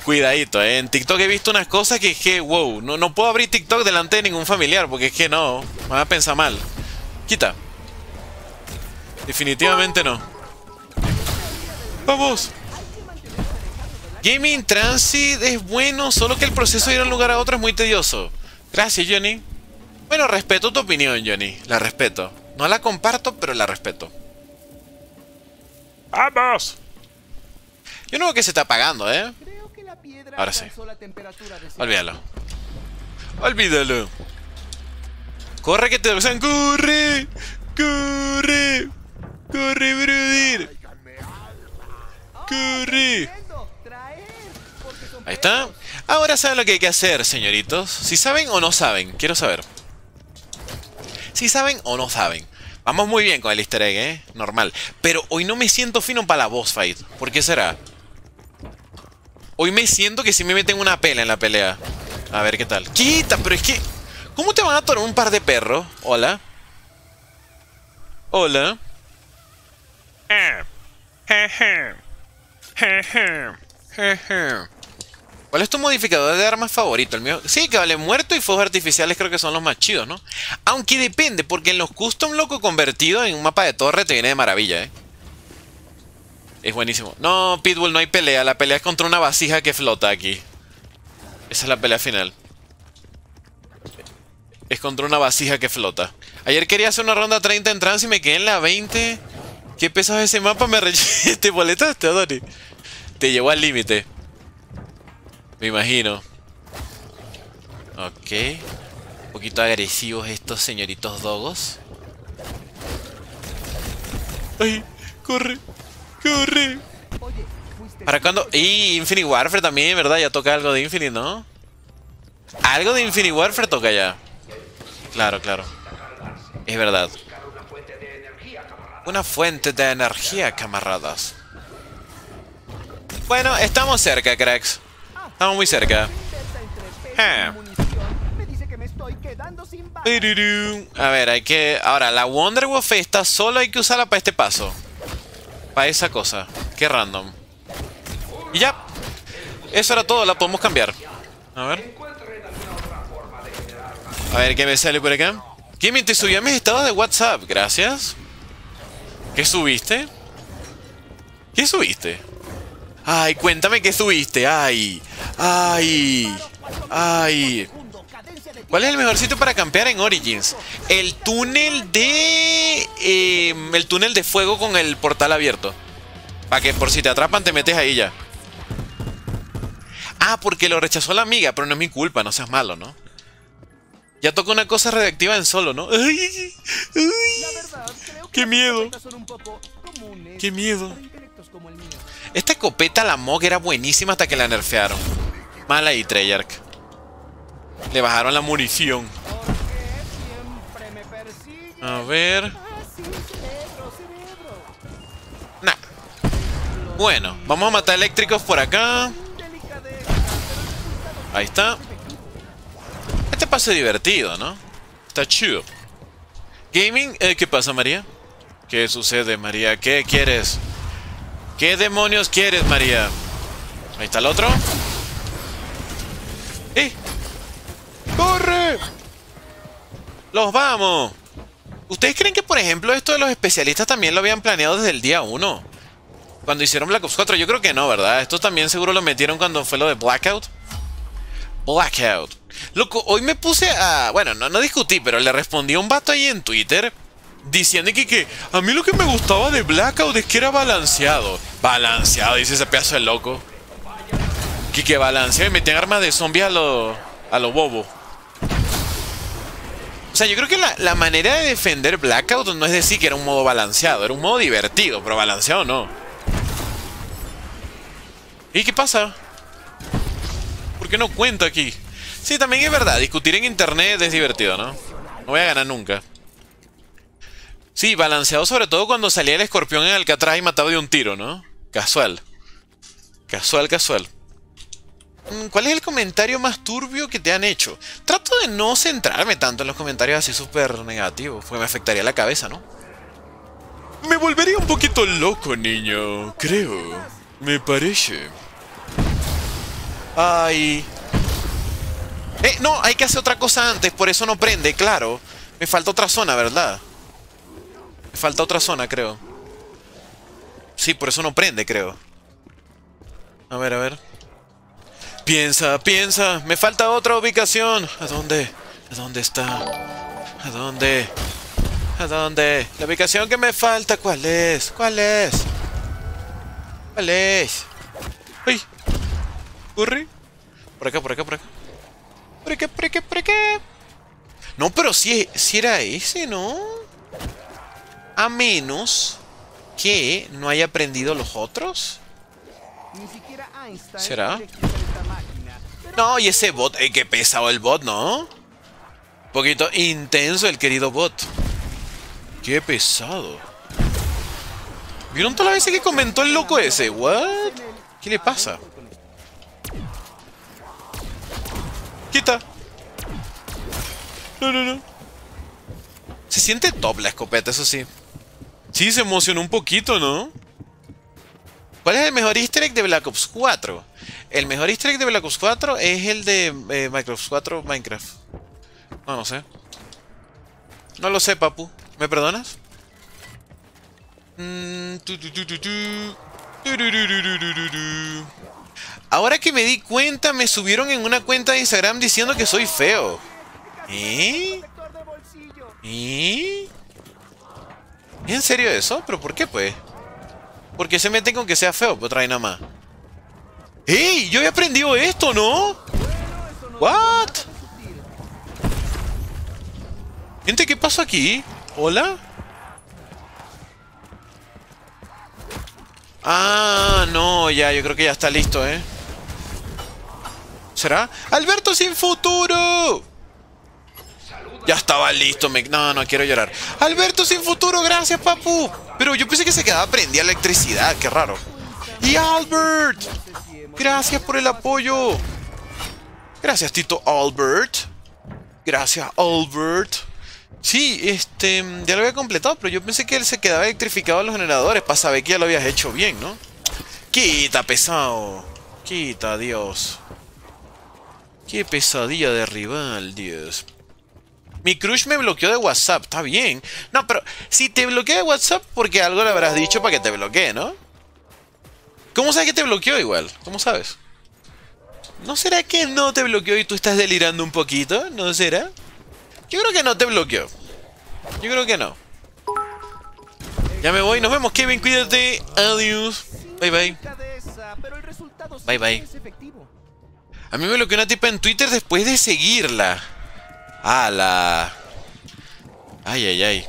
Cuidadito, eh, en TikTok he visto unas cosas que es que, wow, no, no puedo abrir TikTok delante de ningún familiar, porque es que no, van a pensar mal. Quita. Definitivamente no. ¡Vamos! Gaming Transit es bueno, solo que el proceso de ir a un lugar a otro es muy tedioso. Gracias, Johnny. Bueno, respeto tu opinión, Johnny. La respeto. No la comparto, pero la respeto. ¡Vamos! Yo no veo que se está apagando, ¿eh? Ahora sí. Olvídalo. Olvídalo. ¡Corre que te usan! ¡Corre! ¡Corre! ¡Corre, Brudir! Curry. Ahí está. Ahora saben lo que hay que hacer, señoritos. Si saben o no saben, quiero saber. Si saben o no saben. Vamos muy bien con el easter egg, ¿eh? Normal. Pero hoy no me siento fino para la boss fight. ¿Por qué será? Hoy me siento que si me meten una pela en la pelea. A ver qué tal. ¡Quita! Pero es que... ¿Cómo te van a atorar un par de perros? Hola. Hola. ¿Cuál es tu modificador de armas favorito? El mío, sí, que vale muerto y fuegos artificiales creo que son los más chidos, ¿no? Aunque depende, porque en los custom loco convertido en un mapa de torre te viene de maravilla, ¿eh? Es buenísimo. No, Pitbull, no hay pelea. La pelea es contra una vasija que flota aquí. Esa es la pelea final. Es contra una vasija que flota. Ayer quería hacer una ronda treinta en trance y me quedé en la veinte... ¿Qué pesado ese mapa? Me re... ¿Te molestaste, Adoni? Te llevó al límite. Me imagino. Ok. Un poquito agresivos estos señoritos dogos. ¡Ay! ¡Corre! ¡Corre! ¿Para cuándo? ¡Y! Infinite Warfare también, ¿verdad? Ya toca algo de Infinite, ¿no? Algo de Infinite Warfare toca ya. Claro, claro. Es verdad. Una fuente de energía, camaradas. Bueno, estamos cerca, cracks. Estamos muy cerca. Eh. A ver, hay que... Ahora, la Wonder Wolf esta solo hay que usarla para este paso. Para esa cosa. Qué random. Y ya. Eso era todo, la podemos cambiar. A ver. A ver, ¿qué me sale por acá? Kimmy, te subí a mis estados de WhatsApp. Gracias. ¿Qué subiste? ¿Qué subiste? Ay, cuéntame qué subiste. Ay, ay, ay. ¿Cuál es el mejor sitio para campear en Origins? El túnel de... Eh, el túnel de fuego con el portal abierto. Para que por si te atrapan te metes ahí ya. Ah, porque lo rechazó la amiga, pero no es mi culpa, no seas malo, ¿no? Ya toca una cosa radiactiva en solo, ¿no? ¡Ay! ¡Ay! ¡Qué miedo! ¡Qué miedo! Esta escopeta, la Mog, era buenísima hasta que la nerfearon. Mala y Treyarch. Le bajaron la munición. A ver... Nah. Bueno, vamos a matar eléctricos por acá. Ahí está. Este paso es divertido, ¿no? Está chido. Gaming... Eh, ¿qué pasa, María? ¿Qué sucede, María? ¿Qué quieres? ¿Qué demonios quieres, María? Ahí está el otro. ¡Eh! ¡Corre! ¡Los vamos! ¿Ustedes creen que, por ejemplo, esto de los especialistas también lo habían planeado desde el día uno? Cuando hicieron Black Ops cuatro. Yo creo que no, ¿verdad? Esto también seguro lo metieron cuando fue lo de Blackout. Blackout. Loco, hoy me puse a... Bueno, no, no discutí, pero le respondí a un vato ahí en Twitter diciendo que, que a mí lo que me gustaba de Blackout es que era balanceado. Balanceado, dice ese pedazo de loco. Que que balanceado y metían armas de zombies a los... a los bobos. O sea, yo creo que la, la manera de defender Blackout no es decir que era un modo balanceado. Era un modo divertido, pero balanceado no. ¿Y qué pasa? ¿Por qué no cuento aquí? Sí, también es verdad. Discutir en internet es divertido, ¿no? No voy a ganar nunca. Sí, balanceado sobre todo cuando salía el escorpión en Alcatraz y mataba de un tiro, ¿no? Casual. Casual, casual. ¿Cuál es el comentario más turbio que te han hecho? Trato de no centrarme tanto en los comentarios así súper negativos, porque me afectaría la cabeza, ¿no? Me volvería un poquito loco, niño. Creo. Me parece. Ay... Eh, no, hay que hacer otra cosa antes, por eso no prende, claro. Me falta otra zona, ¿verdad? Me falta otra zona, creo. Sí, por eso no prende, creo. A ver, a ver. Piensa, piensa. Me falta otra ubicación. ¿A dónde? ¿A dónde está? ¿A dónde? ¿A dónde? La ubicación que me falta, ¿cuál es? ¿Cuál es? ¿Cuál es? ¡Ay! ¿Corre? Por acá, por acá, por acá. ¿Por qué, por qué, por qué? No, pero si, si era ese, ¿no? A menos que no haya aprendido los otros. ¿Será? No, y ese bot, eh, qué pesado el bot, ¿no? Un poquito intenso el querido bot. Qué pesado. ¿Vieron todas las veces que comentó el loco ese? ¿What? ¿Qué le pasa? Quita. No, no, no. Se siente top la escopeta, eso sí. Sí, se emocionó un poquito, ¿no? ¿Cuál es el mejor easter egg de Black Ops cuatro? El mejor easter egg de Black Ops cuatro es el de eh, Minecraft cuatro Minecraft. No, no sé. No lo sé, papu. ¿Me perdonas? Mm, tu, tu, tu, tu, tu. Tu, tu, tu, tu, tu, tu. Ahora que me di cuenta, me subieron en una cuenta de Instagram diciendo que soy feo. ¿Eh? ¿Eh? ¿Es en serio eso? ¿Pero por qué, pues? ¿Por qué se meten con que sea feo? Pues trae nada más. ¡Ey! Yo había aprendido esto, ¿no? ¿What? Gente, ¿qué pasó aquí? ¿Hola? Ah, no, ya. Yo creo que ya está listo, ¿eh? ¿Será? ¡Alberto sin futuro! Ya estaba listo. Me... No, no, quiero llorar. ¡Alberto sin futuro! ¡Gracias, papu! Pero yo pensé que se quedaba prendida electricidad. ¡Qué raro! ¡Y Albert! ¡Gracias por el apoyo! Gracias, Tito Albert. Gracias, Albert. Sí, este... ya lo había completado, pero yo pensé que él se quedaba electrificado en los generadores para saber que ya lo habías hecho bien, ¿no? ¡Quita, pesado! ¡Quita, Dios! ¡Qué pesadilla de rival, Dios! Mi crush me bloqueó de WhatsApp, está bien. No, pero si te bloquea de WhatsApp, porque algo le habrás dicho para que te bloquee, ¿no? ¿Cómo sabes que te bloqueó igual? ¿Cómo sabes? ¿No será que no te bloqueó y tú estás delirando un poquito? ¿No será? Yo creo que no te bloqueó. Yo creo que no. Ya me voy, nos vemos, Kevin, cuídate. Adiós. Bye bye. Bye bye. A mí me bloqueó una tipa en Twitter después de seguirla. ¡Hala! Ay, ay, ay.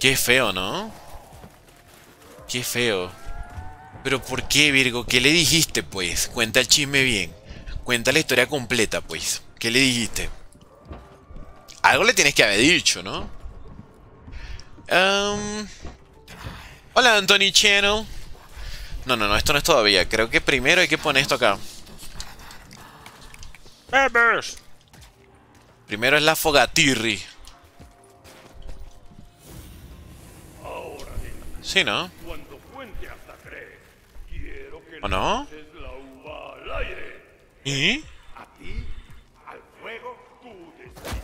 Qué feo, ¿no? Qué feo. Pero ¿por qué, Virgo? ¿Qué le dijiste, pues? Cuenta el chisme bien. Cuenta la historia completa, pues. ¿Qué le dijiste? Algo le tienes que haber dicho, ¿no? Um... Hola, Anthony Channel. No, no, no, esto no es todavía. Creo que primero hay que poner esto acá. Bebers. Primero es la fogatirri. Sí, ¿no? ¿O no? ¿Y?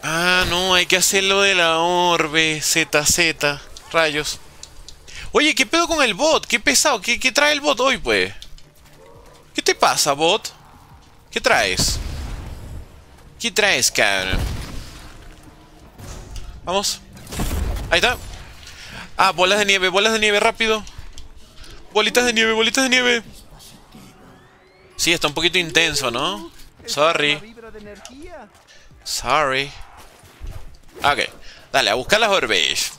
Ah, no, hay que hacerlo de la orbe. Z Z. Rayos. Oye, ¿qué pedo con el bot? ¿Qué pesado? ¿Qué, qué trae el bot hoy, pues? ¿Qué te pasa, bot? ¿Qué traes? ¿Qué traes, cabrón? Vamos. Ahí está. Ah, bolas de nieve, bolas de nieve, rápido. Bolitas de nieve, bolitas de nieve. Sí, está un poquito intenso, ¿no? Sorry. Sorry. Ok. Dale, a buscar las orbes.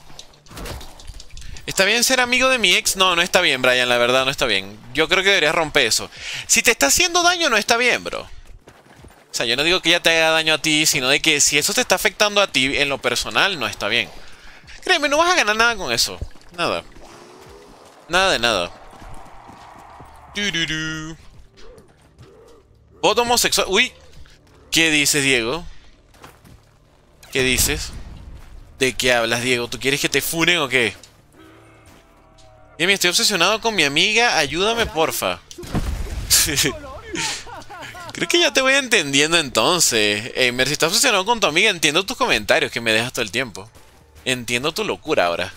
¿Está bien ser amigo de mi ex? No, no está bien, Brian, la verdad, no está bien. Yo creo que deberías romper eso. Si te está haciendo daño, no está bien, bro. O sea, yo no digo que ya te haga daño a ti, sino de que si eso te está afectando a ti en lo personal, no está bien. Créeme, no vas a ganar nada con eso. Nada. Nada de nada. Tururú. Bot homosexual. Uy. ¿Qué dices, Diego? ¿Qué dices? ¿De qué hablas, Diego? ¿Tú quieres que te funen o qué? Dime, estoy obsesionado con mi amiga. Ayúdame, porfa. Creo que ya te voy entendiendo entonces. Hey, Mer, si estás obsesionado con tu amiga, entiendo tus comentarios que me dejas todo el tiempo. Entiendo tu locura ahora.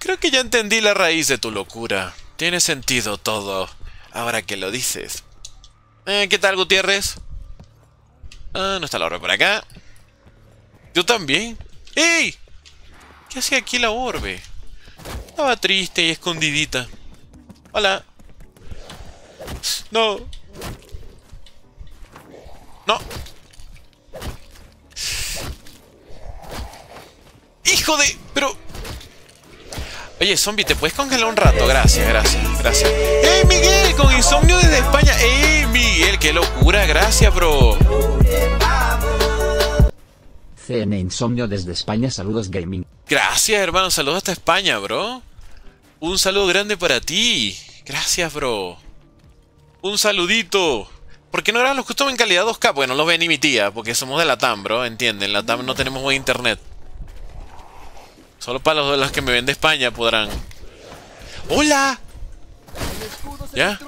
Creo que ya entendí la raíz de tu locura. Tiene sentido todo. Ahora que lo dices. Eh, ¿qué tal, Gutiérrez? Ah, no está la orbe por acá. Yo también. ¡Ey! ¿Qué hacía aquí la orbe? Estaba triste y escondidita. Hola. No. No. ¡Hijo de! Pero... Oye, zombie, ¿te puedes congelar un rato? Gracias, gracias, gracias. ¡Ey, Miguel! Con insomnio desde España. ¡Ey, Miguel! ¡Qué locura! Gracias, bro. C N Insomnio desde España. Saludos, gaming. Gracias, hermano. Saludos hasta España, bro. Un saludo grande para ti. Gracias, bro. Un saludito. ¿Por qué no eran los custom en calidad dos K? Porque no los ve ni mi tía. Porque somos de Latam, bro. ¿Entienden? En Latam no tenemos buen internet. Solo para los, los que me ven de España podrán. ¡Hola! ¿Ya?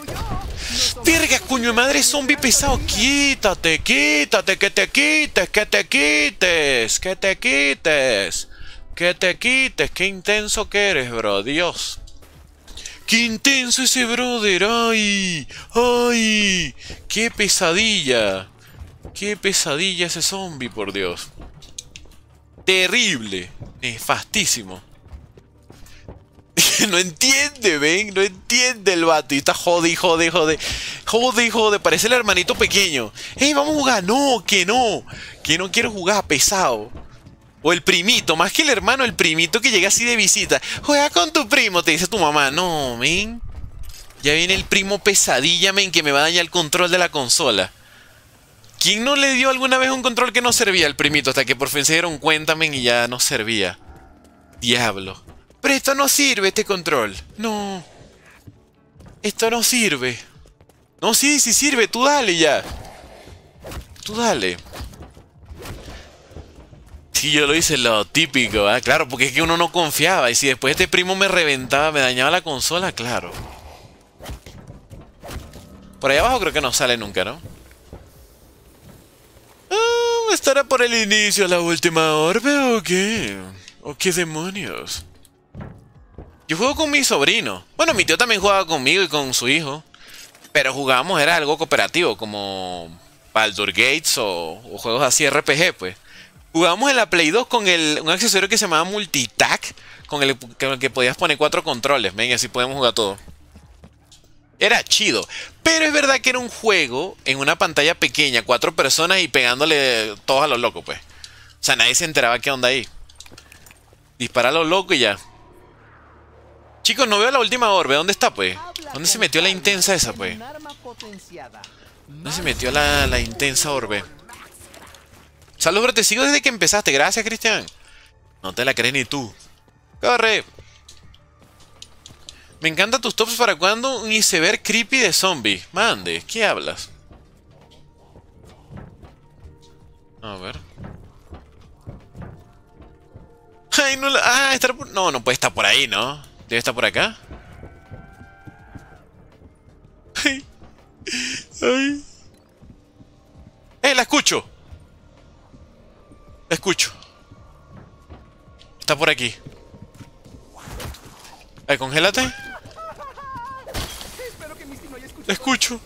¡Verga, coño de madre, zombie pesado! ¡Quítate, quítate, que te quites, que te quites, que te quites! ¡Que te quites! ¡Qué intenso que eres, bro! ¡Dios! ¡Qué intenso ese brother! ¡Ay! ¡Ay! ¡Qué pesadilla! ¡Qué pesadilla ese zombie, por Dios! Terrible, nefastísimo. No entiende, ven, no entiende el vato. Y está jode, jode, jode. Jode, jode, parece el hermanito pequeño. ¡Ey, vamos a jugar! No, que no. Que no quiero jugar, pesado. O el primito, más que el hermano, el primito que llega así de visita. Juega con tu primo, te dice tu mamá. No, men. Ya viene el primo pesadilla, men, que me va a dañar el control de la consola. ¿Quién no le dio alguna vez un control que no servía al primito? Hasta que por fin se dieron cuenta, men, y ya no servía. Diablo. Pero esto no sirve, este control. No. Esto no sirve. No, sí, sí sirve. Tú dale ya. Tú dale. Sí, yo lo hice lo típico, ¿eh? Claro, porque es que uno no confiaba. Y si después este primo me reventaba, me dañaba la consola, claro. Por ahí abajo creo que no sale nunca, ¿no? Ah, ¿estará por el inicio la última orbe o qué? ¿O qué demonios? Yo juego con mi sobrino. Bueno, mi tío también jugaba conmigo y con su hijo. Pero jugábamos, era algo cooperativo, como Baldur's Gates o, o juegos así R P G, pues. Jugamos en la Play dos con el, un accesorio que se llamaba Multitac, con el, con el que podías poner cuatro controles. Ven, así podemos jugar todo. Era chido, pero es verdad que era un juego en una pantalla pequeña, cuatro personas y pegándole todos a los locos, pues. O sea, nadie se enteraba qué onda ahí. Dispara a los locos y ya. Chicos, no veo la última orbe. ¿Dónde está, pues? ¿Dónde se metió la intensa esa, pues? ¿Dónde se metió la, la intensa orbe? Salud, bro, te sigo desde que empezaste. Gracias, Cristian. No te la crees ni tú. ¡Corre! Me encantan tus tops. ¿Para cuando un iceberg creepy de zombies? Mande, ¿qué hablas? A ver. Ay, no la... Ah, estar por... No, no puede estar por ahí, ¿no? Debe estar por acá. Ay. Ay. ¡Eh, la escucho! La escucho. Está por aquí. Ay, congélate. La escucho.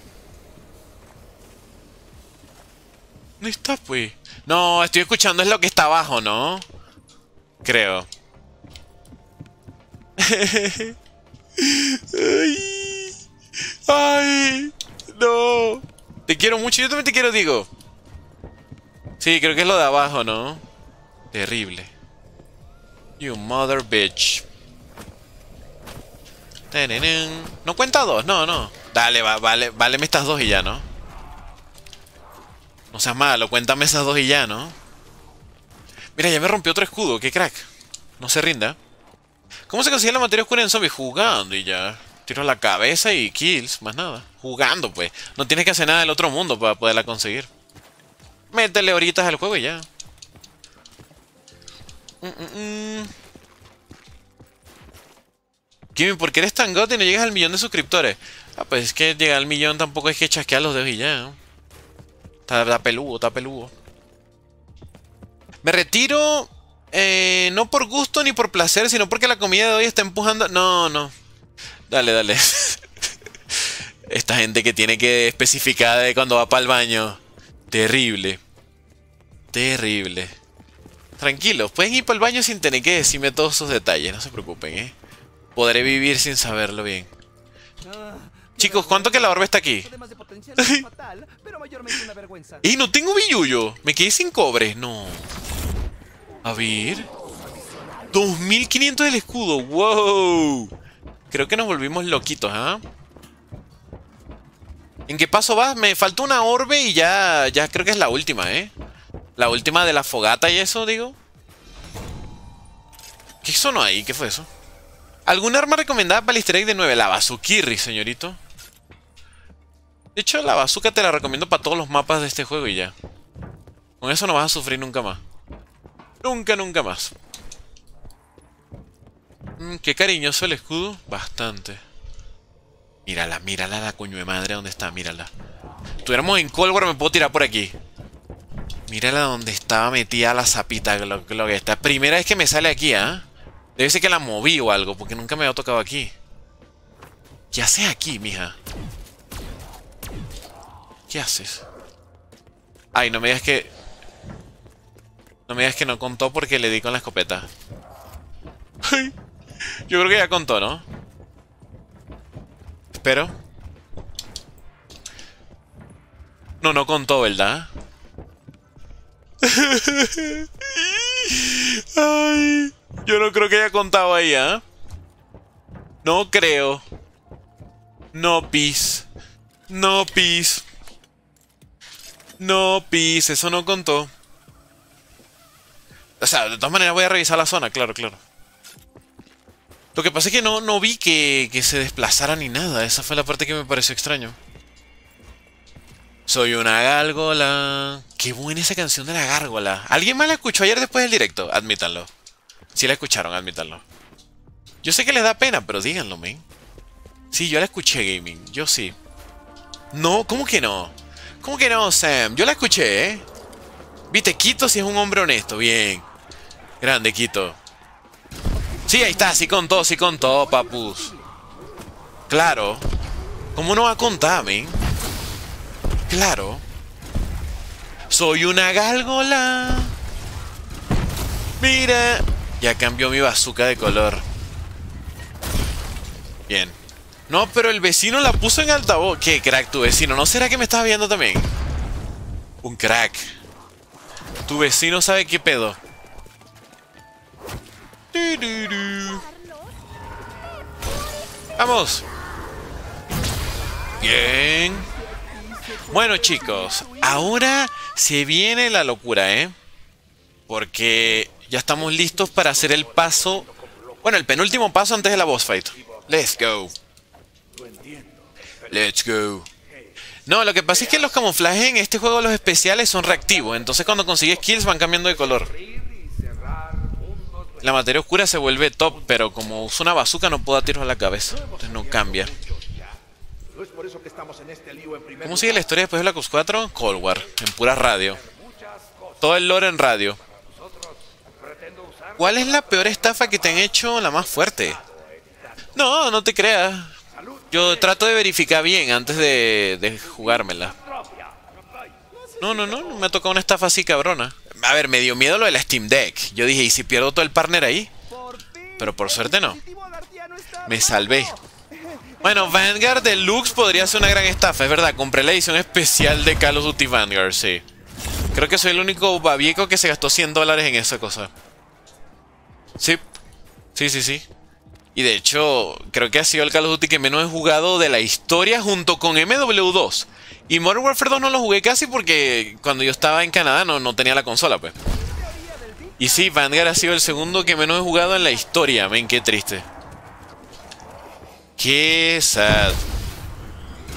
¿Dónde está, pues? No, estoy escuchando, es lo que está abajo, ¿no? Creo. Ay. Ay. No. Te quiero mucho, yo también te quiero, digo. Sí, creo que es lo de abajo, ¿no? Terrible. You mother bitch. No cuenta dos, no, no. Dale, va, vale, váleme estas dos y ya, ¿no? No seas malo, cuéntame esas dos y ya, ¿no? Mira, ya me rompió otro escudo, qué crack. No se rinda. ¿Cómo se consigue la materia oscura en zombies? Jugando y ya. Tiro la cabeza y kills, más nada. Jugando, pues. No tienes que hacer nada del otro mundo para poderla conseguir. Métele horitas al juego y ya. Mm, mm, mm. Kimmy, ¿por qué eres tan gote y no llegas al millón de suscriptores? Ah, pues es que llegar al millón tampoco es que chasquear los dedos y ya. Está, está peludo, está peludo. Me retiro eh, no por gusto ni por placer, sino porque la comida de hoy está empujando... No, no. Dale, dale. Esta gente que tiene que especificar de cuando va para el baño. Terrible. Terrible. Tranquilos, pueden ir para el baño sin tener que decirme todos esos detalles. No se preocupen, ¿eh? Podré vivir sin saberlo bien. Ah, chicos, ¿cuánto que la orbe está aquí? Fatal, pero una vergüenza. ¡Y no tengo billuyo! Me quedé sin cobre. No. A ver. dos mil quinientos del escudo. ¡Wow! Creo que nos volvimos loquitos, ¿ah? ¿eh? ¿En qué paso vas? Me falta una orbe y ya, ya creo que es la última, ¿eh? La última de la fogata y eso, digo. ¿Qué sonó ahí? ¿Qué fue eso? ¿Alguna arma recomendada para el easter egg de nueve? La bazukirri, señorito. De hecho, la bazuca te la recomiendo para todos los mapas de este juego y ya. Con eso no vas a sufrir nunca más. Nunca, nunca más. Mm, qué cariñoso el escudo. Bastante. Mírala, mírala la coño de madre, ¿dónde está? Mírala. Estuviéramos en Cold War, me puedo tirar por aquí. Mírala donde estaba metida la zapita, lo, lo que está. Primera vez que me sale aquí, ¿ah? ¿eh? Debe ser que la moví o algo, porque nunca me había tocado aquí. ¿Qué haces aquí, mija? ¿Qué haces? Ay, no me digas que... No me digas que no contó porque le di con la escopeta. Ay, yo creo que ya contó, ¿no? Pero... No, no contó, ¿verdad? Ay, yo no creo que haya contado ahí, ¿eh? No creo. No pis. No pis. No pis, eso no contó. O sea, de todas maneras voy a revisar la zona, claro, claro. Lo que pasa es que no, no vi que, que se desplazara ni nada. Esa fue la parte que me pareció extraño. Soy una gárgola. Qué buena esa canción de la gárgola. ¿Alguien más la escuchó ayer después del directo? Admítanlo. Sí la escucharon, admítanlo. Yo sé que les da pena, pero díganlo, men. Sí, yo la escuché, gaming. Yo sí. No, ¿cómo que no? ¿Cómo que no, Sam? Yo la escuché, ¿eh? Viste, Quito si es un hombre honesto. Bien. Grande, Quito. Sí, ahí está, sí contó, sí contó, papus. Claro. ¿Cómo no va a contar, men? Claro. Soy una gárgola. Mira. Ya cambió mi bazooka de color. Bien. No, pero el vecino la puso en altavoz. Qué crack tu vecino. ¿No será que me estás viendo también? Un crack. Tu vecino sabe qué pedo. Vamos. Bien. Bueno, chicos, ahora se viene la locura, ¿eh? Porque ya estamos listos para hacer el paso. Bueno, el penúltimo paso antes de la boss fight. Let's go. Let's go. No, lo que pasa es que los camuflajes en este juego, los especiales, son reactivos. Entonces cuando consigues kills van cambiando de color. La materia oscura se vuelve top, pero como uso una bazooka no puedo dar tiros a la cabeza. Entonces no cambia. ¿Cómo sigue la historia después de Black Ops cuatro? Cold War, en pura radio. Todo el lore en radio. ¿Cuál es la peor estafa que te han hecho, la más fuerte? No, no te creas. Yo trato de verificar bien antes de, de jugármela. No, no, no, no me ha tocado una estafa así cabrona. A ver, me dio miedo lo de la Steam Deck. Yo dije, ¿y si pierdo todo el partner ahí? Pero por suerte no. Me salvé. Bueno, Vanguard Deluxe podría ser una gran estafa, es verdad. Compré la edición especial de Call of Duty Vanguard, sí. Creo que soy el único babieco que se gastó cien dólares en esa cosa. Sí, sí, sí, sí. Y de hecho, creo que ha sido el Call of Duty que menos he jugado de la historia junto con M W dos. Y Modern Warfare dos no lo jugué casi porque cuando yo estaba en Canadá no, no tenía la consola, pues. Y sí, Vanguard ha sido el segundo que menos he jugado en la historia, men, qué triste. Qué sad.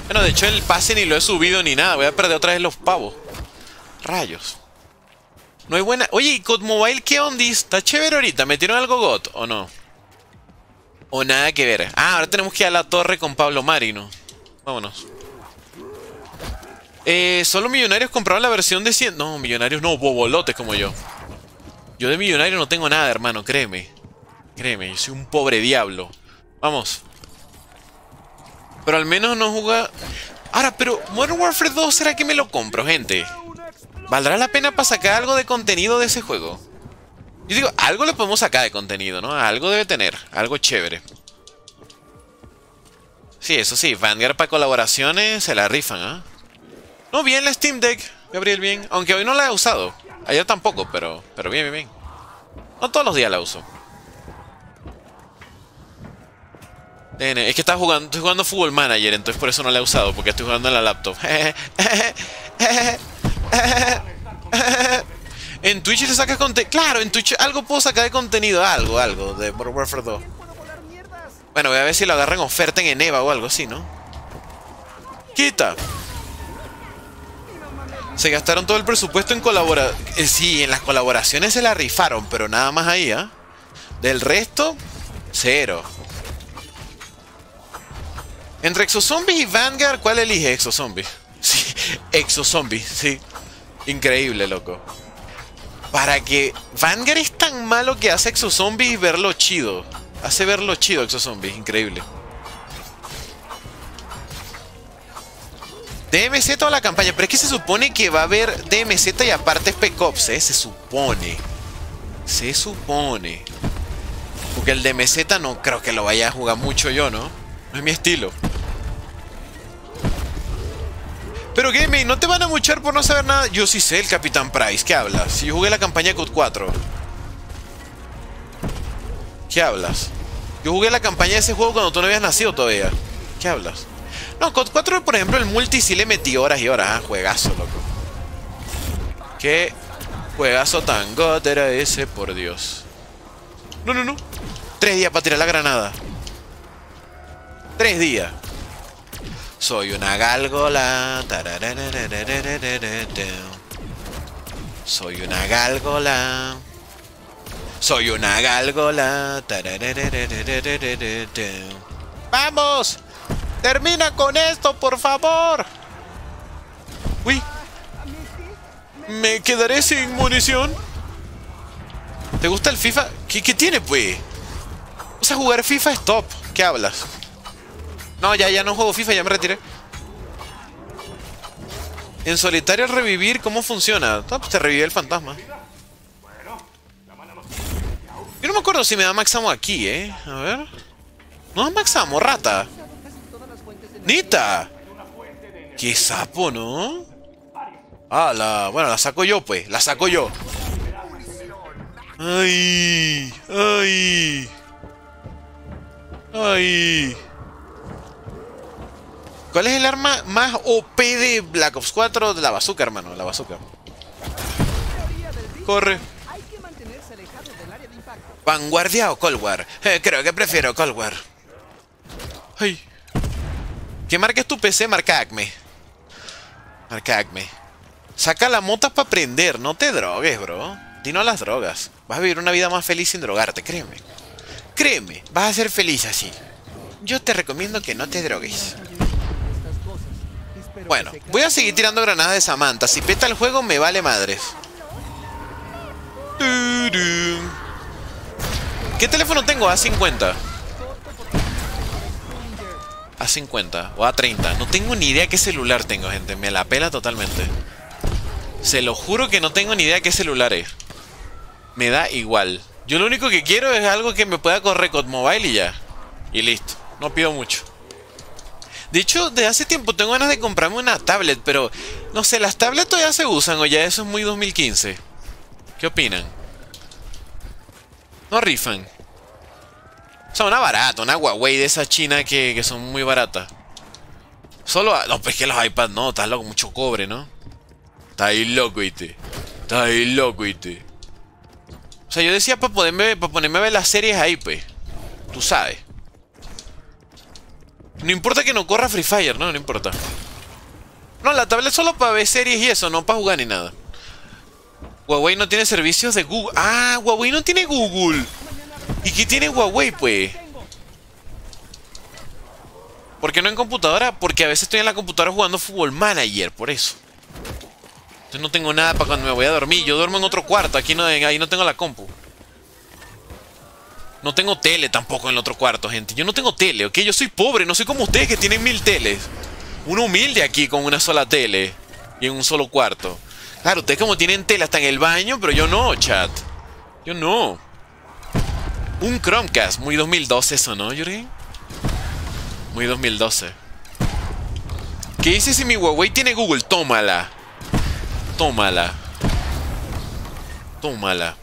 Bueno, de hecho el pase ni lo he subido ni nada. Voy a perder otra vez los pavos. Rayos. No hay buena... Oye, ¿y C O D Mobile qué ondis? Está chévere ahorita. ¿Metieron algo God o no? O nada que ver. Ah, ahora tenemos que ir a la torre con Pablo Marino. Vámonos. Eh, solo millonarios compraron la versión de cien... No, millonarios no, bobolotes como yo. Yo de millonario no tengo nada, hermano, créeme. Créeme, yo soy un pobre diablo. Vamos. Pero al menos no juega... Ahora, pero Modern Warfare dos, ¿será que me lo compro, gente? ¿Valdrá la pena para sacar algo de contenido de ese juego? Yo digo, algo le podemos sacar de contenido, ¿no? Algo debe tener, algo chévere. Sí, eso sí, Vanguard para colaboraciones se la rifan, ¿ah? ¿eh? No, bien la Steam Deck, Gabriel, bien. Aunque hoy no la he usado. Ayer tampoco, pero, pero bien, bien, bien. No todos los días la uso. Es que estaba jugando, estoy jugando Football Manager, entonces por eso no la he usado, porque estoy jugando en la laptop. En Twitch le sacas contenido. Claro, en Twitch algo puedo sacar de contenido, algo, algo, de Modern Warfare dos. Bueno, voy a ver si lo agarran oferta en Eneva o algo así, ¿no? Quita. Se gastaron todo el presupuesto en colaboración. Eh, sí, en las colaboraciones se la rifaron, pero nada más ahí, ¿ah? ¿eh? Del resto, cero. Entre Exozombies y Vanguard, ¿cuál elige? Exozombies. Sí, Exozombies, sí. Increíble, loco. Para que... Vanguard es tan malo que hace Exozombies verlo chido. Hace verlo chido Exozombies, increíble. D M Z toda la campaña, pero es que se supone que va a haber D M Z y aparte Spec Ops, ¿eh? Se supone. Se supone. Porque el D M Z no creo que lo vaya a jugar mucho yo, ¿no? No es mi estilo. Pero gaming, no te van a muchar por no saber nada. Yo sí sé el Capitán Price, ¿qué hablas? Si yo jugué la campaña C O D cuatro. ¿Qué hablas? Yo jugué la campaña de ese juego cuando tú no habías nacido todavía. ¿Qué hablas? No, C O D cuatro, por ejemplo, el multi sí le metí horas y horas. Ah, juegazo, loco. Qué juegazo tan god era ese, por Dios. No, no, no. Tres días para tirar la granada. Tres días. Soy una gárgola. Soy una gárgola. Soy una gárgola. ¡Vamos! ¡Termina con esto, por favor! ¡Uy! ¿Me quedaré sin munición? ¿Te gusta el FIFA? ¿Qué, qué tiene, pues? O sea, jugar FIFA es top. ¿Qué hablas? No, ya, ya no juego FIFA, ya me retiré. En solitario al revivir, ¿cómo funciona? Ah, pues te revive el fantasma. Yo no me acuerdo si me da Max Ammo aquí, eh. A ver. No da Max Ammo, rata. ¡Nita! ¡Qué sapo, ¿no? Ah, la... Bueno, la saco yo, pues. La saco yo. ¡Ay! ¡Ay! ¡Ay! ¿Cuál es el arma más O P de Black Ops cuatro? La bazooka, hermano. La bazooka. Corre. ¿Vanguardia o Cold War? Eh, creo que prefiero Cold War. ¡Ay! ¿Qué marca es tu P C? Marca Acme. Marca Acme. Saca la mota para prender. No te drogues, bro. Dino a las drogas. Vas a vivir una vida más feliz sin drogarte, créeme. Créeme, vas a ser feliz así. Yo te recomiendo que no te drogues. Bueno, voy a seguir tirando granadas de Samantha. Si peta el juego, me vale madres. ¿Qué teléfono tengo? A cincuenta. A cincuenta o A treinta. No tengo ni idea qué celular tengo, gente. Me la pela totalmente. Se lo juro que no tengo ni idea qué celular es. Me da igual. Yo lo único que quiero es algo que me pueda correr con mobile y ya. Y listo. No pido mucho. De hecho, desde hace tiempo tengo ganas de comprarme una tablet, pero... No sé, las tablets todavía se usan o ya eso es muy dos mil quince. ¿Qué opinan? No rifan. O sea, una barata, una Huawei de esa china que, que son muy baratas. Solo... A... No, pues que los iPads no, estás loco, mucho cobre, ¿no? Está ahí loco, ¿viste? Está ahí loco, ¿viste? O sea, yo decía para ponerme, para ponerme a ver las series ahí, pues. Tú sabes. No importa que no corra Free Fire, ¿no? No importa. No, la tablet es solo para ver series y eso, no para jugar ni nada. Huawei no tiene servicios de Google. Ah, Huawei no tiene Google. ¿Y qué tiene Huawei, pues? ¿Por qué no en computadora? Porque a veces estoy en la computadora jugando Football Manager, por eso. Entonces no tengo nada para cuando me voy a dormir. Yo duermo en otro cuarto, aquí no, ahí no tengo la compu. No tengo tele tampoco en el otro cuarto, gente. Yo no tengo tele, ¿ok? Yo soy pobre, no soy como ustedes que tienen mil teles. Uno humilde aquí con una sola tele y en un solo cuarto. Claro, ustedes como tienen tele hasta en el baño, pero yo no, chat. Yo no. Un Chromecast. Muy dos mil doce eso, ¿no, Yuri? Muy dos mil doce. ¿Qué dices si mi Huawei tiene Google? Tómala. Tómala. Tómala.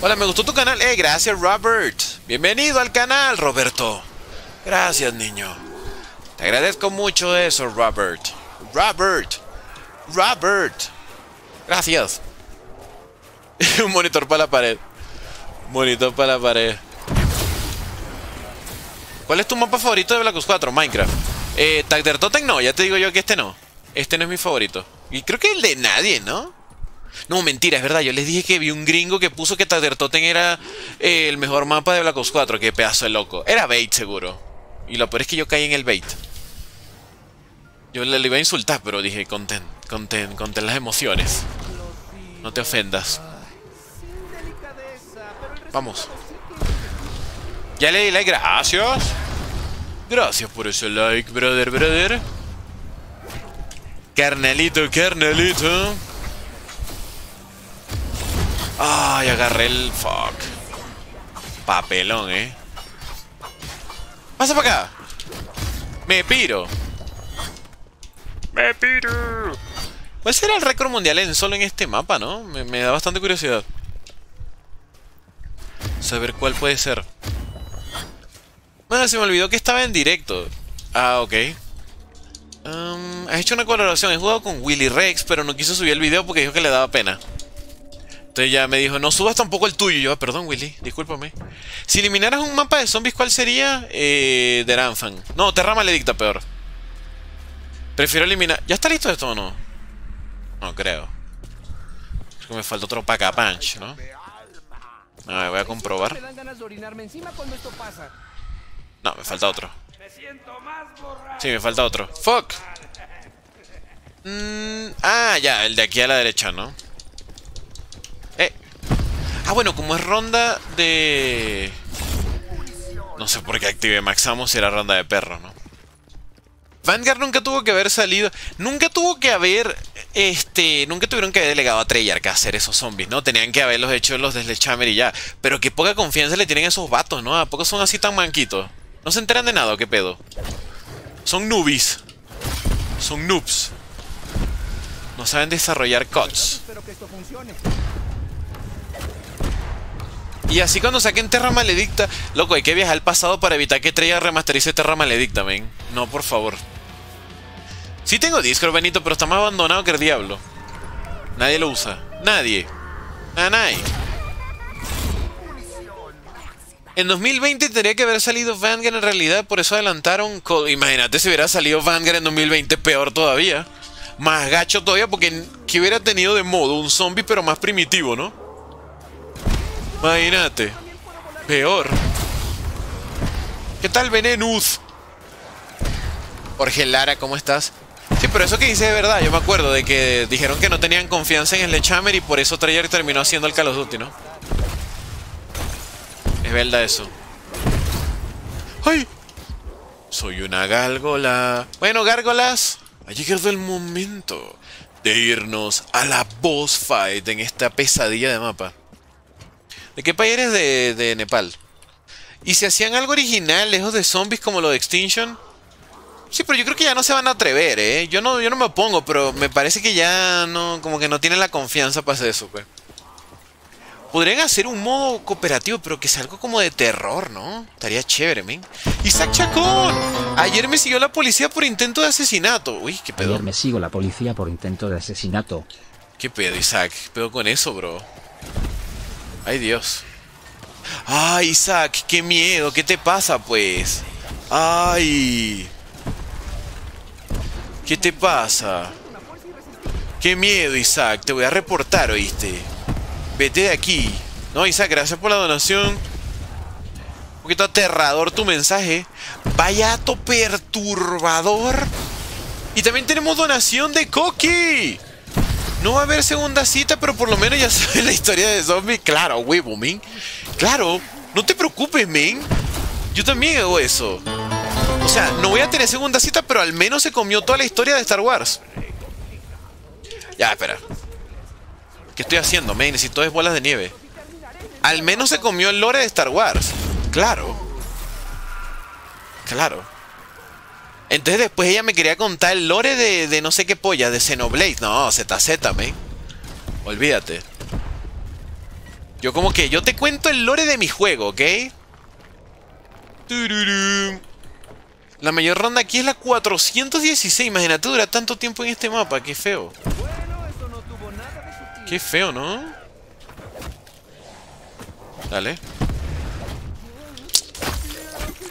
Hola, me gustó tu canal. Eh, gracias, Robert. Bienvenido al canal, Roberto. Gracias, niño. Te agradezco mucho eso, Robert. Robert. Robert. Gracias. Un monitor para la pared. Monitor para la pared. ¿Cuál es tu mapa favorito de Black Ops cuatro? Minecraft. Eh, Tagdertoten no, ya te digo yo que este no. Este no es mi favorito. Y creo que el de nadie, ¿no? No, mentira, es verdad. Yo les dije que vi un gringo que puso que Tagdertoten era eh, el mejor mapa de Black Ops cuatro. Qué pedazo de loco. Era bait, seguro. Y lo peor es que yo caí en el bait. Yo le, le iba a insultar, pero dije, contén, contén, contén las emociones. No te ofendas. Vamos. Ya le di like, gracias. Gracias por ese like, brother, brother. Carnalito, carnalito. Ay, agarré el... Fuck. Papelón, eh. Pasa para acá. Me piro. Me piro. ¿Cuál será el récord mundial en solo en este mapa, no? Me, me da bastante curiosidad. Saber cuál puede ser. Bueno, se me olvidó que estaba en directo. Ah, ok. Um, has hecho una colaboración. He jugado con Willy Rex, pero no quiso subir el video porque dijo que le daba pena. Entonces ya me dijo, no subas tampoco el tuyo. Y yo, ah, perdón, Willy, discúlpame. Si eliminaras un mapa de zombies, ¿cuál sería? Eh, Deranfan. No, Terra Maledicta, peor. Prefiero eliminar... ¿Ya está listo esto o no? No creo. Creo que me falta otro pack a punch, ¿no? A ver, voy a comprobar. No, me falta otro. Sí, me falta otro. ¡Fuck! Mm, ah, ya, el de aquí a la derecha, ¿no? Eh. Ah, bueno, como es ronda de... No sé por qué activé Max Ammo si era ronda de perro, ¿no? Vanguard nunca tuvo que haber salido, nunca tuvo que haber, este, nunca tuvieron que haber delegado a Treyarch a hacer esos zombies, ¿no? Tenían que haberlos hecho los de Sledgehammer y ya. Pero qué poca confianza le tienen a esos vatos, ¿no? ¿A poco son así tan manquitos? ¿No se enteran de nada o qué pedo? Son newbies. Son noobs. No saben desarrollar C O Ds. Y así cuando saquen Terra Maledicta, loco, hay que viajar al pasado para evitar que Treyarch remasterice Terra Maledicta, men. No, por favor. Sí tengo Discord, Benito, pero está más abandonado que el diablo. Nadie lo usa. Nadie. Nanay. En dos mil veinte tendría que haber salido Vanguard en realidad, por eso adelantaron... Imagínate si hubiera salido Vanguard en dos mil veinte, peor todavía. Más gacho todavía, porque que hubiera tenido de modo un zombie, pero más primitivo, ¿no? Imagínate. Peor. ¿Qué tal, Venenus? Jorge Lara, ¿cómo estás? Sí, pero eso que dices es verdad, yo me acuerdo de que dijeron que no tenían confianza en Sledgehammer y por eso Treyarch terminó haciendo el Call of Duty, ¿no? Es verdad eso. ¡Ay! Soy una gárgola. Bueno, gárgolas, ha llegado el momento de irnos a la boss fight en esta pesadilla de mapa. ¿De qué país eres? De, de Nepal. ¿Y si hacían algo original, lejos de zombies como lo de Extinction? Sí, pero yo creo que ya no se van a atrever, ¿eh? Yo no, yo no me opongo, pero me parece que ya no... Como que no tienen la confianza para hacer eso, pues. Podrían hacer un modo cooperativo, pero que sea algo como de terror, ¿no? Estaría chévere, men. ¡Isaac Chacón! Ayer me siguió la policía por intento de asesinato. Uy, qué pedo. Ayer me sigo la policía por intento de asesinato. ¿Qué pedo, Isaac? ¿Qué pedo con eso, bro? Ay, Dios. Ay, Isaac, qué miedo. ¿Qué te pasa, pues? Ay. ¿Qué te pasa? Qué miedo, Isaac. Te voy a reportar, ¿oíste? Vete de aquí. No, Isaac, gracias por la donación. Un poquito aterrador tu mensaje. Vaya ato perturbador. Y también tenemos donación de Coqui. No va a haber segunda cita, pero por lo menos ya sabes la historia de zombies. Claro, huevo, men. Claro, no te preocupes, men. Yo también hago eso. O sea, no voy a tener segunda cita, pero al menos se comió toda la historia de Star Wars. Ya, espera. ¿Qué estoy haciendo, men? Necesito es bolas de nieve. Al menos se comió el lore de Star Wars. Claro. Claro. Entonces después ella me quería contar el lore de, de no sé qué polla, de Xenoblade. No, Z Z, men. Olvídate. Yo como que, yo te cuento el lore de mi juego, ¿ok? Tururú. La mayor ronda aquí es la cuatrocientos dieciséis. Imagínate durar tanto tiempo en este mapa. Qué feo. Qué feo, ¿no? Dale.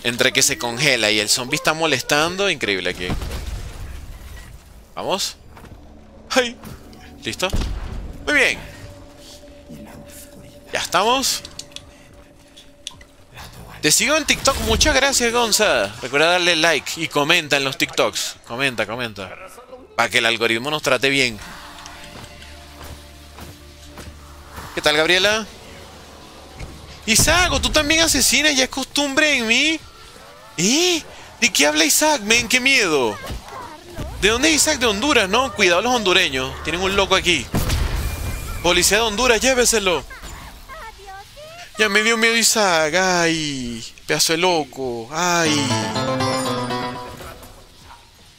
Entre que se congela y el zombie está molestando. Increíble aquí. Vamos. ¡Ay! ¿Listo? Muy bien. Ya estamos. Te sigo en TikTok. Muchas gracias, Gonza. Recuerda darle like y comenta en los TikToks. Comenta, comenta. Para que el algoritmo nos trate bien. ¿Qué tal, Gabriela? Isaac, ¿tú también asesinas? Ya es costumbre en mí. ¿Eh? ¿De qué habla Isaac, men? ¡Qué miedo! ¿De dónde es Isaac? De Honduras, ¿no? Cuidado los hondureños. Tienen un loco aquí. Policía de Honduras, lléveselo. Ya me dio miedo Isaac. ¡Ay! Pedazo de loco. ¡Ay!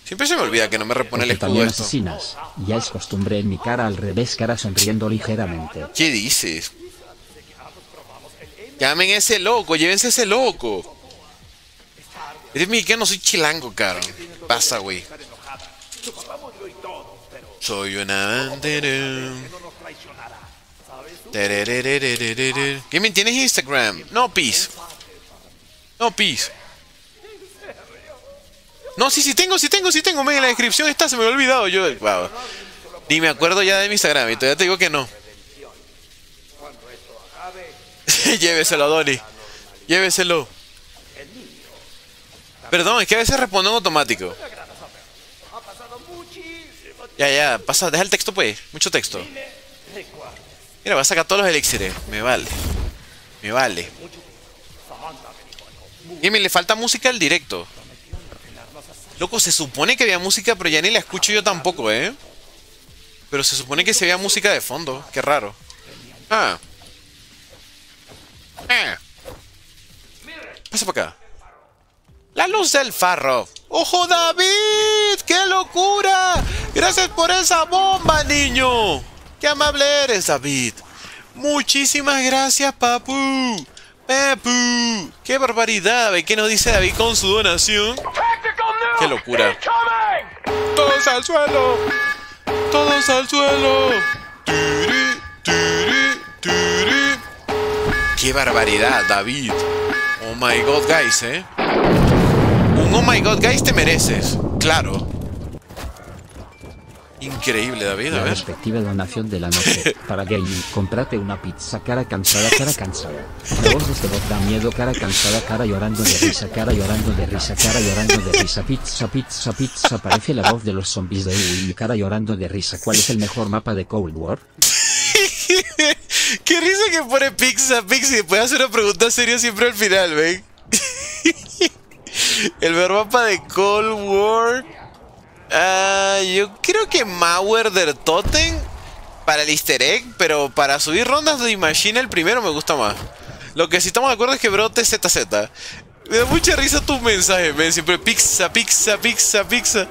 Siempre se me olvida que no me repone el escudo esto. Asesinas. Ya es costumbre en mi cara al revés, cara sonriendo ligeramente. ¿Qué dices? Llamen a ese loco, llévense a ese loco. Eres mexicano, soy chilango, caro. Pasa, güey. Soy una bandera. ¿Qué me tienes Instagram? No, peace. No, peace. No, sí, sí tengo, sí tengo, sí tengo. Men, en la descripción está, se me había olvidado. Yo, wow. Ni me acuerdo ya de mi Instagram y todavía te digo que no. Lléveselo, Donnie. Lléveselo. Perdón, es que a veces respondo en automático. Ya, ya, pasa, deja el texto pues. Mucho texto. Mira, va a sacar todos los elixires. Me vale. Me vale. Y me le falta música al directo. Loco, se supone que había música, pero ya ni la escucho yo tampoco, ¿eh? Pero se supone que se veía música de fondo. Qué raro. Ah. Ah. Pasa para acá. La luz del farro. ¡Ojo, David! ¡Qué locura! Gracias por esa bomba, niño. ¡Qué amable eres, David! Muchísimas gracias, papu. Papu. ¡Qué barbaridad! ¿Qué nos dice David con su donación? ¡Qué locura! ¡Todos al suelo! ¡Todos al suelo! ¡Tiri, tiri, tiri! ¡Qué barbaridad, David! Oh my god, guys, eh. Un oh my god, guys, te mereces. Claro. Increíble, David, a ver. La respectiva donación de la noche. Para gaming, comprate una pizza, cara cansada, cara cansada. La voz de este bot da miedo, cara cansada, cara llorando de risa, cara llorando de risa, cara llorando de risa. Pizza, pizza, pizza, parece la voz de los zombies de Uy, cara llorando de risa. ¿Cuál es el mejor mapa de Cold War? Qué risa que pone pizza, pizza, y después hacer una pregunta seria siempre al final, ¿ven? El mejor mapa de Cold War... Uh, yo creo que Mauer del Totem para el easter egg, pero para subir rondas de Imagina el primero me gusta más. Lo que sí estamos de acuerdo es que brote Z Z. Me da mucha risa tus mensajes, men. Siempre pizza, pizza, pizza, pizza.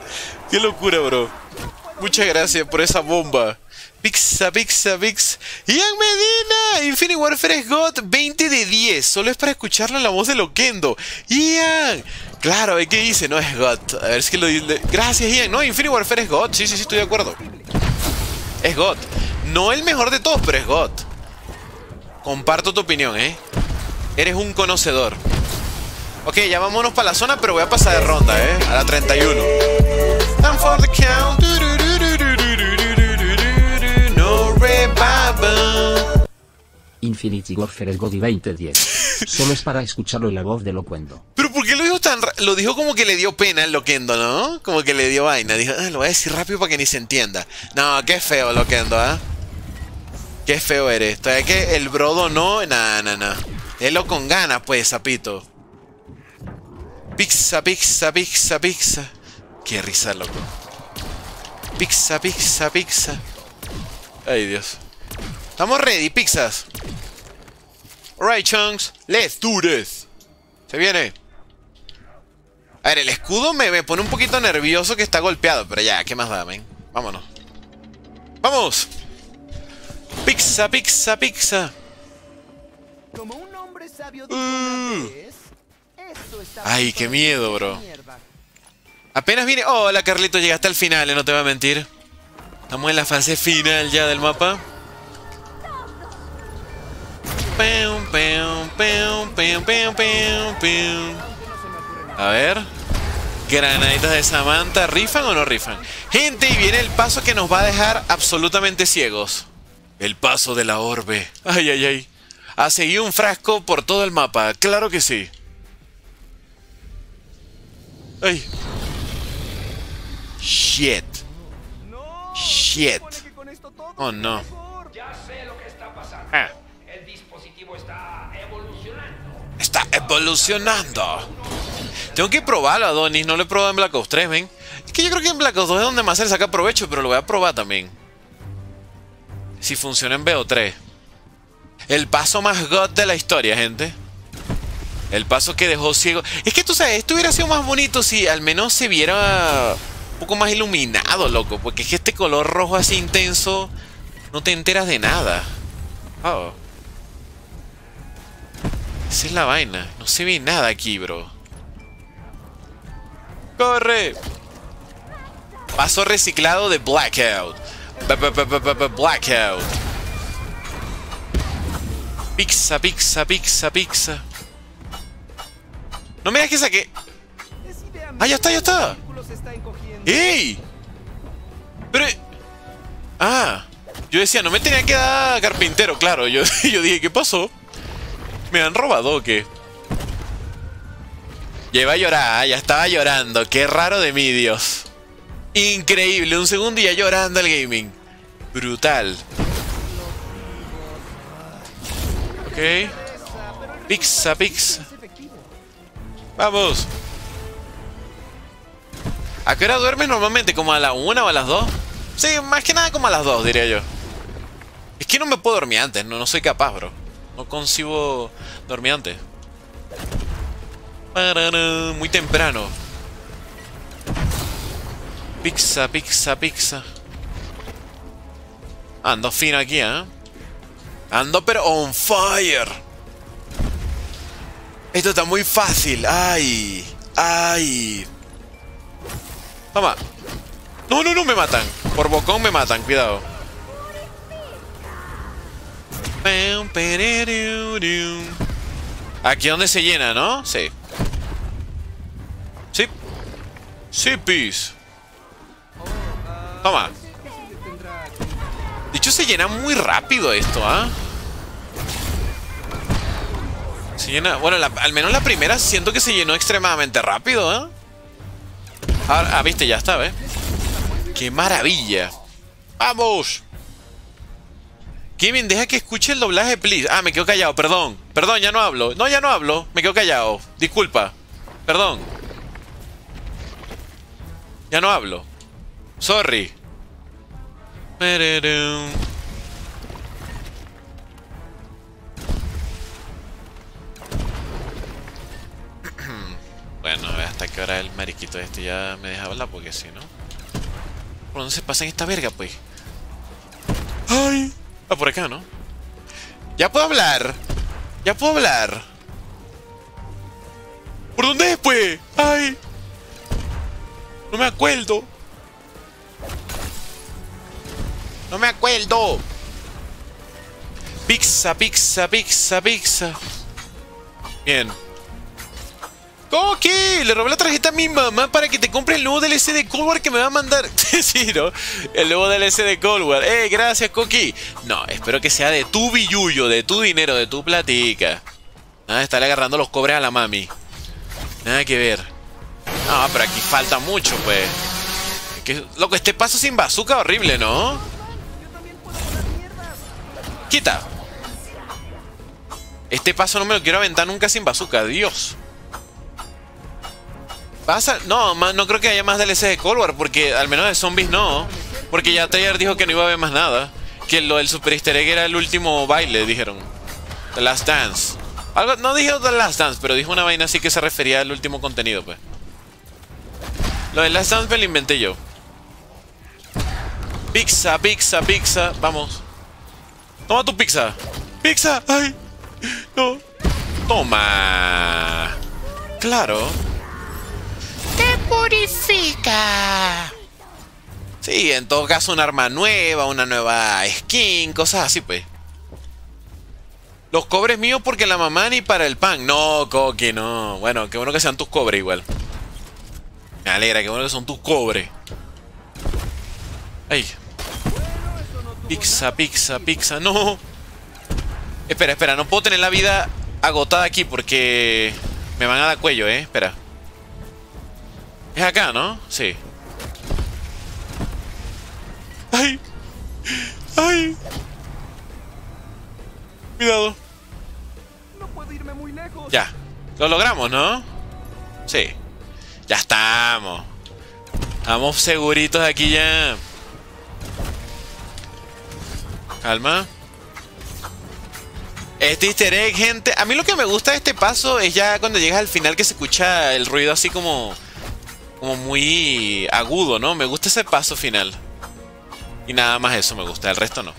Qué locura, bro. Muchas gracias por esa bomba. Pizza, pizza, pizza. Ian Medina, Infinity Warfare es God, veinte de diez. Solo es para escucharle la voz de Loquendo. Ian. Claro, ¿qué dice? No es God. A ver, es que lo dice. Gracias, Ian. No, Infinity Warfare es God. Sí, sí, sí, estoy de acuerdo. Es God. No el mejor de todos, pero es God. Comparto tu opinión, ¿eh? Eres un conocedor. Ok, ya vámonos para la zona, pero voy a pasar de ronda, ¿eh? A la treinta y uno. I'm for the count. No revival. Infinity Warfare es God y veinte diez. Solo es para escucharlo en la voz de Loquendo. Pero ¿por qué lo dijo tan ra lo dijo como que le dio pena al Loquendo, ¿no? Como que le dio vaina. Dijo, ah, lo voy a decir rápido para que ni se entienda. No, qué feo Loquendo, ¿ah? ¿eh? Qué feo eres. Todavía que el brodo no. Nah, nah, nah. Élo con ganas, pues, sapito. Pizza, pizza, pizza, pizza. Qué risa, loco. Pizza, pizza, pizza. Ay, Dios. Estamos ready, pizzas. Alright, chunks, let's do this. Se viene. A ver, el escudo me, me pone un poquito nervioso que está golpeado. Pero ya, ¿qué más da, men? Vámonos. ¡Vamos! Pizza, pizza, pizza. Como un hombre sabio de uh. vez, esto está. Ay, qué miedo, bro. Apenas viene... Hola, Carlito, llegaste al final, eh, no te voy a mentir. Estamos en la fase final ya del mapa. Peum, peum, peum, peum, peum, peum, peum. A ver. Granaditas de Samantha. ¿Rifan o no rifan? Gente, y viene el paso que nos va a dejar absolutamente ciegos. El paso de la orbe. Ay, ay, ay. A seguir un frasco por todo el mapa. Claro que sí. Ay. Shit. Shit. Oh, no. Ah. Está evolucionando. Está evolucionando. Tengo que probarlo, Adonis. No lo he probado en Black Ops tres, ven. Es que yo creo que en Black Ops dos es donde más se le saca provecho, pero lo voy a probar también. Si funciona en B O tres. El paso más God de la historia, gente. El paso que dejó ciego. Es que tú sabes, esto hubiera sido más bonito si al menos se viera un poco más iluminado, loco. Porque es que este color rojo así intenso, no te enteras de nada. Oh. Esa es la vaina. No se ve nada aquí, bro. ¡Corre! Paso reciclado de Blackout. Blackout. Pizza, pizza, pizza, pizza. No me das que saque. ¡Ah, ya está, ya está! ¡Ey! Pero... Ah. Yo decía, no me tenía que dar carpintero, claro. Yo, yo dije, ¿qué pasó? ¿Me han robado o qué? Ya iba a llorar, ya estaba llorando. Qué raro de mí, Dios. Increíble, un segundo y ya llorando el gaming. Brutal. Ok. Pizza, pizza. Vamos. ¿A qué hora duermes normalmente? ¿Como a la una o a las dos? Sí, más que nada como a las dos, diría yo. Es que no me puedo dormir antes, no, no soy capaz, bro. No concibo dormir antes. Muy temprano. Pizza, pizza, pizza. Ando fino aquí, ¿eh? Ando pero on fire. Esto está muy fácil. Ay, ay. Toma. No, no, no, me matan. Por bocón me matan, cuidado. Aquí donde se llena, ¿no? Sí. Sí. Sí, peace. Toma. De hecho se llena muy rápido esto, ¿ah? ¿eh? Se llena... Bueno, la, al menos la primera siento que se llenó extremadamente rápido, ¿ah? ¿eh? Ahora, ah, viste, ya está, ¿ves? ¡Qué maravilla! ¡Vamos! Kevin, deja que escuche el doblaje, please. Ah, me quedo callado, perdón. Perdón, ya no hablo. No, ya no hablo. Me quedo callado. Disculpa. Perdón. Ya no hablo. Sorry. Bueno, a ver hasta qué hora el mariquito este ya me deja hablar, porque si no... ¿Por dónde se pasa en esta verga, pues? ¡Ay! Ah, por acá, ¿no? ¡Ya puedo hablar! ¡Ya puedo hablar! ¿Por dónde es, pues? ¡Ay! No me acuerdo. No me acuerdo. Pizza, pizza, pizza, pizza. Bien. ¡Coqui! Le robé la tarjeta a mi mamá para que te compre el nuevo D L C de Cold War que me va a mandar. Sí, ¿no? El nuevo D L C de Cold War. ¡Eh, gracias, Coqui! No, espero que sea de tu billuyo, de tu dinero, de tu platica. Nada de estarle agarrando los cobres a la mami. Nada que ver. No, pero aquí falta mucho, pues. Que, loco, este paso sin bazooka horrible, ¿no? Quita. Este paso no me lo quiero aventar nunca sin bazooka, Dios. ¿Pasa? No, no creo que haya más D L C de Cold War, porque al menos de zombies no. Porque ya Treyarch dijo que no iba a haber más nada. Que lo del Super Easter Egg era el último baile, dijeron. The Last Dance. Algo, no dijo The Last Dance, pero dijo una vaina así que se refería al último contenido, pues. Lo de Last Dance me lo inventé yo. Pizza, pizza, pizza. Vamos. Toma tu pizza. Pizza. Ay. No. Toma. Claro. ¡Te purifica! Sí, en todo caso un arma nueva, una nueva skin, cosas así, pues. Los cobres míos porque la mamá ni para el pan. No, Coqui, no. Bueno, qué bueno que sean tus cobres igual. Me alegra, qué bueno que son tus cobres. Ay. Pizza, pizza, pizza. No. Espera, espera. No puedo tener la vida agotada aquí porque me van a dar cuello, eh. Espera. Es acá, ¿no? Sí. ¡Ay! ¡Ay! Cuidado. No puedo irme muy lejos. Ya. Lo logramos, ¿no? Sí. Ya estamos. Estamos seguritos aquí ya. Calma. Este easter egg, gente. A mí lo que me gusta de este paso es ya cuando llegas al final que se escucha el ruido así como... Como muy agudo, ¿no? Me gusta ese paso final. Y nada más eso me gusta, el resto no.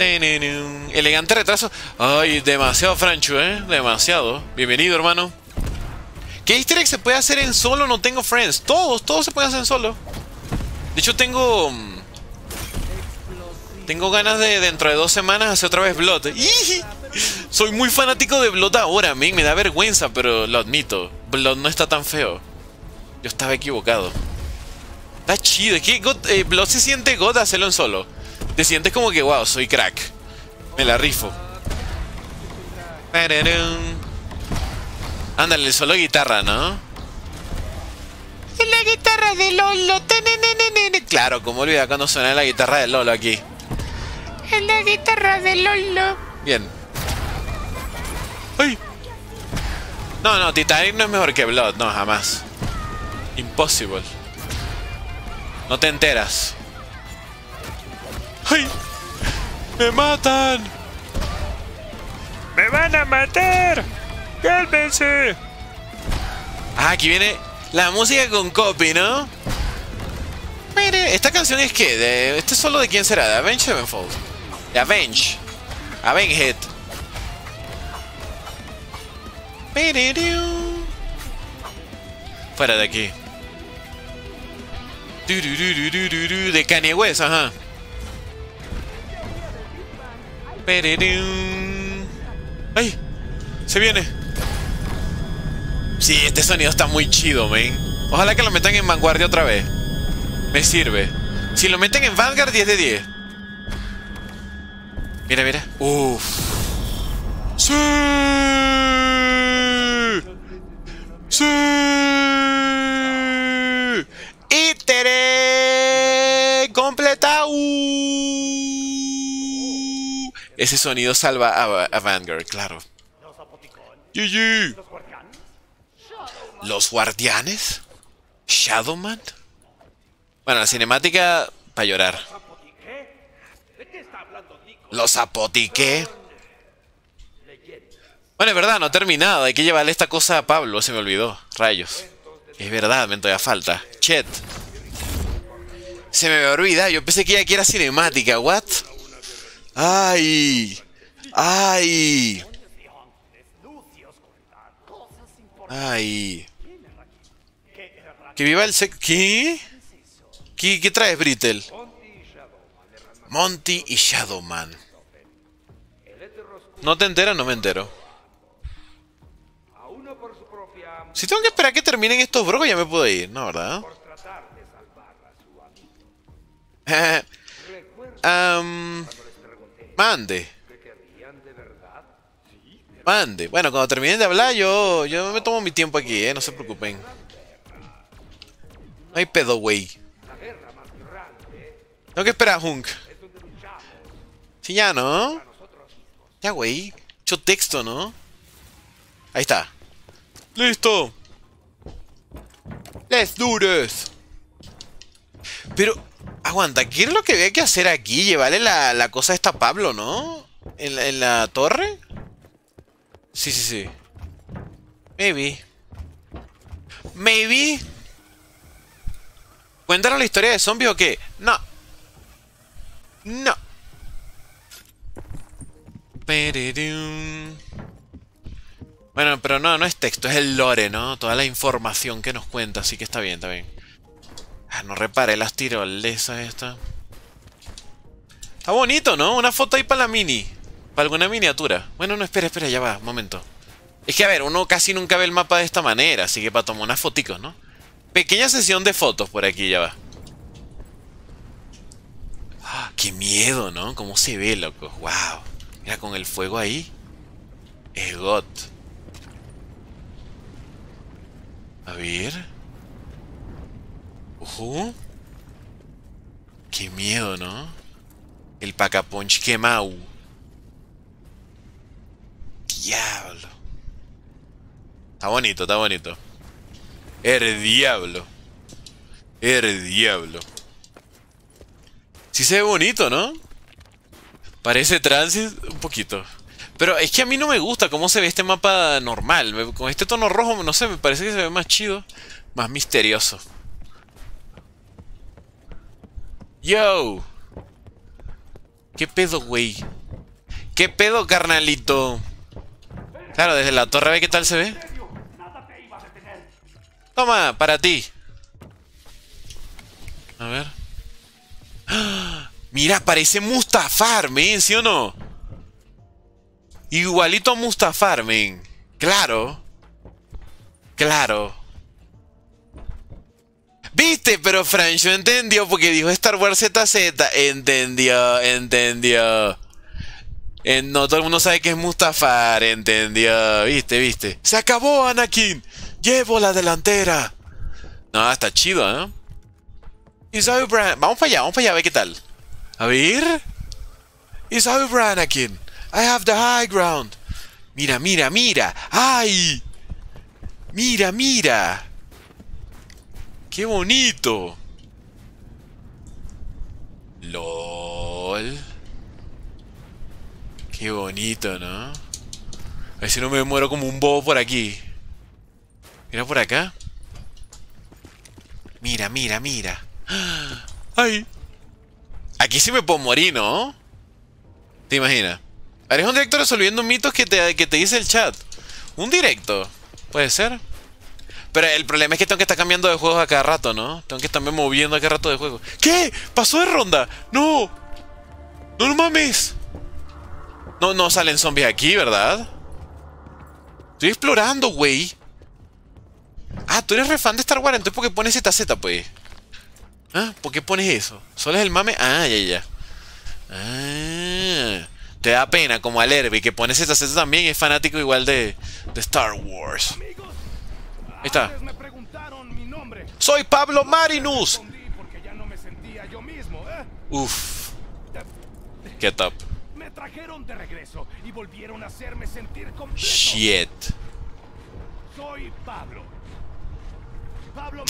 Elegante retraso. Ay, demasiado Franchu, ¿eh? Demasiado. Bienvenido, hermano. ¿Qué easter egg se puede hacer en solo? No tengo friends. Todos, todos se pueden hacer en solo. De hecho, tengo... Tengo ganas de dentro de dos semanas hacer otra vez Blood. ¡Iji! Soy muy fanático de Blood ahora, man. Me da vergüenza, pero lo admito. Blood no está tan feo. Yo estaba equivocado. Está chido. Es que God, eh, Blood se siente God hacerlo en solo. Te sientes como que, wow, soy crack. Me la rifo. Ándale, solo guitarra, ¿no? En la guitarra de Lolo. Claro, como olvidar cuando suena la guitarra de Lolo aquí. En la guitarra de Lolo. Bien. ¡Ay! No, no, Titanic no es mejor que Blood, no, jamás. Impossible. No te enteras. ¡Ay! ¡Me matan! ¡Me van a matar! ¡Cálmense! Ah, aquí viene la música con copy, ¿no? Mire, ¿esta canción es qué? De, ¿Este solo de quién será? ¿De Avenged Sevenfold? De Avenge. Avenged. Fuera de aquí. De Kanye West, ajá. ¡Ay! ¡Se viene! Sí, este sonido está muy chido, man. Ojalá que lo metan en Vanguardia otra vez. Me sirve. Si lo meten en Vanguard, diez de diez. Mira, mira. ¡Uff! ¡Sí! ¡Sí! ¡Ítere! ¡Completado! Ese sonido salva a, a Vanguard, claro. G G. ¿Los guardianes? ¿Shadowman? Bueno, la cinemática para llorar. ¿Los apotiqué? Bueno, es verdad, no he terminado. Hay que llevarle esta cosa a Pablo. Se me olvidó. Rayos. Es verdad, me todavía falta. Chet. Se me había olvidado. Yo pensé que aquí era cinemática. ¿What? ¡Ay! ¡Ay! ¡Ay! ¡Que viva el sec! ¿Qué? ¿Qué, qué traes, Brittle? Monty y Shadowman. ¿No te enteras? No me entero. Si tengo que esperar que terminen estos brocos, ya me puedo ir, ¿no? ¿Verdad? um... Mande. Mande. Bueno, cuando terminen de hablar, yo, yo me tomo mi tiempo aquí, eh. No se preocupen. No hay pedo, güey. Tengo que esperar, Hunk. Sí, ya, ¿no? Ya, güey. Mucho texto, ¿no? Ahí está. ¡Listo! ¡Let's do this! Pero... aguanta, ¿qué es lo que había que hacer aquí? Llevarle la, la cosa esta a Pablo, ¿no? ¿En la, en la torre? Sí, sí, sí. Maybe. Maybe. ¿Cuéntanos la historia de zombies o qué? No. No. Bueno, pero no, no es texto, es el lore, ¿no? Toda la información que nos cuenta, así que está bien, está bien. Ah, no reparé las tirolesas estas. Está bonito, ¿no? Una foto ahí para la mini. Para alguna miniatura. Bueno, no, espera, espera, ya va, un momento. Es que, a ver, uno casi nunca ve el mapa de esta manera, así que para tomar unas foticos, ¿no? Pequeña sesión de fotos por aquí, ya va. ¡Ah, qué miedo!, ¿no? ¿Cómo se ve, loco? ¡Wow! Mira, con el fuego ahí. Es God. A ver... ¡Ojo! ¡Qué miedo!, ¿no? El pacapunch quemado. ¡Diablo! Está bonito, está bonito. ¡El diablo! ¡El diablo! Sí se ve bonito, ¿no? Parece transit un poquito. Pero es que a mí no me gusta cómo se ve este mapa normal. Con este tono rojo, no sé, me parece que se ve más chido. Más misterioso. Yo, ¿qué pedo, güey? ¿Qué pedo, carnalito? Claro, desde la torre ve qué tal se ve. Toma, para ti. A ver. ¡Ah! Mira, parece Mustafar, men, ¿sí o no? Igualito a Mustafar, men. Claro. Claro. ¿Viste? Pero Francho entendió porque dijo Star Wars Z Z. Entendió, entendió. En, no todo el mundo sabe que es Mustafar. Entendió. ¿Viste? ¿Viste? ¡Se acabó, Anakin! ¡Llevo la delantera! No, está chido, ¿no? Isabel Brand. Vamos para allá, vamos para allá, a ver qué tal. A ver. Isabel Brand, Anakin. I have the high ground. Mira, mira, mira. ¡Ay! Mira, mira. ¡Qué bonito! ¡Lol! ¡Qué bonito!, ¿no? A ver si no me muero como un bobo por aquí. Mira por acá. Mira, mira, mira. ¡Ay! Aquí sí me puedo morir, ¿no? ¿Te imaginas? Haré un directo resolviendo mitos que te, que te dice el chat. Un directo. Puede ser. Pero el problema es que tengo que estar cambiando de juegos a cada rato, ¿no? Tengo que estarme moviendo a cada rato de juego. ¿Qué? ¿Pasó de ronda? ¡No! ¡No, no mames! No, no salen zombies aquí, ¿verdad? Estoy explorando, güey. Ah, tú eres re fan de Star Wars, entonces ¿por qué pones Z Z, pues? ¿Ah? ¿Por qué pones eso? ¿Solo es el mame? Ah, ya, ya. Ah, te da pena, como al Herbie, que pone Z Z también y es fanático igual de, de Star Wars. Ahí está. ¡Soy Pablo Marinus! Uff. Get up. Shit.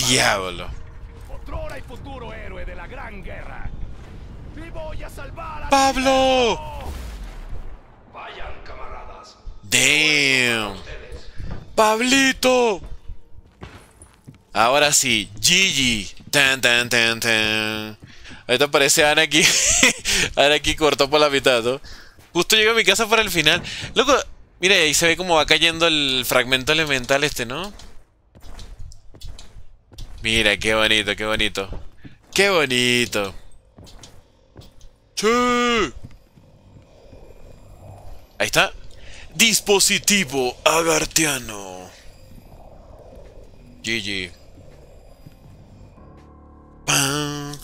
Diablo. ¡Pablo! Damn. ¡Pablito! Ahora sí, Gigi. Tan, tan, tan, tan. Ahorita aparece Ana aquí. Ana aquí cortó por la mitad, ¿no? Justo llego a mi casa para el final. Loco, mira, ahí se ve como va cayendo el fragmento elemental este, ¿no? Mira, qué bonito, qué bonito. ¡Qué bonito! ¡Che! Ahí está. Dispositivo agartiano. G G. ¡Pam!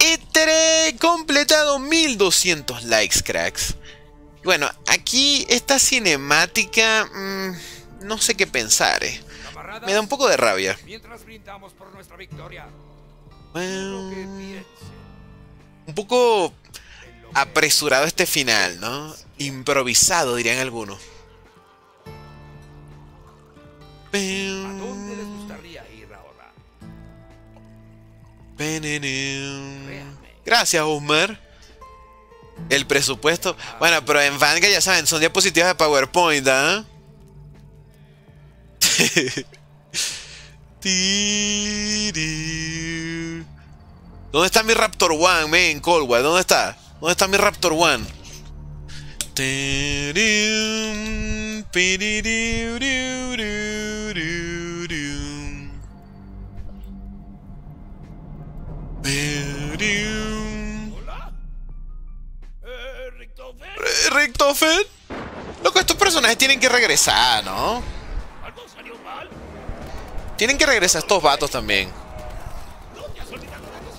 Y teré completado mil doscientos likes, cracks. Bueno, aquí esta cinemática... Mmm, no sé qué pensar, eh. Me da un poco de rabia. Mientras brindamos por nuestra victoria. Bueno, un poco apresurado este final, ¿no? Improvisado, dirían algunos. ¿A dónde les gustaría ir ahora? Gracias, Homer. El presupuesto. Bueno, pero en Vanguard ya saben, son diapositivas de PowerPoint, ¿ah? ¿eh? ¿Dónde está mi Raptor One, men? Coldwell, ¿dónde está? ¿Dónde está mi Raptor One? ¿Hola? Eh, ¿Richtofen? ¿Richtofen? Loco, estos personajes tienen que regresar, ¿no? ¿Algo salió mal? Tienen que regresar estos vatos también.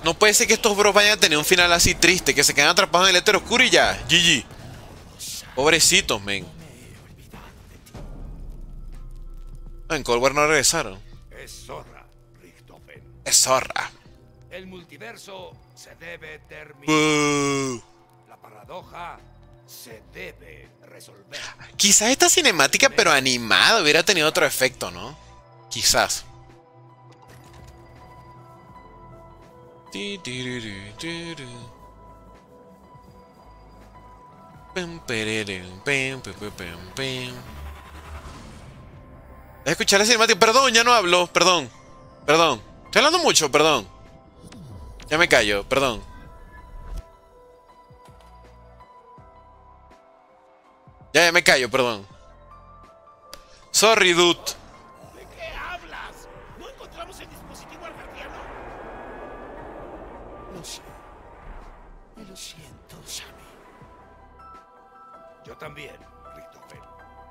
No puede ser que estos bros vayan a tener un final así triste, que se quedan atrapados en el éter oscuro y ya. G G. Pobrecitos, men. En Coldwell no regresaron. Es zorra, Richtofen. Es zorra. El multiverso se debe terminar. Uh. La paradoja se debe resolver. Quizás esta cinemática, pero animada, hubiera tenido otro efecto, ¿no? Quizás. Escuchar la cinemática. Perdón, ya no hablo. Perdón. Perdón. Estoy hablando mucho, perdón. Ya me callo, perdón. Ya, ya me callo, perdón. Sorry, dude. Yo también, Richtofen.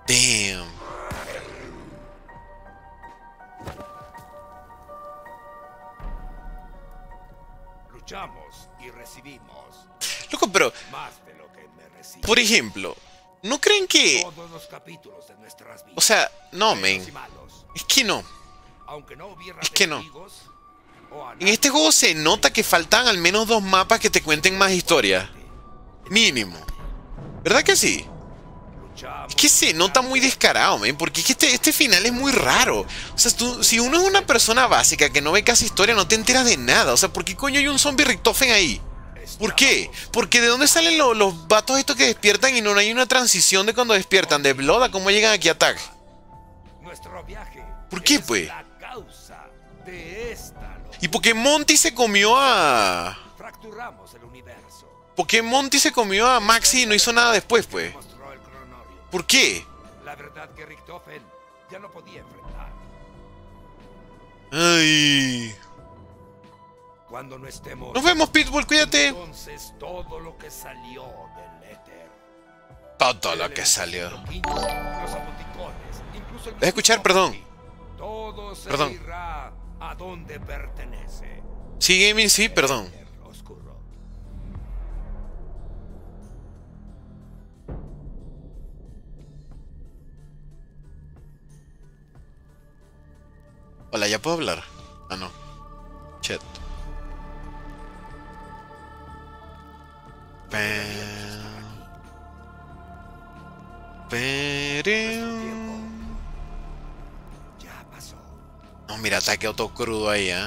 Damn. Luchamos y recibimos. Loco, pero más de lo que me recibo. Por ejemplo, ¿no creen que todos los capítulos de nuestras vidas? O sea, no, men. Es que no. Aunque no hubiera es que no. En este juego se nota que faltan al menos dos mapas que te cuenten más historia. Mínimo. ¿Verdad que sí? Es que se nota muy descarado, man, porque es que este, este final es muy raro. O sea, tú, si uno es una persona básica que no ve casi historia, no te enteras de nada. O sea, ¿por qué coño hay un zombie Richtofen ahí? ¿Por qué? Porque ¿de dónde salen lo, los vatos estos que despiertan y no hay una transición de cuando despiertan? De Blood a cómo llegan aquí a Tag. ¿Por qué, pues? ¿Y por qué Monty se comió a... ¿Por qué Monty se comió a Maxi y no hizo nada después, pues? ¿Por qué? La verdad que Richtofen ya no podía enfrentar. Ay... Cuando no estemos... Nos vemos, Pitbull, cuídate. Entonces, todo lo que salió del éter. Todo lo que salió. Los apoticones, incluso el... Deja escuchar, perdón. Todo se perdón. Irá a donde pertenece. Sí, gaming, sí, perdón. Hola, ¿ya puedo hablar? Ah, no. Chat. No, mira, ataque auto crudo ahí, ¿eh?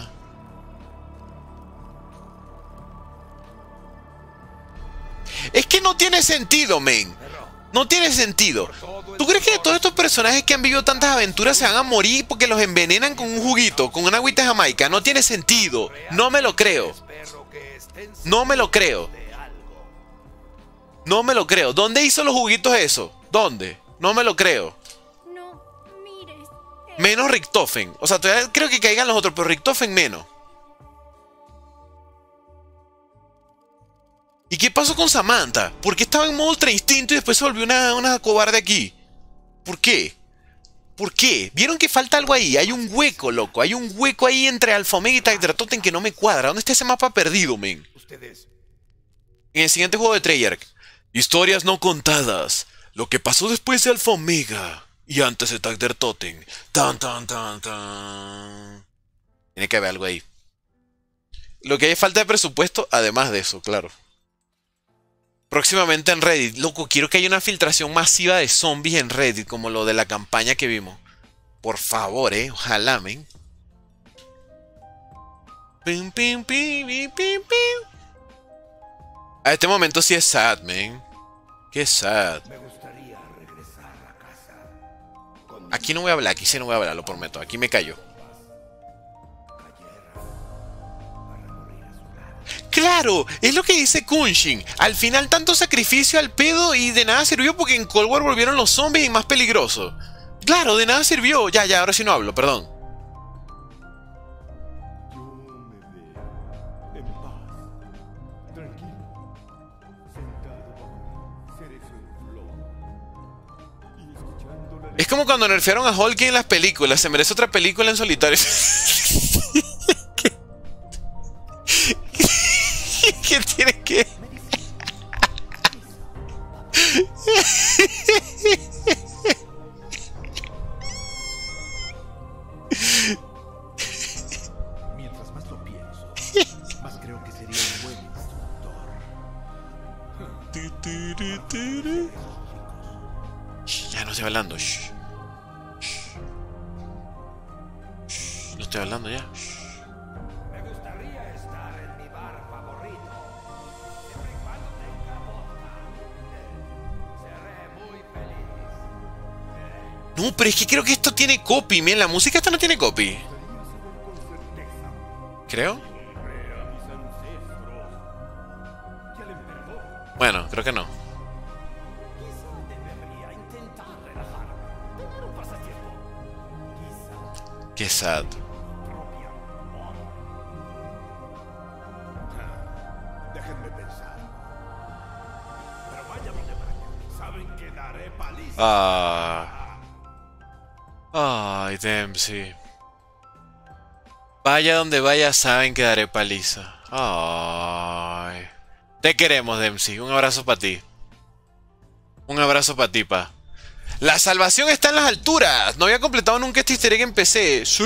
Es que no tiene sentido, men. No tiene sentido. ¿Tú crees que de todos estos personajes que han vivido tantas aventuras se van a morir porque los envenenan con un juguito, con una agüita jamaica? No tiene sentido. No me lo creo. No me lo creo. No me lo creo. ¿Dónde hizo los juguitos eso? ¿Dónde? No me lo creo. No, mires. Menos Richtofen. O sea, todavía creo que caigan los otros, pero Richtofen menos. ¿Y qué pasó con Samantha? ¿Por qué estaba en modo ultra instinto y después se volvió una, una cobarde aquí? ¿Por qué? ¿Por qué? ¿Vieron que falta algo ahí? Hay un hueco, loco. Hay un hueco ahí entre Alfa Omega y Tagdratoten que no me cuadra. ¿Dónde está ese mapa perdido, men? Ustedes. En el siguiente juego de Treyarch. Historias no contadas. Lo que pasó después de Alpha Omega. Y antes de Tagdratoten. Tan, tan, tan, tan. Tiene que haber algo ahí. Lo que hay es falta de presupuesto, además de eso, claro. Próximamente en Reddit. Loco, quiero que haya una filtración masiva de zombies en Reddit, como lo de la campaña que vimos. Por favor, eh. Ojalá, men. Pim, pim, pim, pim, pim, pim. A este momento sí es sad, man. Qué sad. Me gustaría regresar a casa. Aquí no voy a hablar, aquí sí no voy a hablar, lo prometo. Aquí me callo. ¡Claro! Es lo que dice Kunshin. Al final tanto sacrificio al pedo y de nada sirvió porque en Cold War volvieron los zombies y más peligrosos. ¡Claro! De nada sirvió. Ya, ya, ahora sí no hablo, perdón. Es como cuando nerfearon a Hulk en las películas. Se merece otra película en solitario. ¿Qué? ¿Qué tiene que...? Mientras más lo pienso, más creo que sería un buen instructor. Ya no estoy hablando. Shh. Shh. Shh. No estoy hablando ya. Shh. Me gustaría estar en mi bar favorito. Siempre y cuando tenga boca. Seré muy feliz. No, pero es que creo que esto tiene copy, miren, la música esta no tiene copy. Creo. Bueno, creo que no. Qué sad. Déjenme pensar. Pero vaya, saben que daré paliza. Ah. Ay, Dempsey. Vaya donde vaya, saben que daré paliza. Ay. Te queremos, Dempsey. Un abrazo para ti. Un abrazo para ti, pa. La salvación está en las alturas. No había completado nunca este easter egg en P C. Sí.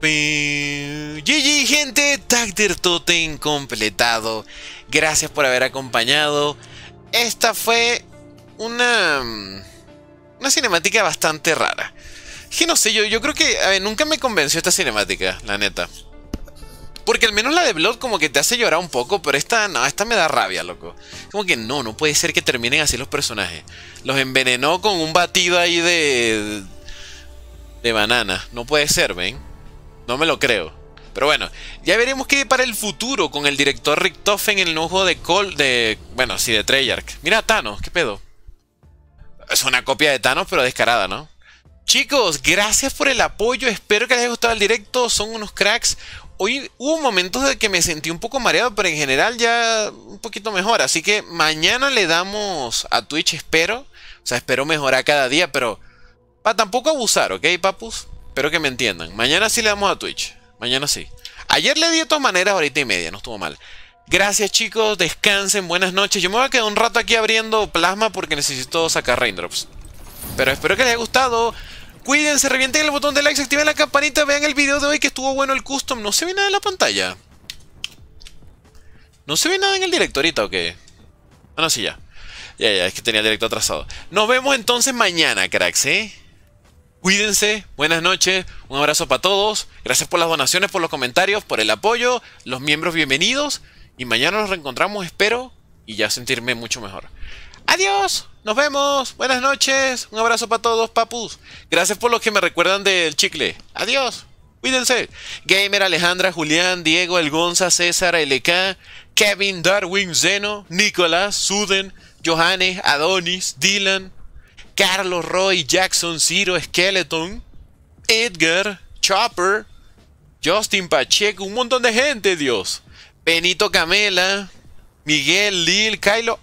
G G, gente. Tagdratoten completado. Gracias por haber acompañado. Esta fue una, una cinemática bastante rara. Que no sé, yo, yo creo que a ver, nunca me convenció esta cinemática, la neta. Porque al menos la de Blood como que te hace llorar un poco, pero esta no, esta me da rabia, loco. Como que no, no puede ser que terminen así los personajes. Los envenenó con un batido ahí de... de banana. No puede ser, ¿ven? No me lo creo. Pero bueno, ya veremos qué para el futuro con el director Richtofen en el ojo de Cole, de... bueno, sí, de Treyarch. Mira a Thanos, ¿qué pedo? Es una copia de Thanos, pero descarada, ¿no? Chicos, gracias por el apoyo. Espero que les haya gustado el directo. Son unos cracks. Hoy hubo momentos de que me sentí un poco mareado, pero en general ya un poquito mejor. Así que mañana le damos a Twitch, espero. O sea, espero mejorar cada día, pero para tampoco abusar, ¿ok, papus? Espero que me entiendan. Mañana sí le damos a Twitch. Mañana sí. Ayer le di de todas maneras, ahorita y media, no estuvo mal. Gracias, chicos. Descansen. Buenas noches. Yo me voy a quedar un rato aquí abriendo Plasma porque necesito sacar raindrops. Pero espero que les haya gustado. Cuídense, revienten el botón de like, activen la campanita, vean el video de hoy que estuvo bueno el custom. No se ve nada en la pantalla. No se ve nada en el directo ahorita, ¿o qué? Ah, no, sí, ya. Ya, ya, es que tenía el directo atrasado. Nos vemos entonces mañana, cracks, ¿eh? Cuídense, buenas noches, un abrazo para todos. Gracias por las donaciones, por los comentarios, por el apoyo. Los miembros bienvenidos. Y mañana nos reencontramos, espero, y ya sentirme mucho mejor. ¡Adiós! Nos vemos, buenas noches, un abrazo para todos, papus. Gracias por los que me recuerdan del chicle. Adiós, cuídense. Gamer, Alejandra, Julián, Diego, El Gonza, César, L K, Kevin, Darwin, Zeno, Nicolás, Suden, Johannes, Adonis, Dylan, Carlos, Roy, Jackson, Ciro, Skeleton, Edgar, Chopper, Justin Pacheco, un montón de gente, Dios. Benito Camela, Miguel, Lil, Kylo,